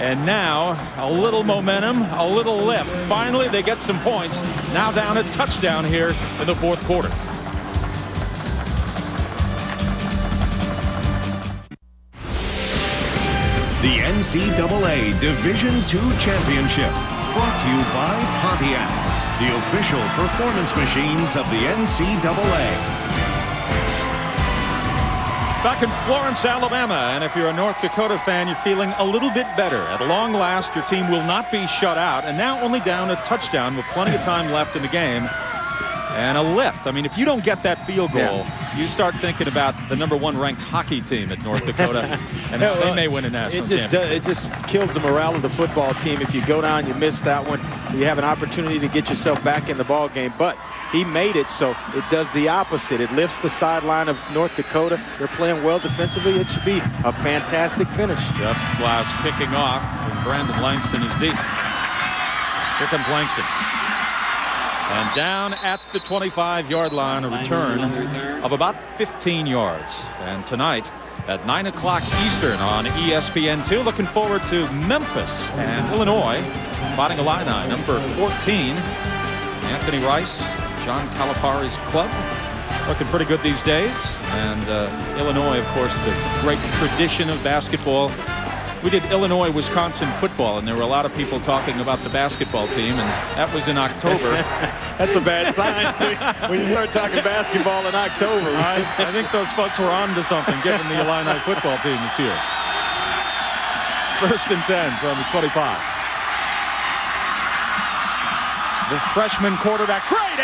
And now a little momentum, a little lift. Finally, they get some points. Now down a touchdown here in the fourth quarter. The NCAA Division II Championship, brought to you by Pontiac, the official performance machines of the NCAA. Back in Florence, Alabama, and if you're a North Dakota fan, you're feeling a little bit better. At long last, your team will not be shut out, and now only down a touchdown with plenty of time left in the game. And a lift. I mean, if you don't get that field goal, you start thinking about the #1 ranked hockey team at North Dakota, and how they may win a national championship. It just kills the morale of the football team. If you go down, you miss that one, you have an opportunity to get yourself back in the ball game. But he made it, so it does the opposite. It lifts the sideline of North Dakota. They're playing well defensively. It should be a fantastic finish. Jeff Glass kicking off, and Brandon Langston is deep. Here comes Langston. And down at the 25-yard line, a return of about 15 yards. And tonight at 9 o'clock Eastern on ESPN2, looking forward to Memphis and Illinois fighting Illini, number 14. Anthony Rice, John Calipari's club, looking pretty good these days. And Illinois, of course, the great tradition of basketball. We did Illinois-Wisconsin football, and there were a lot of people talking about the basketball team, and that was in October. That's a bad sign when you start talking basketball in October. I think those folks were on to something, given the Illini football team this year. First and 10 from the 25. The freshman quarterback, great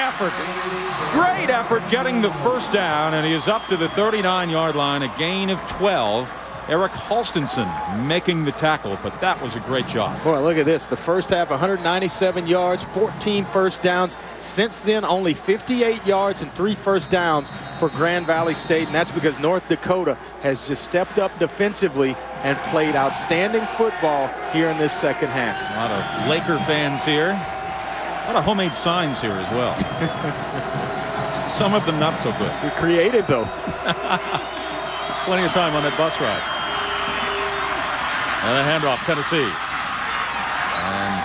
effort getting the first down, and he is up to the 39-yard line, a gain of 12. Eric Halstenson making the tackle, but that was a great job. Boy, look at this. The first half, 197 yards, 14 first downs. Since then, only 58 yards and 3 first downs for Grand Valley State, and that's because North Dakota has just stepped up defensively and played outstanding football here in this second half. A lot of Laker fans here. A lot of homemade signs here as well. Some of them not so good. They're creative, though. There's plenty of time on that bus ride. And a handoff, Tennessee. And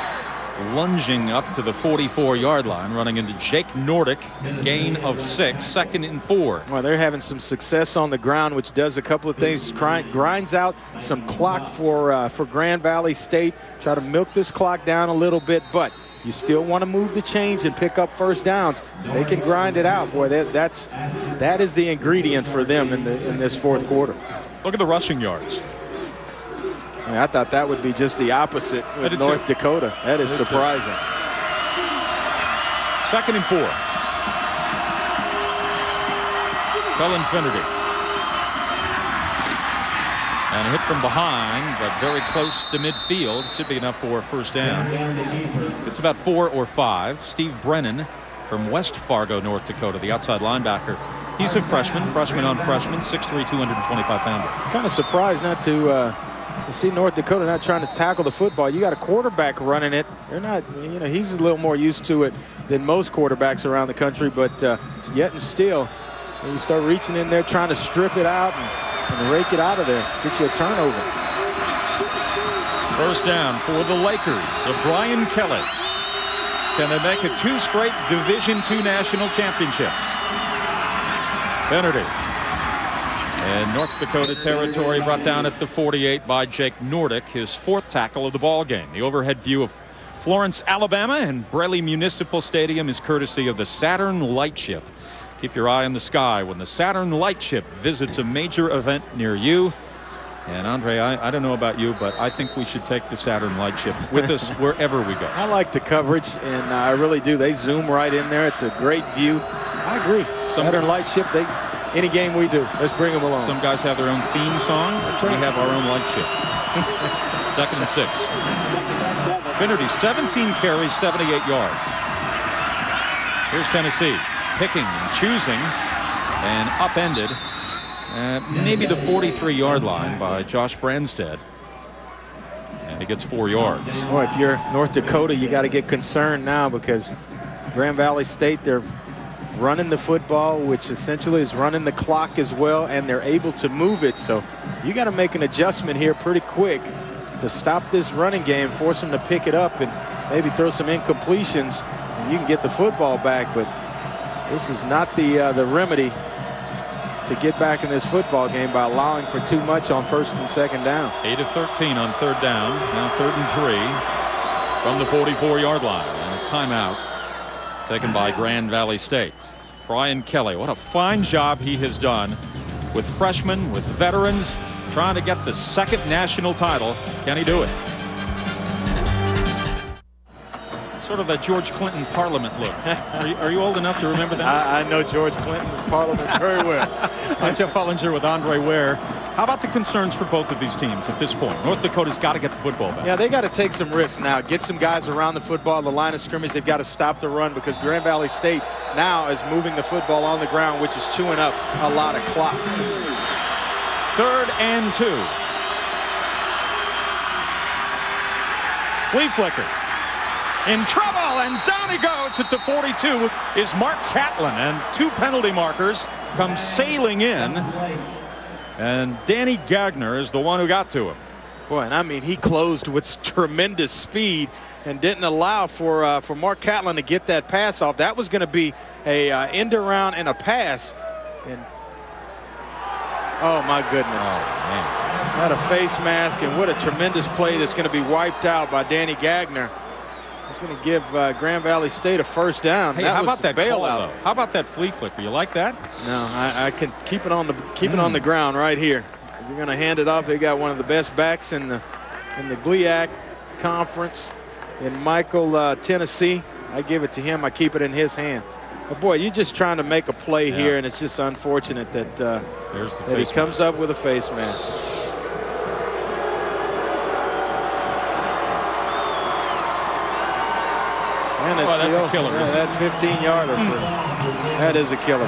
lunging up to the 44-yard line, running into Jake Nordic, gain of 6, second and 4. Well, they're having some success on the ground, which does a couple of things. Grinds out some clock for Grand Valley State. Try to milk this clock down a little bit, but you still want to move the chains and pick up first downs. They can grind it out. Boy, that is the ingredient for them in this fourth quarter. Look at the rushing yards. I thought that would be just the opposite with North Dakota. That is surprising. Second and 4. Cullen Finnerty. And a hit from behind, but very close to midfield. Should be enough for a first down. It's about 4 or 5. Steve Brennan from West Fargo, North Dakota, the outside linebacker. He's a freshman on freshman, 6'3", 225-pounder. Kind of surprised not to... You see North Dakota not trying to tackle the football. You got a quarterback running it. They're not, you know, he's a little more used to it than most quarterbacks around the country, but yet and still, you start reaching in there trying to strip it out and rake it out of there, get you a turnover. First down for the Lakers of Brian Kelly. Can they make it 2 straight Division II national championships? Finnerty. And North Dakota territory brought down at the 48 by Jake Nordick, his fourth tackle of the ball game. The overhead view of Florence, Alabama and Breley Municipal Stadium is courtesy of the Saturn Lightship. Keep your eye on the sky when the Saturn Lightship visits a major event near you. And Andre, I don't know about you, but I think we should take the Saturn Lightship with us wherever we go. I like the coverage, and I really do. They zoom right in there. It's a great view. I agree. Saturn Lightship, any game we do, let's bring them along. Some guys have their own theme song. That's right. We have our own Lightship. 2nd and 6. Finnerty, 17 carries, 78 yards. Here's Tennessee, picking and choosing and upended. Maybe the 43-yard line by Josh Branstead. And he gets 4 yards. Well, if you're North Dakota, you got to get concerned now, because Grand Valley State, they're running the football, which essentially is running the clock as well, and they're able to move it. So you got to make an adjustment here pretty quick to stop this running game, force them to pick it up and maybe throw some incompletions, and you can get the football back. But this is not the remedy to get back in this football game by allowing for too much on 1st and 2nd down. 8 of 13 on 3rd down. Now 3rd and 3 from the 44-yard line. And a timeout taken by Grand Valley State. Brian Kelly, what a fine job he has done with freshmen, with veterans, trying to get the 2nd national title. Can he do it? Sort of a George Clinton Parliament look. Are you old enough to remember that? I know George Clinton Parliament very well. I'm Jeff Hullinger with Andre Ware. How about the concerns for both of these teams at this point? North Dakota's got to get the football back. Yeah, they got to take some risks now. Get some guys around the football, the line of scrimmage. They've got to stop the run, because Grand Valley State now is moving the football on the ground, which is chewing up a lot of clock. 3rd and 2. Flea flicker. In trouble, and down he goes at the 42 is Mark Catlin, and 2 penalty markers come sailing in, and Danny Gagner is the one who got to him. Boy, and I mean, he closed with tremendous speed and didn't allow for Mark Catlin to get that pass off. That was going to be a end around and a pass, and oh my goodness. Oh, man. What a face mask, and what a tremendous play that's going to be wiped out by Danny Gagner. It's going to give Grand Valley State a 1st down. Hey, how about that bailout? How about that flea flicker? You like that? No, I can keep it on the ground right here. You're going to hand it off. They got one of the best backs in the GLIAC conference, in Michael Tennessee. I give it to him. I keep it in his hand. But boy, you're just trying to make a play here, and it's just unfortunate that he comes up with a face mask. And it's that's a killer. Yeah, that 15-yarder, that is a killer.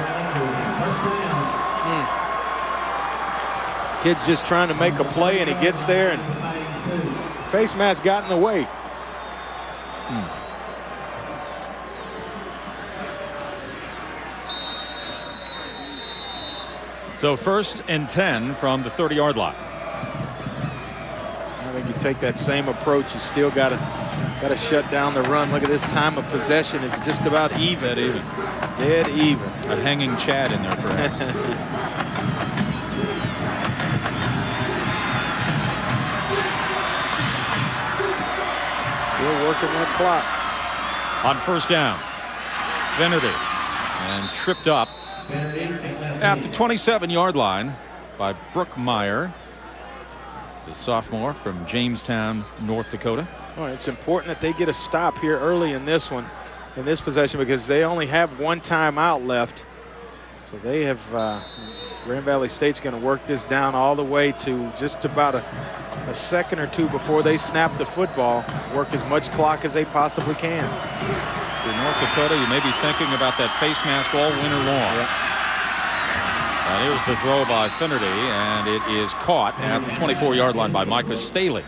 Kid's just trying to make a play, and he gets there, and face mask got in the way. So 1st and 10 from the 30-yard line. I think you take that same approach. You still got to shut down the run. Look at this time of possession. It's just about even. Dead even. Dead even. A hanging Chad in there, perhaps. Still working that clock. On 1st down, Finnerty, and tripped up at the 27-yard line by Brooke Meyer, the sophomore from Jamestown, North Dakota. Well, it's important that they get a stop here early in this one, in this possession, because they only have one timeout left. So they have, Grand Valley State's going to work this down all the way to just about a second or two before they snap the football, work as much clock as they possibly can. For North Dakota, you may be thinking about that face mask all winter long. And here's the throw by Finnerty, and it is caught at the 24-yard line by Micah Staley.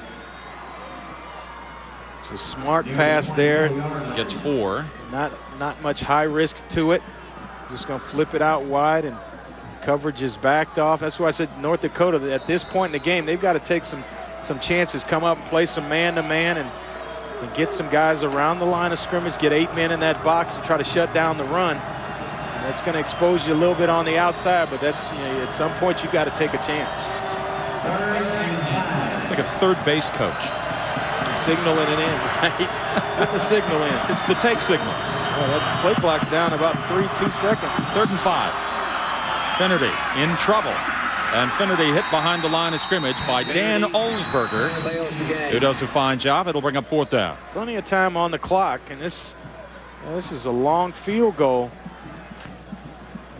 It's a smart pass there. Gets 4. Not much high risk to it. Just going to flip it out wide, and coverage is backed off. That's why I said North Dakota, at this point in the game, they've got to take some chances, come up and play some man-to-man, and get some guys around the line of scrimmage, get 8 men in that box, and try to shut down the run. And that's going to expose you a little bit on the outside, but that's, you know, at some point you got to take a chance. It's like a third base coach. Signaling it in, right? Put the signal in. It's the take signal. Well, that play clock's down about 2 seconds. 3rd and 5. Finnerty in trouble. And Finnerty hit behind the line of scrimmage by Dan Olsberger, who does a fine job. It'll bring up 4th down. Plenty of time on the clock, and this is a long field goal.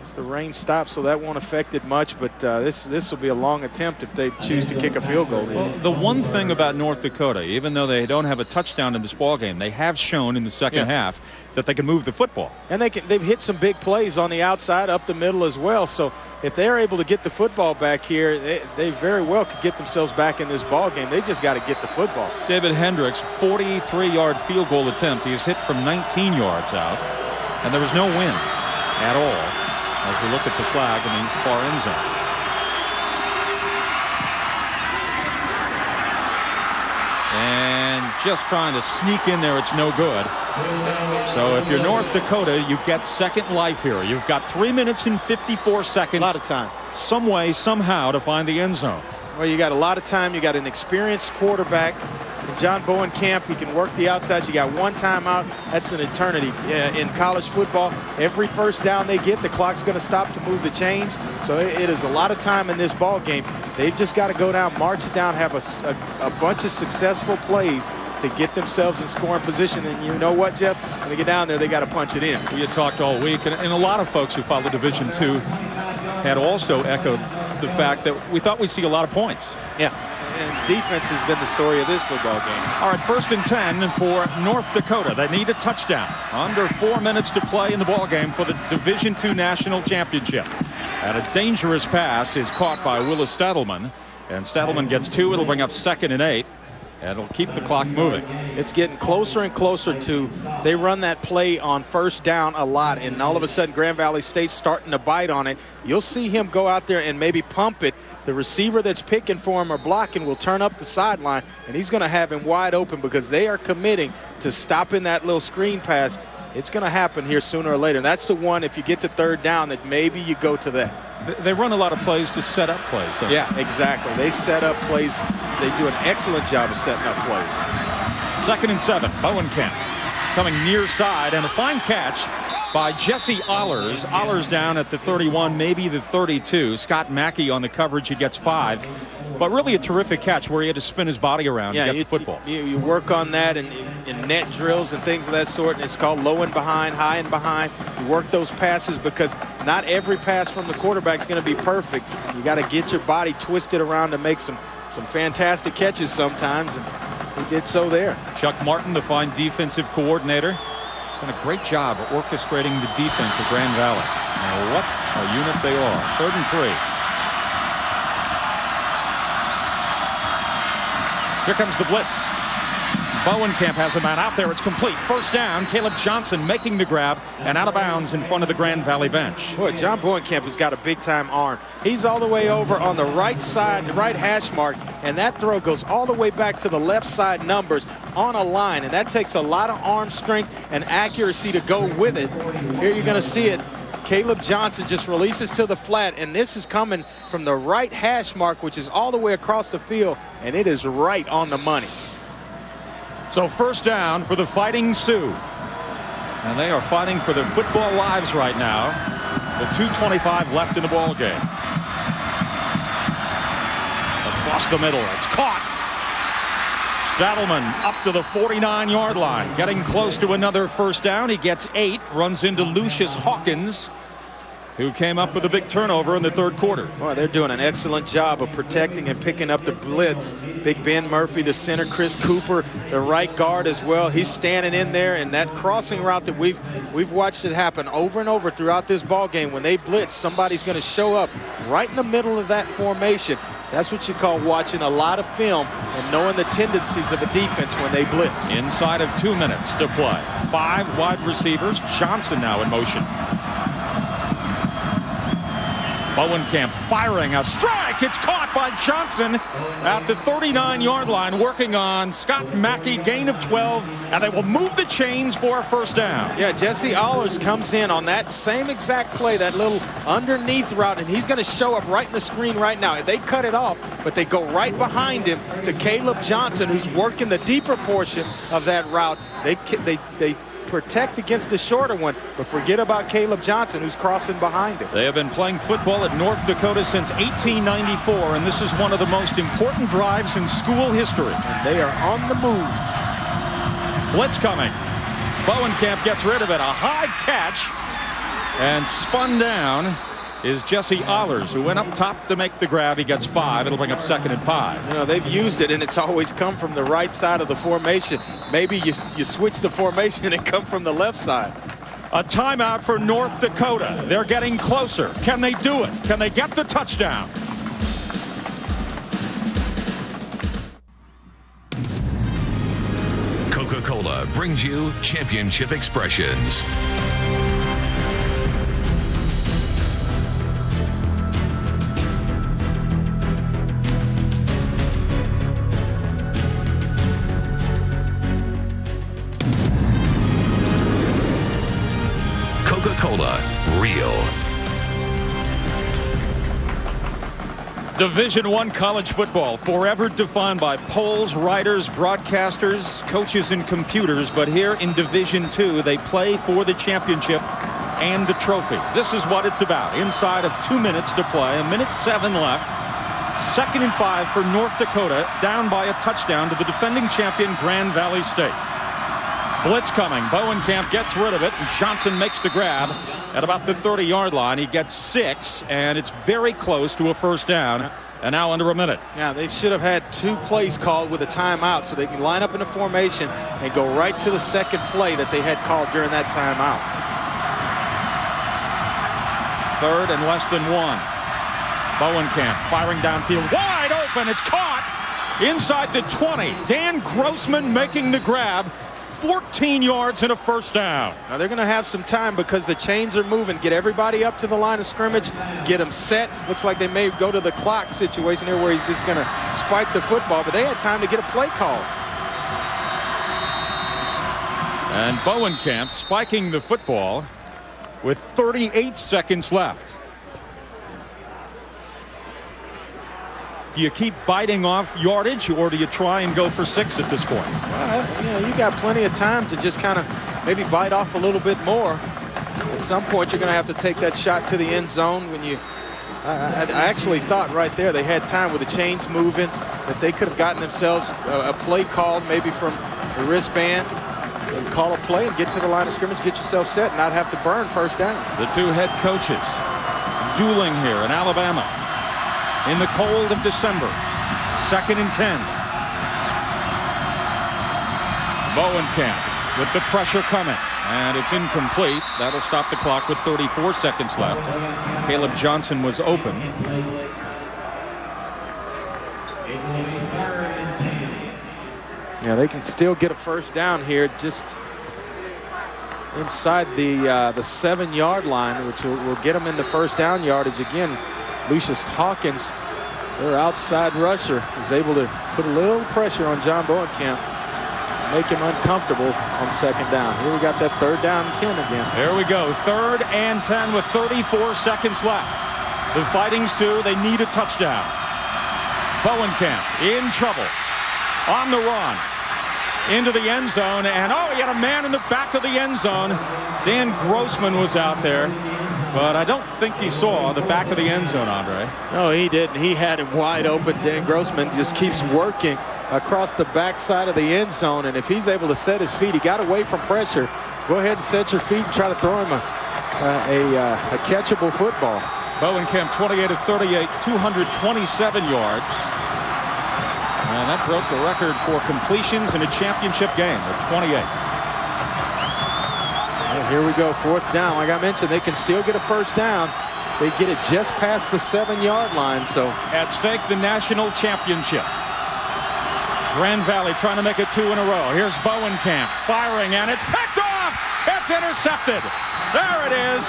As the rain stops, so that won't affect it much, but this will be a long attempt if they choose to kick a field goal. Well, the one thing about North Dakota, even though they don't have a touchdown in this ball game, they have shown in the second half that they can move the football. And they've hit some big plays on the outside, up the middle as well. So if they're able to get the football back here, they very well could get themselves back in this ball game. They just got to get the football. David Hendricks, 43-yard field goal attempt. He is hit from 19 yards out, and there was no win at all. As we look at the flag in the far end zone. And just trying to sneak in there, it's no good. So if you're North Dakota, you get second life here. You've got 3 minutes and 54 seconds. A lot of time. Some way, somehow, to find the end zone. Well, you got a lot of time. You got an experienced quarterback. And John Bowenkamp, he can work the outside. You got one timeout. That's an eternity. In college football, every first down they get, the clock's going to stop to move the chains. So it is a lot of time in this ball game. They've just got to go down, march it down, have a bunch of successful plays to get themselves in scoring position. And you know what, Jeff? When they get down there, they got to punch it in. We had talked all week, and a lot of folks who follow Division II had also echoed the fact that we thought we'd see a lot of points. Yeah. And defense has been the story of this football game. All right, 1st and 10 for North Dakota. They need a touchdown. Under 4 minutes to play in the ball game for the Division II National Championship. And a dangerous pass is caught by Willis Stadelman. And Stadelman gets 2. It'll bring up 2nd and 8. And it'll keep the clock moving. It's getting closer and closer to, they run that play on first down a lot, and all of a sudden Grand Valley State's starting to bite on it. You'll see him go out there and maybe pump it. The receiver that's picking for him or blocking will turn up the sideline, and he's going to have him wide open because they are committing to stopping that little screen pass. It's going to happen here sooner or later. And that's the one, if you get to 3rd down, that maybe you go to that. They run a lot of plays to set up plays. Yeah, exactly. They set up plays. They do an excellent job of setting up plays. 2nd and 7, Bowenkamp coming near side, and a fine catch by Jesse Ahlers. Ahlers down at the 31, maybe the 32. Scott Mackey on the coverage, he gets 5. But really a terrific catch where he had to spin his body around to get the football. You work on that in net drills and things of that sort, and it's called low and behind, high and behind. You work those passes because not every pass from the quarterback is going to be perfect. You got to get your body twisted around to make some fantastic catches sometimes, and he did so there. Chuck Martin, the fine defensive coordinator, done a great job at orchestrating the defense of Grand Valley. Now what a unit they are. 3rd and 3. Here comes the blitz. Bowenkamp has a man out there. It's complete. 1st down. Caleb Johnson making the grab and out of bounds in front of the Grand Valley bench. Boy, John Bowenkamp has got a big-time arm. He's all the way over on the right side, the right hash mark, and that throw goes all the way back to the left side numbers on a line, and that takes a lot of arm strength and accuracy to go with it. Here you're going to see it. Caleb Johnson just releases to the flat, and this is coming from the right hash mark, which is all the way across the field, and it is right on the money. So 1st down for the Fighting Sioux, and they are fighting for their football lives right now with 2:25 left in the ball game. Across the middle, it's caught. Stadelman up to the 49-yard line, getting close to another 1st down. He gets 8, runs into Lucius Hawkins, who came up with a big turnover in the 3rd quarter. Well, they're doing an excellent job of protecting and picking up the blitz. Big Ben Murphy, the center, Chris Cooper, the right guard as well. He's standing in there, and that crossing route that we've watched it happen over and over throughout this ball game. When they blitz, somebody's going to show up right in the middle of that formation. That's what you call watching a lot of film and knowing the tendencies of a defense when they blitz. Inside of 2 minutes to play. 5 wide receivers. Johnson now in motion. Bowenkamp firing a strike. It's caught by Johnson at the 39-yard line, working on Scott Mackey, gain of 12, and they will move the chains for a first down. Yeah, Jesse Ahlers comes in on that same exact play, that little underneath route, and he's going to show up right in the screen right now. They cut it off, but they go right behind him to Caleb Johnson, who's working the deeper portion of that route. They protect against the shorter one, but forget about Caleb Johnson, who's crossing behind him. They have been playing football at North Dakota since 1894, and this is one of the most important drives in school history. And they are on the move. Blitz coming. Bowenkamp gets rid of it. A high catch and spun down is Jesse Ahlers, who went up top to make the grab. He gets 5. It'll bring up 2nd and 5. You know, they've used it, and it's always come from the right side of the formation. Maybe you switch the formation and come from the left side. A timeout for North Dakota. They're getting closer. Can they do it? Can they get the touchdown? Coca-Cola brings you Championship Expressions. Division I college football, forever defined by polls, writers, broadcasters, coaches, and computers. But here in Division II, they play for the championship and the trophy. This is what it's about. Inside of 2 minutes to play, 1:07 left. 2nd and 5 for North Dakota, down by a touchdown to the defending champion, Grand Valley State. Blitz coming. Bowenkamp gets rid of it, and Johnson makes the grab at about the 30-yard line. He gets 6, and it's very close to a first down, and now under a minute. Yeah, they should have had 2 plays called with a timeout, so they can line up in a formation and go right to the second play that they had called during that timeout. 3rd and less than 1. Bowenkamp firing downfield. Wide open. It's caught inside the 20. Dan Grossman making the grab. 14 yards and a first down. Now they're going to have some time because the chains are moving. Get everybody up to the line of scrimmage, get them set. Looks like they may go to the clock situation here where he's just going to spike the football, but they had time to get a play call. And Bowenkamp spiking the football with 38 seconds left. Do you keep biting off yardage, or do you try and go for 6 at this point? Well, you know, you got plenty of time to just kind of maybe bite off a little bit more. At some point, you're going to have to take that shot to the end zone. When you, I actually thought right there they had time with the chains moving that they could have gotten themselves a play called, maybe from the wristband, and call a play and get to the line of scrimmage, get yourself set, and not have to burn first down. The two head coaches dueling here in Alabama. In the cold of December, 2nd and 10. Bowenkamp with the pressure coming, and it's incomplete. That'll stop the clock with 34 seconds left. Caleb Johnson was open. Yeah, they can still get a first down here, just inside the 7-yard line, which will get them into first down yardage again. Lucius Hawkins, their outside rusher, is able to put a little pressure on John Bowenkamp, make him uncomfortable on 2nd down. Here we got that 3rd down and 10 again. There we go. 3rd and 10 with 34 seconds left. The Fighting Sioux, they need a touchdown. Bowenkamp in trouble. On the run. Into the end zone. And oh, he had a man in the back of the end zone. Dan Grossman was out there. But I don't think he saw the back of the end zone, Andre. No, he didn't. He had it wide open. Dan Grossman just keeps working across the backside of the end zone. And if he's able to set his feet, he got away from pressure. Go ahead and set your feet and try to throw him a catchable football. Bowenkamp, 28 of 38, 227 yards. And that broke the record for completions in a championship game at 28. Here we go, 4th down. Like I mentioned, they can still get a first down. They get it just past the 7-yard line. So at stake, the national championship. Grand Valley trying to make it 2 in a row. Here's Bowenkamp firing, and it's picked off. It's intercepted. There it is.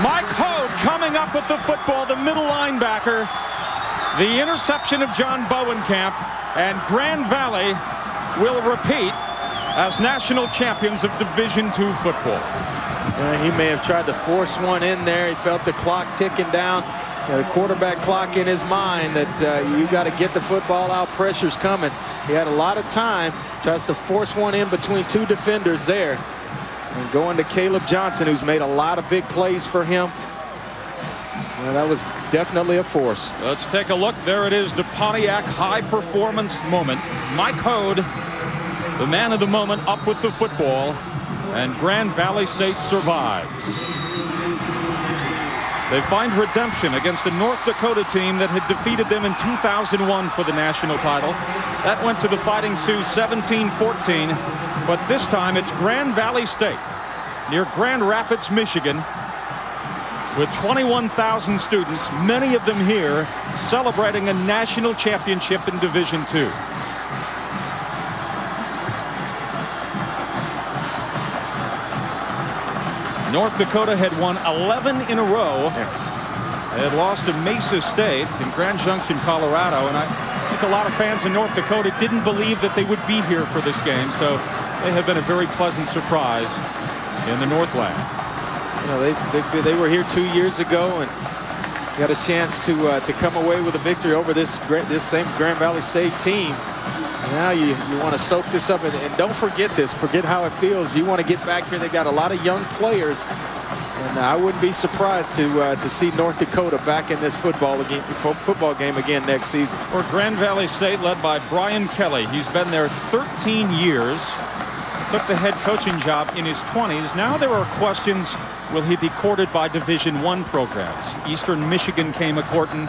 Mike Hogue coming up with the football, the middle linebacker. The interception of John Bowenkamp, and Grand Valley will repeat as national champions of Division II football. Yeah, he may have tried to force one in there. He felt the clock ticking down. The quarterback clock in his mind that you got to get the football out, pressure's coming. He had a lot of time, tries to force one in between two defenders there. And going to Caleb Johnson, who's made a lot of big plays for him. Well, that was definitely a force. Let's take a look. There it is, the Pontiac high performance moment. Mike Hogue, the man of the moment, up with the football, and Grand Valley State survives. They find redemption against a North Dakota team that had defeated them in 2001 for the national title. That went to the Fighting Sioux 17-14, but this time it's Grand Valley State near Grand Rapids, Michigan, with 21,000 students, many of them here, celebrating a national championship in Division II. North Dakota had won 11 in a row. They had lost to Mesa State in Grand Junction, Colorado, and I think a lot of fans in North Dakota didn't believe that they would be here for this game, so they have been a very pleasant surprise in the Northland. You know, they were here 2 years ago and got a chance to come away with a victory over this same Grand Valley State team. Now you want to soak this up, and don't forget this. Forget how it feels. You want to get back here. They've got a lot of young players, and I wouldn't be surprised to see North Dakota back in this football game again next season. For Grand Valley State, led by Brian Kelly. He's been there 13 years. Took the head coaching job in his 20s. Now there are questions: will he be courted by Division I programs? Eastern Michigan came a courting.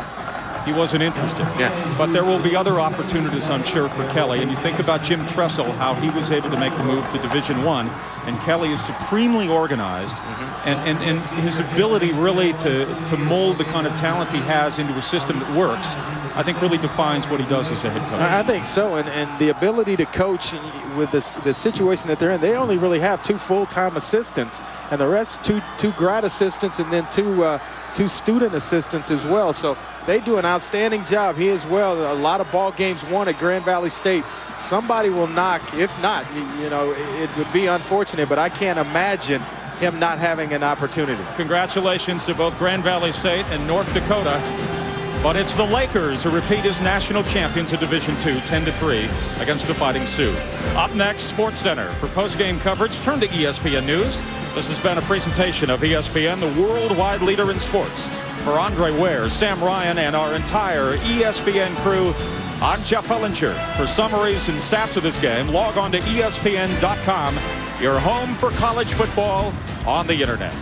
He wasn't interested. Yeah. But there will be other opportunities, I'm sure, for Kelly. And you think about Jim Tressel, how he was able to make the move to Division I, and Kelly is supremely organized. Mm-hmm. And his ability really to mold the kind of talent he has into a system that works, I think really defines what he does as a head coach. I think so. And the ability to coach with the situation that they're in, they only really have two full-time assistants, and the rest two grad assistants, and then two student assistants as well. So they do an outstanding job. He as well. A lot of ball games won at Grand Valley State. Somebody will knock. If not, you know, it would be unfortunate, but I can't imagine him not having an opportunity. Congratulations to both Grand Valley State and North Dakota. But it's the Lakers who repeat as national champions of Division II, 10-3 against the Fighting Sioux. Up next, SportsCenter. For post-game coverage, turn to ESPN News. This has been a presentation of ESPN, the worldwide leader in sports. For Andre Ware, Sam Ryan, and our entire ESPN crew, I'm Jeff Hullinger. For summaries and stats of this game, log on to ESPN.com, your home for college football on the Internet.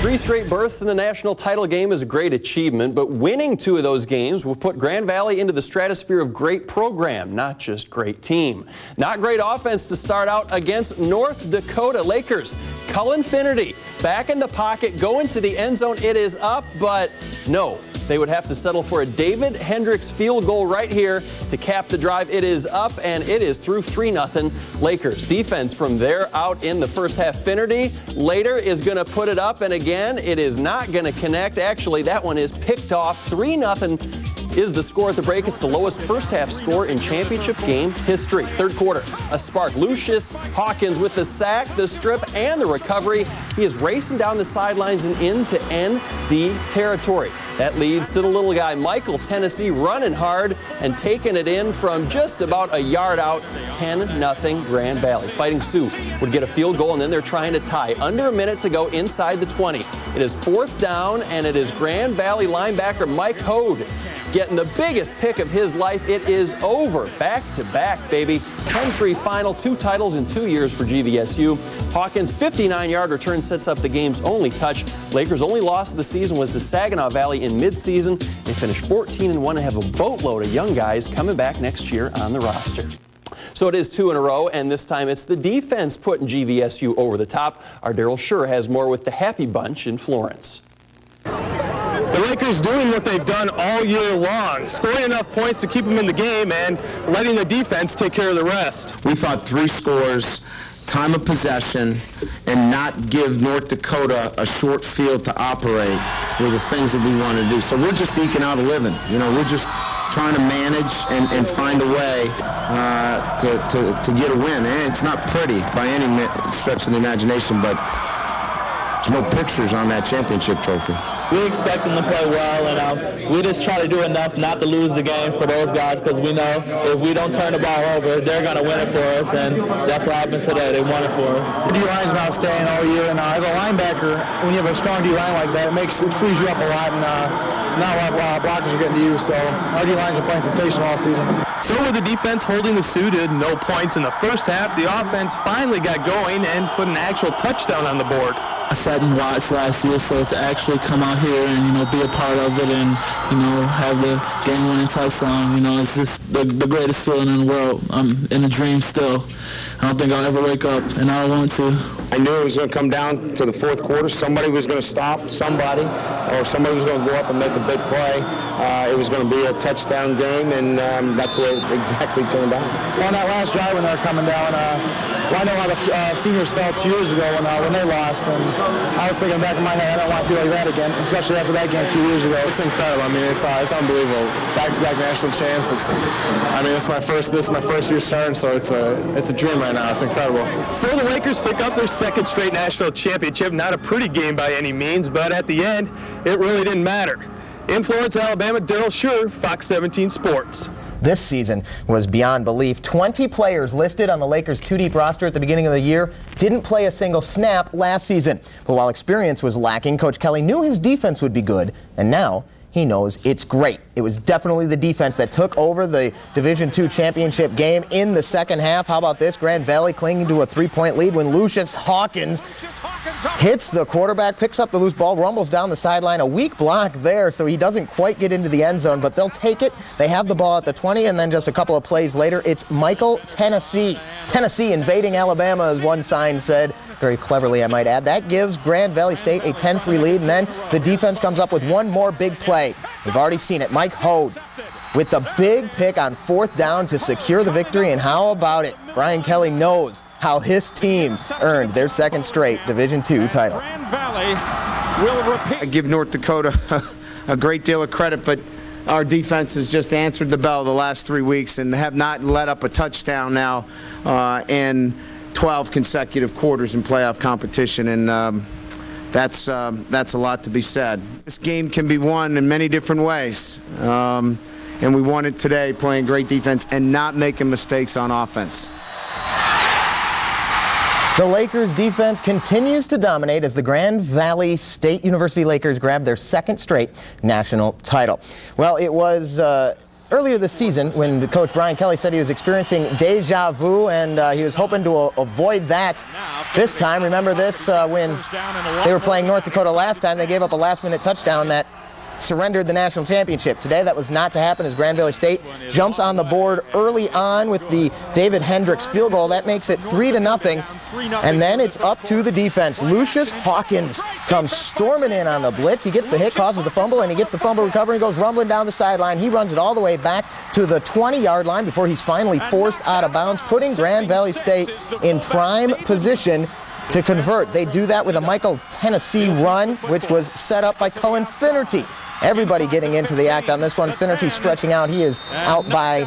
Three straight berths in the national title game is a great achievement, but winning two of those games will put Grand Valley into the stratosphere of great program, not just great team. Not great offense to start out against North Dakota. Lakers, Cullen Finnerty, back in the pocket, going to the end zone. It is up, but no. They would have to settle for a David Hendricks field goal right here to cap the drive. It is up, and it is through 3-0 Lakers. Defense from there out in the first half. Finnerty later is going to put it up, and again, it is not going to connect. Actually, that one is picked off. 3-0 is the score at the break. It's the lowest first half score in championship game history. Third quarter, a spark. Lucius Hawkins with the sack, the strip, and the recovery. He is racing down the sidelines and in to ND territory. That leads to the little guy, Michael Tennessee, running hard and taking it in from just about a yard out. 10-0 Grand Valley. Fighting Sioux would get a field goal, and then they're trying to tie. Under a minute to go inside the 20. It is fourth down, and it is Grand Valley linebacker Mike Hogue getting the biggest pick of his life. It is over. Back to back, baby. 10-3 final, two titles in 2 years for GVSU. Hawkins' 59-yard return sets up the game's only touch. Lakers' only loss of the season was to Saginaw Valley in midseason. They finished 14-1 and have a boatload of young guys coming back next year on the roster. So it is two in a row, and this time it's the defense putting GVSU over the top. Our Darryl Schur has more with the Happy Bunch in Florence. The Lakers doing what they've done all year long, scoring enough points to keep them in the game and letting the defense take care of the rest. We thought three scores time of possession, and not give North Dakota a short field to operate were the things that we want to do. So we're just eking out a living. You know, we're just trying to manage and find a way to get a win. And it's not pretty by any stretch of the imagination, but there's no pictures on that championship trophy. We expect them to play well, and we just try to do enough not to lose the game for those guys, because we know if we don't turn the ball over, they're going to win it for us, and that's what happened today. They won it for us. The D-line's been outstanding all year, and as a linebacker, when you have a strong D-line like that, it frees you up a lot, and not a lot of blockers are getting to you, so our D-line's been playing sensational all season. So with the defense holding the suited, no points in the first half, the offense finally got going and put an actual touchdown on the board. I sat and watched last year, so to actually come out here and, you know, be a part of it and, you know, have the game-winning touchdown, you know, it's just the greatest feeling in the world. I'm in a dream still. I don't think I'll ever wake up, and I don't want to. I knew it was going to come down to the fourth quarter. Somebody was going to stop somebody, or somebody was going to go up and make a big play. It was going to be a touchdown game, and that's what it exactly turned out. On that last drive when they were coming down, I know how the seniors felt 2 years ago when they lost, and I was thinking back in my head, I don't want to feel like that again, especially after that game 2 years ago. It's incredible. I mean, it's unbelievable. Back-to-back national champs. This is my first year starting, so it's a dream right now. It's incredible. So the Lakers pick up their second straight national championship. Not a pretty game by any means, but at the end, it really didn't matter. In Florence, Alabama, Darrell Scherr, Fox 17 Sports. This season was beyond belief. 20 players listed on the Lakers' two-deep roster at the beginning of the year didn't play a single snap last season. But while experience was lacking, Coach Kelly knew his defense would be good, and now he knows it's great. It was definitely the defense that took over the Division II championship game in the second half. How about this? Grand Valley clinging to a three-point lead when Lucius Hawkins hits the quarterback, picks up the loose ball, rumbles down the sideline. A weak block there, so he doesn't quite get into the end zone, but they'll take it. They have the ball at the 20, and then just a couple of plays later, it's Michael Tennessee. Tennessee invading Alabama, as one sign said. Very cleverly, I might add. That gives Grand Valley State a 10-3 lead, and then the defense comes up with one more big play. We've already seen it. Mike Hode with the big pick on fourth down to secure the victory, and how about it? Brian Kelly knows how his team earned their second straight Division II title. I give North Dakota a great deal of credit, but our defense has just answered the bell the last 3 weeks and have not let up a touchdown now in 12 consecutive quarters in playoff competition, and that's a lot to be said. This game can be won in many different ways, and we won it today playing great defense and not making mistakes on offense. The Lakers defense continues to dominate as the Grand Valley State University Lakers grab their second straight national title. Well, it was earlier this season when Coach Brian Kelly said he was experiencing deja vu, and he was hoping to avoid that this time. Remember this when they were playing North Dakota last time, they gave up a last-minute touchdown that surrendered the national championship. Today that was not to happen as Grand Valley State jumps on the board early on with the David Hendricks field goal. That makes it 3-0, and then it's up to the defense. Lucius Hawkins comes storming in on the blitz. He gets the hit, causes the fumble, and he gets the fumble recovery and goes rumbling down the sideline. He runs it all the way back to the 20-yard line before he's finally forced out of bounds, putting Grand Valley State in prime position to convert. They do that with a Michael Tennessee run, which was set up by Cullen Finnerty. Everybody getting into the act on this one. Finnerty stretching out. He is out by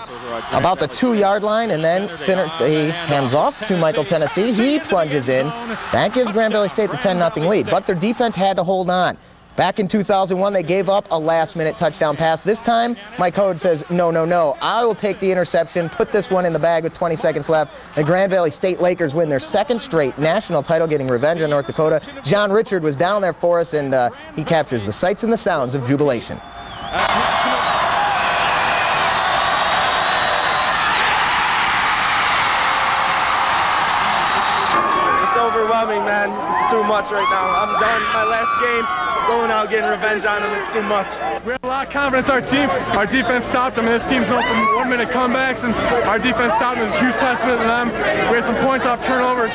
about the 2-yard line, and then Finnerty hands off to Michael Tennessee. He plunges in. That gives Grand Valley State the 10-0 lead, but their defense had to hold on. Back in 2001, they gave up a last-minute touchdown pass. This time, Mike Hode says, no, no, no. I will take the interception, put this one in the bag with 20 seconds left. The Grand Valley State Lakers win their second straight national title, getting revenge on North Dakota. John Richard was down there for us, and he captures the sights and the sounds of jubilation. It's overwhelming, man. It's too much right now. I'm done. My last game. Going out, getting revenge on them, it's too much. We have a lot of confidence in our team. Our defense stopped them, and this team's known for one-minute comebacks, and our defense stopped them. It's a huge testament to them. We had some points off turnovers.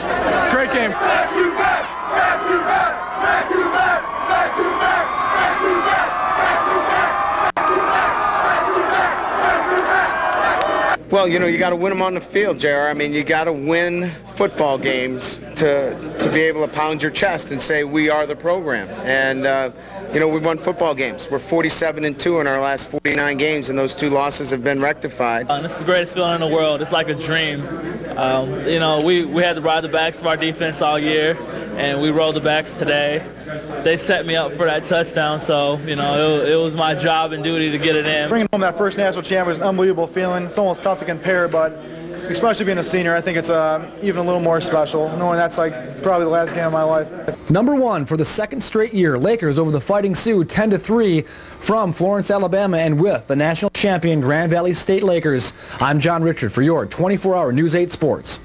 Great game. Back to back, back to back, back to back, back to back, back to back, back to back, back to back, back to back, back to back, back to back. Well, you know, you got to win them on the field, JR. I mean, you got to win football games to be able to pound your chest and say, we are the program. And, you know, we've won football games. We're 47-2 in our last 49 games, and those two losses have been rectified. This is the greatest feeling in the world. It's like a dream. You know, we had to ride the backs of our defense all year, and we rolled the backs today. They set me up for that touchdown, so, you know, it was my job and duty to get it in. Bringing home that first national champ was an unbelievable feeling. It's almost tough to compare, but especially being a senior, I think it's even a little more special, knowing that's like probably the last game of my life. Number one for the second straight year, Lakers over the Fighting Sioux 10-3 from Florence, Alabama, and with the national champion Grand Valley State Lakers. I'm John Richard for your 24-hour News 8 Sports.